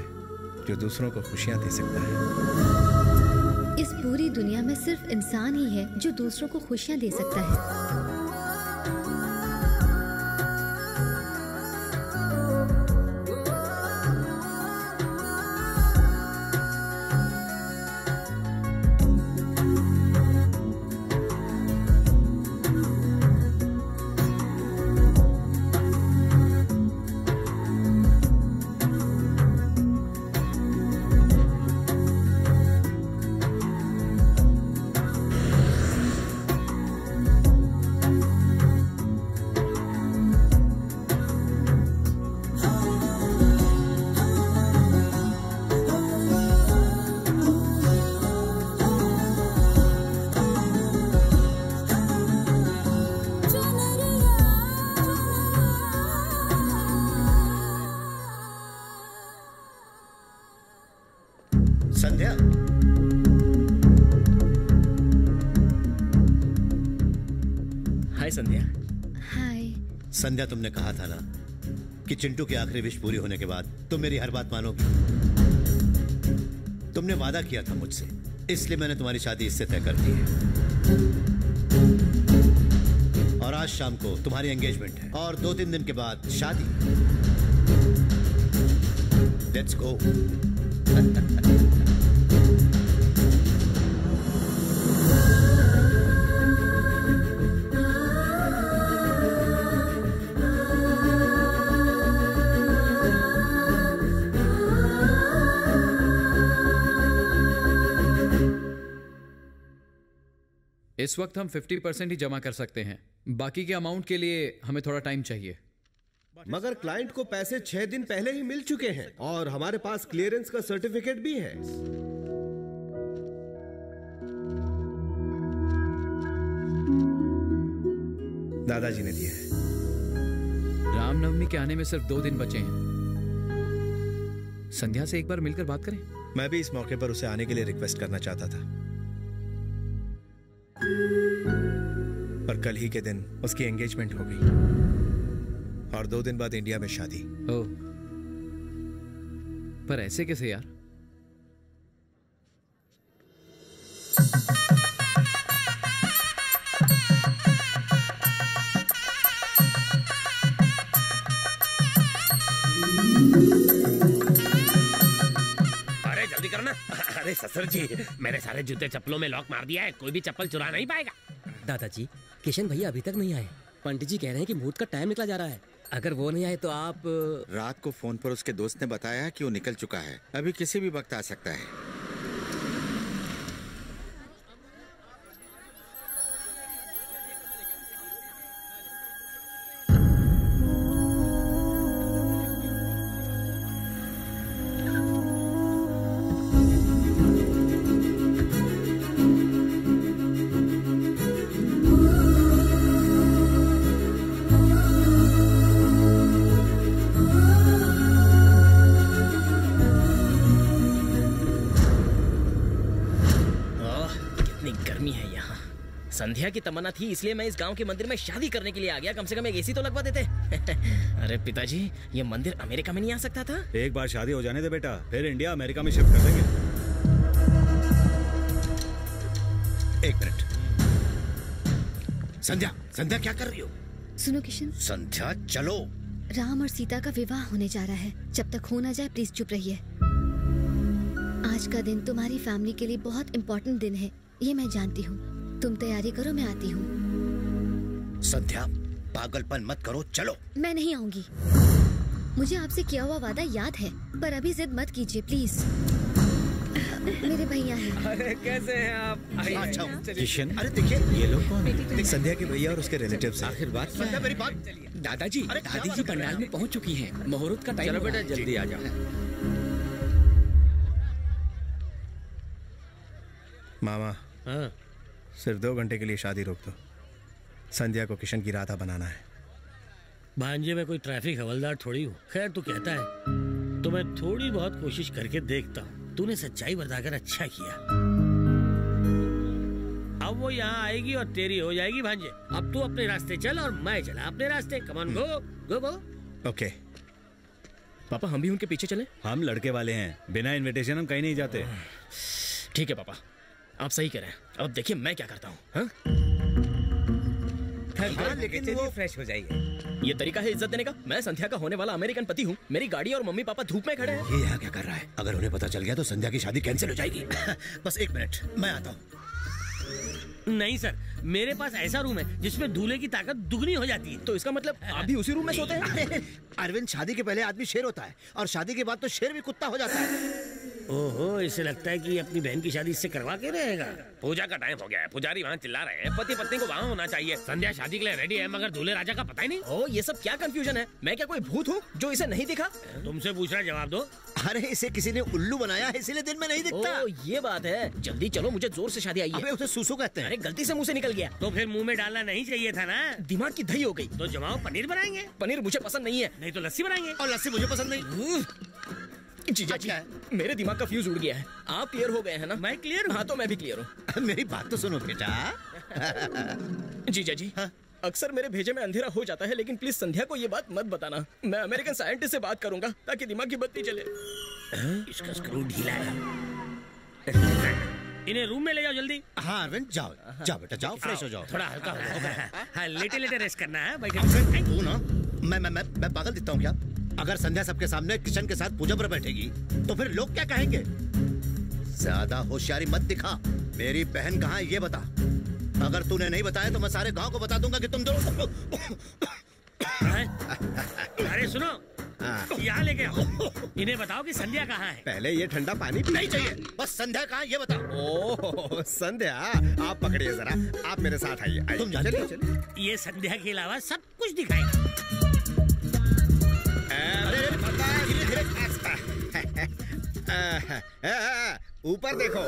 जो दूसरों को खुशियाँ दे सकता है। इस पूरी दुनिया में सिर्फ इंसान ही है जो दूसरों को खुशियाँ दे सकता है। संध्या, तुमने कहा था ना कि चिंटू की आखिरी विश पूरी होने के बाद तुम मेरी हर बात मानोगी। तुमने वादा किया था मुझसे, इसलिए मैंने तुम्हारी शादी इससे तय कर दी है। और आज शाम को तुम्हारी एंगेजमेंट है और 2-3 दिन के बाद शादी। Let's go. इस वक्त हम 50% ही जमा कर सकते हैं, बाकी के अमाउंट के लिए हमें थोड़ा टाइम चाहिए। मगर क्लाइंट को पैसे 6 दिन पहले ही मिल चुके हैं और हमारे पास क्लियरेंस का सर्टिफिकेट भी है। दादाजी ने दिया है। रामनवमी के आने में सिर्फ 2 दिन बचे हैं। संध्या से एक बार मिलकर बात करें। मैं भी इस मौके पर उसे आने के लिए रिक्वेस्ट करना चाहता था, पर कल ही के दिन उसकी एंगेजमेंट हो गई और 2 दिन बाद इंडिया में शादी। ओ, पर ऐसे कैसे यार? अरे जल्दी करना। अरे ससुर जी, मैंने सारे जूते चप्पलों में लॉक मार दिया है, कोई भी चप्पल चुरा नहीं पाएगा। दादाजी, किशन भैया अभी तक नहीं आए। पंडित जी कह रहे हैं कि मुहूर्त का टाइम निकला जा रहा है, अगर वो नहीं आए तो आप। रात को फोन पर उसके दोस्त ने बताया कि वो निकल चुका है, अभी किसी भी वक्त आ सकता है। संध्या की तमन्ना थी, इसलिए मैं इस गांव के मंदिर में शादी करने के लिए आ गया। कम से कम एक एसी तो लगवा देते। अरे पिताजी, ये मंदिर अमेरिका में नहीं आ सकता था? एक बार शादी हो जाने दे बेटा, फिर इंडिया अमेरिका में शिफ्ट कर देंगे। 1 मिनट। संध्या, संध्या क्या कर रही हो? सुनो किशन। संध्या चलो। राम और सीता का विवाह होने जा रहा है, जब तक हो ना जाए प्लीज चुप रहिए। आज का दिन तुम्हारी फैमिली के लिए बहुत इम्पोर्टेंट दिन है, ये मैं जानती हूँ। तुम तैयारी करो, मैं आती हूँ। संध्या पागलपन मत करो, चलो। मैं नहीं आऊंगी, मुझे आपसे किया हुआ वादा याद है, पर अभी जिद मत कीजिए प्लीज। मेरे भैया हैं। अरे कैसे हैं आप? अच्छा किशन, अरे देखिए ये लोग कौन है? संध्या के भैया और उसके रिलेटिव्स। आखिर बात क्या है? मेरी बात। दादाजी, दादी जी पंडाल में पहुँच चुकी है, मुहूर्त का टाइम। चलो बेटा जल्दी आ जाओ। मामा, सिर्फ 2 घंटे के लिए शादी रोक दो। संध्या को किशन की राधा बनाना है। भांजे में कोई ट्रैफिक हवलदार थोड़ी हूँ। खैर तू कहता है तो मैं थोड़ी बहुत कोशिश करके देखता हूँ। तूने सच्चाई बरदाकर अच्छा किया। अब वो यहाँ आएगी और तेरी हो जाएगी भांजे। अब तू अपने रास्ते चल और मैं चला अपने रास्ते। Come on, go go go. Okay पापा, हम भी उनके पीछे चले? हम लड़के वाले हैं, बिना इन्विटेशन हम कहीं नहीं जाते। ठीक है पापा, आप सही कह रहे हैं। अब देखिए मैं क्या करता हूँ। लेकिन वो फ्रेश हो जाएगी। ये तरीका है इज्जत देने का? मैं संध्या का होने वाला अमेरिकन पति हूँ, मेरी गाड़ी और मम्मी पापा धूप में खड़े हैं। ये यहाँ क्या कर रहा है? अगर उन्हें पता चल गया तो संध्या की शादी कैंसिल हो जाएगी। बस 1 मिनट, मैं आता हूँ। नहीं सर, मेरे पास ऐसा रूम है जिसमें दूल्हे की ताकत दुगनी हो जाती है। तो इसका मतलब आप भी उसी रूम में सोते हैं? अरविंद, शादी के पहले आदमी शेर होता है और शादी के बाद तो शेर भी कुत्ता हो जाता है। ओहो, इसे लगता है कि अपनी बहन की शादी इससे करवा के रहेगा। पूजा का टाइम हो गया है, पुजारी वहाँ चिल्ला रहे हैं, पति पत्नी को वहाँ होना चाहिए। संध्या शादी के लिए रेडी है, मगर दूल्हे राजा का पता ही नहीं। ओ, ये सब क्या कंफ्यूजन है? मैं क्या कोई भूत हूँ जो इसे नहीं दिखा? तुमसे पूछ रहा, जवाब दो। अरे इसे किसी ने उल्लू बनाया है, इसीलिए दिन में नहीं दिखता। ओ, ये बात है। जल्दी चलो, मुझे जोर से शादी आई है। उसे सूसू कहते हैं। अरे गलती से मुँह से निकल गया। तो फिर मुँह में डालना नहीं चाहिए था ना। दिमाग की दही हो गई। तो जमाओ पनीर बनाएंगे। पनीर मुझे पसंद नहीं है। नहीं तो लस्सी बनाएंगे। और लस्सी मुझे पसंद नहीं। जीजा जी, मेरे दिमाग का फ्यूज उड़ गया है। आप क्लियर हो गए हैं ना? मैं क्लियर हूँ। हाँ तो मैं भी क्लियर हूँ। मेरी बात तो सुनो बेटा। जीजा जी, अक्सर मेरे भेजे में अंधेरा हो जाता है, लेकिन प्लीज संध्या को ये बात मत बताना। मैं अमेरिकन साइंटिस्ट से बात करूंगा ताकि दिमाग की बत्ती चले। इसका स्क्रू ढीला है। इन्हें रूम में ले जाओ जल्दी। हाँ अरविंद, जाओ जाओ बेटा, जाओ फ्रेश हो जाओ, थोड़ा हल्का हो जाओ। हाँ लेटे लेटे रेस्ट करना है। मैं पागल देता हूँ क्या? अगर संध्या सबके सामने किशन के साथ पूजा पर बैठेगी तो फिर लोग क्या कहेंगे? ज्यादा होशियारी मत दिखा। मेरी बहन कहाँ है ये बता। अगर तूने नहीं बताया तो मैं सारे गांव को बता दूंगा कि तुम दोनों। अरे सुनो, यहाँ लेके आओ। इन्हें बताओ कि संध्या कहाँ है। पहले ये ठंडा पानी पीना चाहिए। बस संध्या कहाँ है ये बताओ। ओ संध्या, आप पकड़िए जरा, आप मेरे साथ आइए। तुम जाते ये संध्या के अलावा सब कुछ दिखाएगा। ऊपर देखो,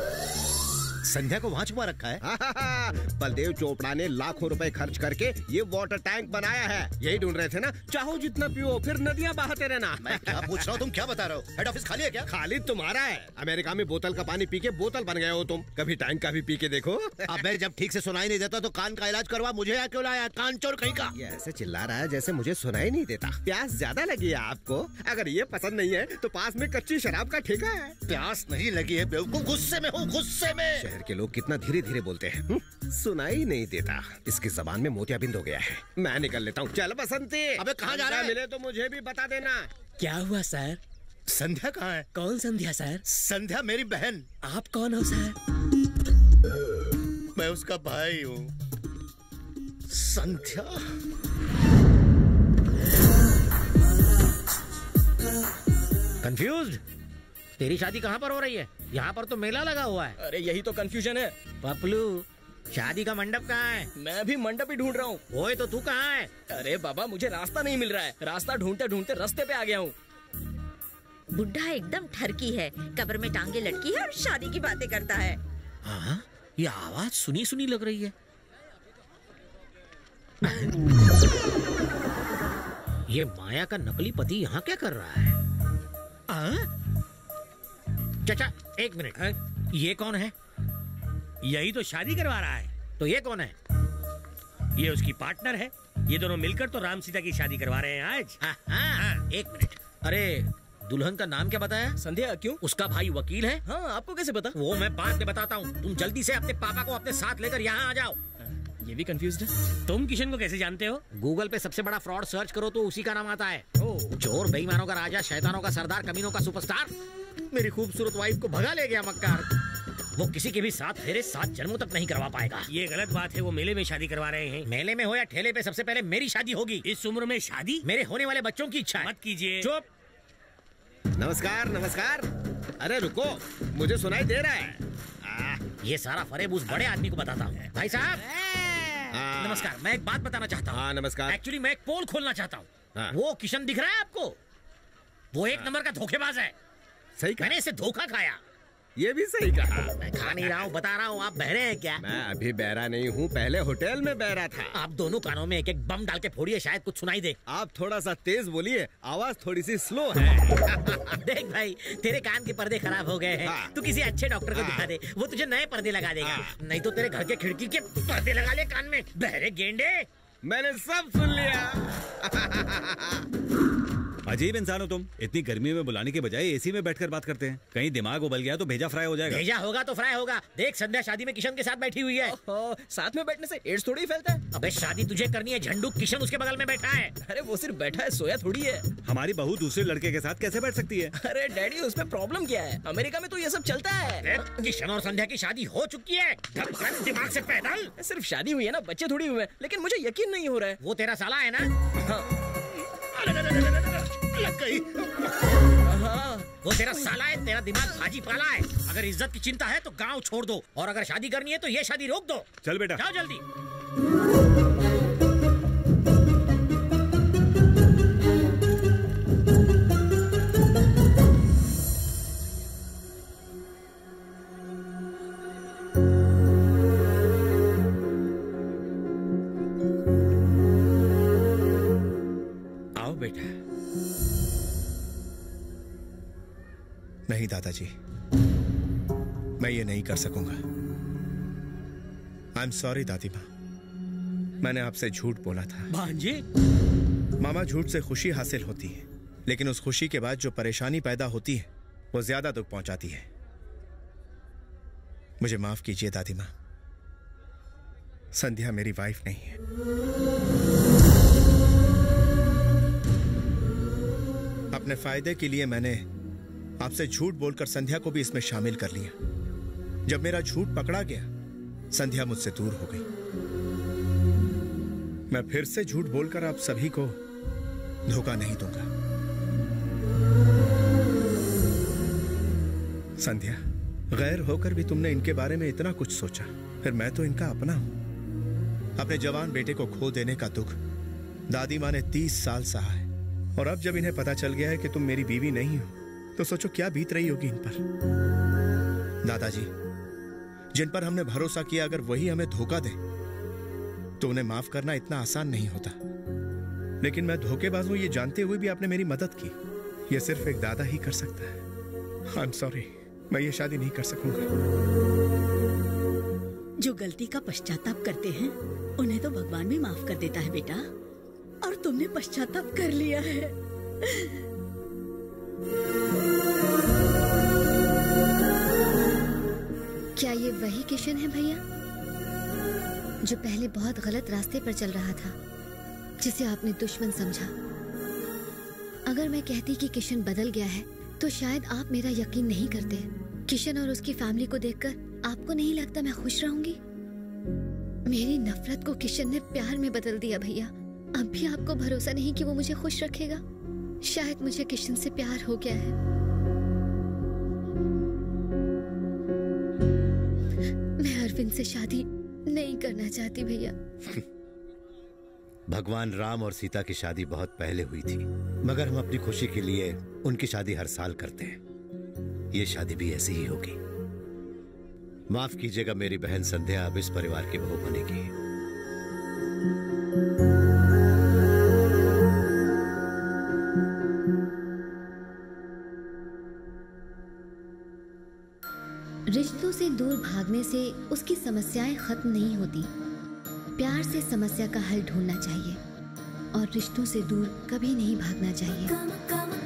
संध्या को वहाँ छुपा रखा है। बलदेव चोपड़ा ने लाखों रुपए खर्च करके ये वाटर टैंक बनाया है। यही ढूंढ रहे थे ना, चाहो जितना पियो फिर नदियाँ बहाते रहना। मैं क्या पूछ रहा हूँ, तुम क्या बता रहे हो? हेड ऑफिस खाली है क्या? खाली तुम्हारा है। अमेरिका में बोतल का पानी पी के बोतल बन गए हो तुम। कभी टैंक का भी पी के देखो। अब मैं जब ठीक से सुनाई नहीं देता तो कान का इलाज करवा, मुझे यहाँ क्यों लाया? कान चोर कहीं का। ऐसे चिल्ला रहा है जैसे मुझे सुनाई नहीं देता। प्यास ज्यादा लगी है आपको? अगर ये पसंद नहीं है तो पास में कच्ची शराब का ठेका है। प्यास नहीं लगी है बेवकूफ, गुस्से में हूँ, गुस्से में। के लोग कितना धीरे धीरे बोलते हैं, सुनाई नहीं देता। इसकी जबान में मोतियाबिंद हो गया है। मैं निकल लेता हूँ। चल बसंती, अबे कहाँ जा रहा है? मिले तो मुझे भी बता देना। क्या हुआ सर? संध्या कहाँ है? कौन संध्या सर? संध्या मेरी बहन। आप कौन हो सर? मैं उसका भाई हूँ। संध्या, कंफ्यूज? तेरी शादी कहाँ पर हो रही है? यहाँ पर तो मेला लगा हुआ है। अरे यही तो कंफ्यूजन है। पपलू, शादी का मंडप कहाँ है? मैं भी मंडप ही ढूंढ रहा हूँ। ओए तो तू कहाँ है? अरे बाबा, मुझे रास्ता नहीं मिल रहा है। रास्ता ढूंढते ढूंढते रास्ते पे आ गया हूँ। बुढ़ा एकदम ठरकी है, कब्र में टांगे लटकी है और शादी की बातें करता है। हाँ, ये आवाज सुनी सुनी लग रही है। ये माया का नकली पति यहाँ क्या कर रहा है? चाचा एक मिनट, ये कौन है? यही तो शादी करवा रहा है। तो ये कौन है? ये उसकी पार्टनर है। ये दोनों मिलकर तो राम सीता की शादी करवा रहे हैं आज। हाँ हाँ हाँ, एक मिनट। अरे दुल्हन का नाम क्या बताया? संध्या। क्यों? उसका भाई वकील है। हाँ, आपको कैसे पता? वो मैं बाद में बताता हूँ। तुम जल्दी से अपने पापा को अपने साथ लेकर यहाँ आ जाओ। ये भी कंफ्यूज है। तुम किशन को कैसे जानते हो? गूगल पे सबसे बड़ा फ्रॉड सर्च करो तो उसी का नाम आता है। चोर, बेईमानों का राजा, शैतानों का सरदार, कमीनों का सुपरस्टार। मेरी खूबसूरत वाइफ को भगा ले गया मक्कार। वो किसी के भी साथ फेरे 7 जन्मों तक नहीं करवा पाएगा। ये गलत बात है। वो मेले में शादी करवा रहे हैं। मेले में हो या ठेले पे, सबसे पहले मेरी शादी होगी। इस उम्र में शादी मेरे होने वाले बच्चों की इच्छा है। मत कीजिए। चुप। नमस्कार नमस्कार। अरे रुको, मुझे सुनाई दे रहा है। ये सारा फरेब उस बड़े आदमी को बताता हूँ। भाई साहब नमस्कार, मैं एक बात बताना चाहता हूँ। नमस्कार। एक्चुअली मैं एक पोल खोलना चाहता हूँ। वो किशन दिख रहा है आपको? वो एक नंबर का धोखेबाज है। सही कहा। मैंने इसे धोखा खाया। ये भी सही कहा। मैं खा नहीं रहा हूँ, बता रहा हूँ। आप बहरे हैं क्या? मैं अभी बहरा नहीं हूँ, पहले होटल में बहरा था। आप दोनों कानों में एक एक बम डाल के फोड़िए, शायद कुछ सुनाई दे। आप थोड़ा सा तेज बोलिए, आवाज थोड़ी सी स्लो है। देख भाई, तेरे कान के पर्दे खराब हो गए हैं। तू किसी अच्छे डॉक्टर को दिखा दे, वो तुझे नए पर्दे लगा देगा। नहीं तो तेरे घर के खिड़की के पर्दे लगा ले कान में। बहरे गेंडे, मैंने सब सुन लिया। अजीब इंसान हो तुम। इतनी गर्मी में बुलाने के बजाय एसी में बैठकर बात करते हैं। कहीं दिमाग उबल गया तो भेजा फ्राई हो जाएगा। भेजा होगा तो फ्राई होगा। देख, संध्या शादी में किशन के साथ बैठी हुई है। साथ में बैठने से एड्स थोड़ी फैलता है। अबे शादी तुझे करनी है झंडू, किशन उसके बगल में बैठा है। अरे वो सिर्फ बैठा है, सोया थोड़ी है। हमारी बहू दूसरे लड़के के साथ कैसे बैठ सकती है? अरे डैडी, उसमें प्रॉब्लम क्या है? अमेरिका में तो ये सब चलता है। किशन और संध्या की शादी हो चुकी है। दिमाग से पैदल। सिर्फ शादी हुई है ना, बच्चे थोड़ी हुए। लेकिन मुझे यकीन नहीं हो रहा है। वो तेरा साला है ना? वो तेरा साला है, तेरा दिमाग भाजी पाला है। अगर इज्जत की चिंता है तो गांव छोड़ दो, और अगर शादी करनी है तो ये शादी रोक दो। चल बेटा, जाओ जल्दी। आओ बेटा। नहीं दादाजी, मैं ये नहीं कर सकूंगा। आई एम सॉरी दादी माँ। मैंने आपसे झूठ बोला था भांजे। मामा, झूठ से खुशी हासिल होती है, लेकिन उस खुशी के बाद जो परेशानी पैदा होती है वो ज्यादा दुख पहुंचाती है। मुझे माफ कीजिए दादी माँ, संध्या मेरी वाइफ नहीं है। अपने फायदे के लिए मैंने आपसे झूठ बोलकर संध्या को भी इसमें शामिल कर लिया। जब मेरा झूठ पकड़ा गया, संध्या मुझसे दूर हो गई। मैं फिर से झूठ बोलकर आप सभी को धोखा नहीं दूंगा। संध्या, गैर होकर भी तुमने इनके बारे में इतना कुछ सोचा, फिर मैं तो इनका अपना हूं। अपने जवान बेटे को खो देने का दुख दादी माँ ने 30 साल सहा है, और अब जब इन्हें पता चल गया है कि तुम मेरी बीवी नहीं हो, तो सोचो क्या बीत रही होगी इन पर। दादाजी, जिन पर हमने भरोसा किया, अगर वही हमें धोखा दे तो उन्हें माफ करना इतना आसान नहीं होता। लेकिन मैं धोखेबाज हूं ये जानते हुए भी आपने मेरी मदद की। यह सिर्फ एक दादा ही कर सकता है। आई एम सॉरी, मैं ये शादी नहीं कर सकूंगा। जो गलती का पश्चाताप करते हैं उन्हें तो भगवान भी माफ कर देता है बेटा, और तुमने पश्चाताप कर लिया है। क्या ये वही किशन है भैया जो पहले बहुत गलत रास्ते पर चल रहा था, जिसे आपने दुश्मन समझा? अगर मैं कहती कि किशन बदल गया है तो शायद आप मेरा यकीन नहीं करते। किशन और उसकी फैमिली को देखकर आपको नहीं लगता मैं खुश रहूंगी? मेरी नफरत को किशन ने प्यार में बदल दिया भैया। अब भी आपको भरोसा नहीं कि वो मुझे खुश रखेगा। शायद मुझे किशन से प्यार हो गया है। अरविंद से शादी नहीं करना चाहती भैया। भगवान राम और सीता की शादी बहुत पहले हुई थी, मगर हम अपनी खुशी के लिए उनकी शादी हर साल करते हैं। ये शादी भी ऐसी ही होगी। माफ कीजिएगा, मेरी बहन संध्या अब इस परिवार की बहू बनेगी। रिश्तों से दूर भागने से उसकी समस्याएं खत्म नहीं होती। प्यार से समस्या का हल ढूंढना चाहिए और रिश्तों से दूर कभी नहीं भागना चाहिए।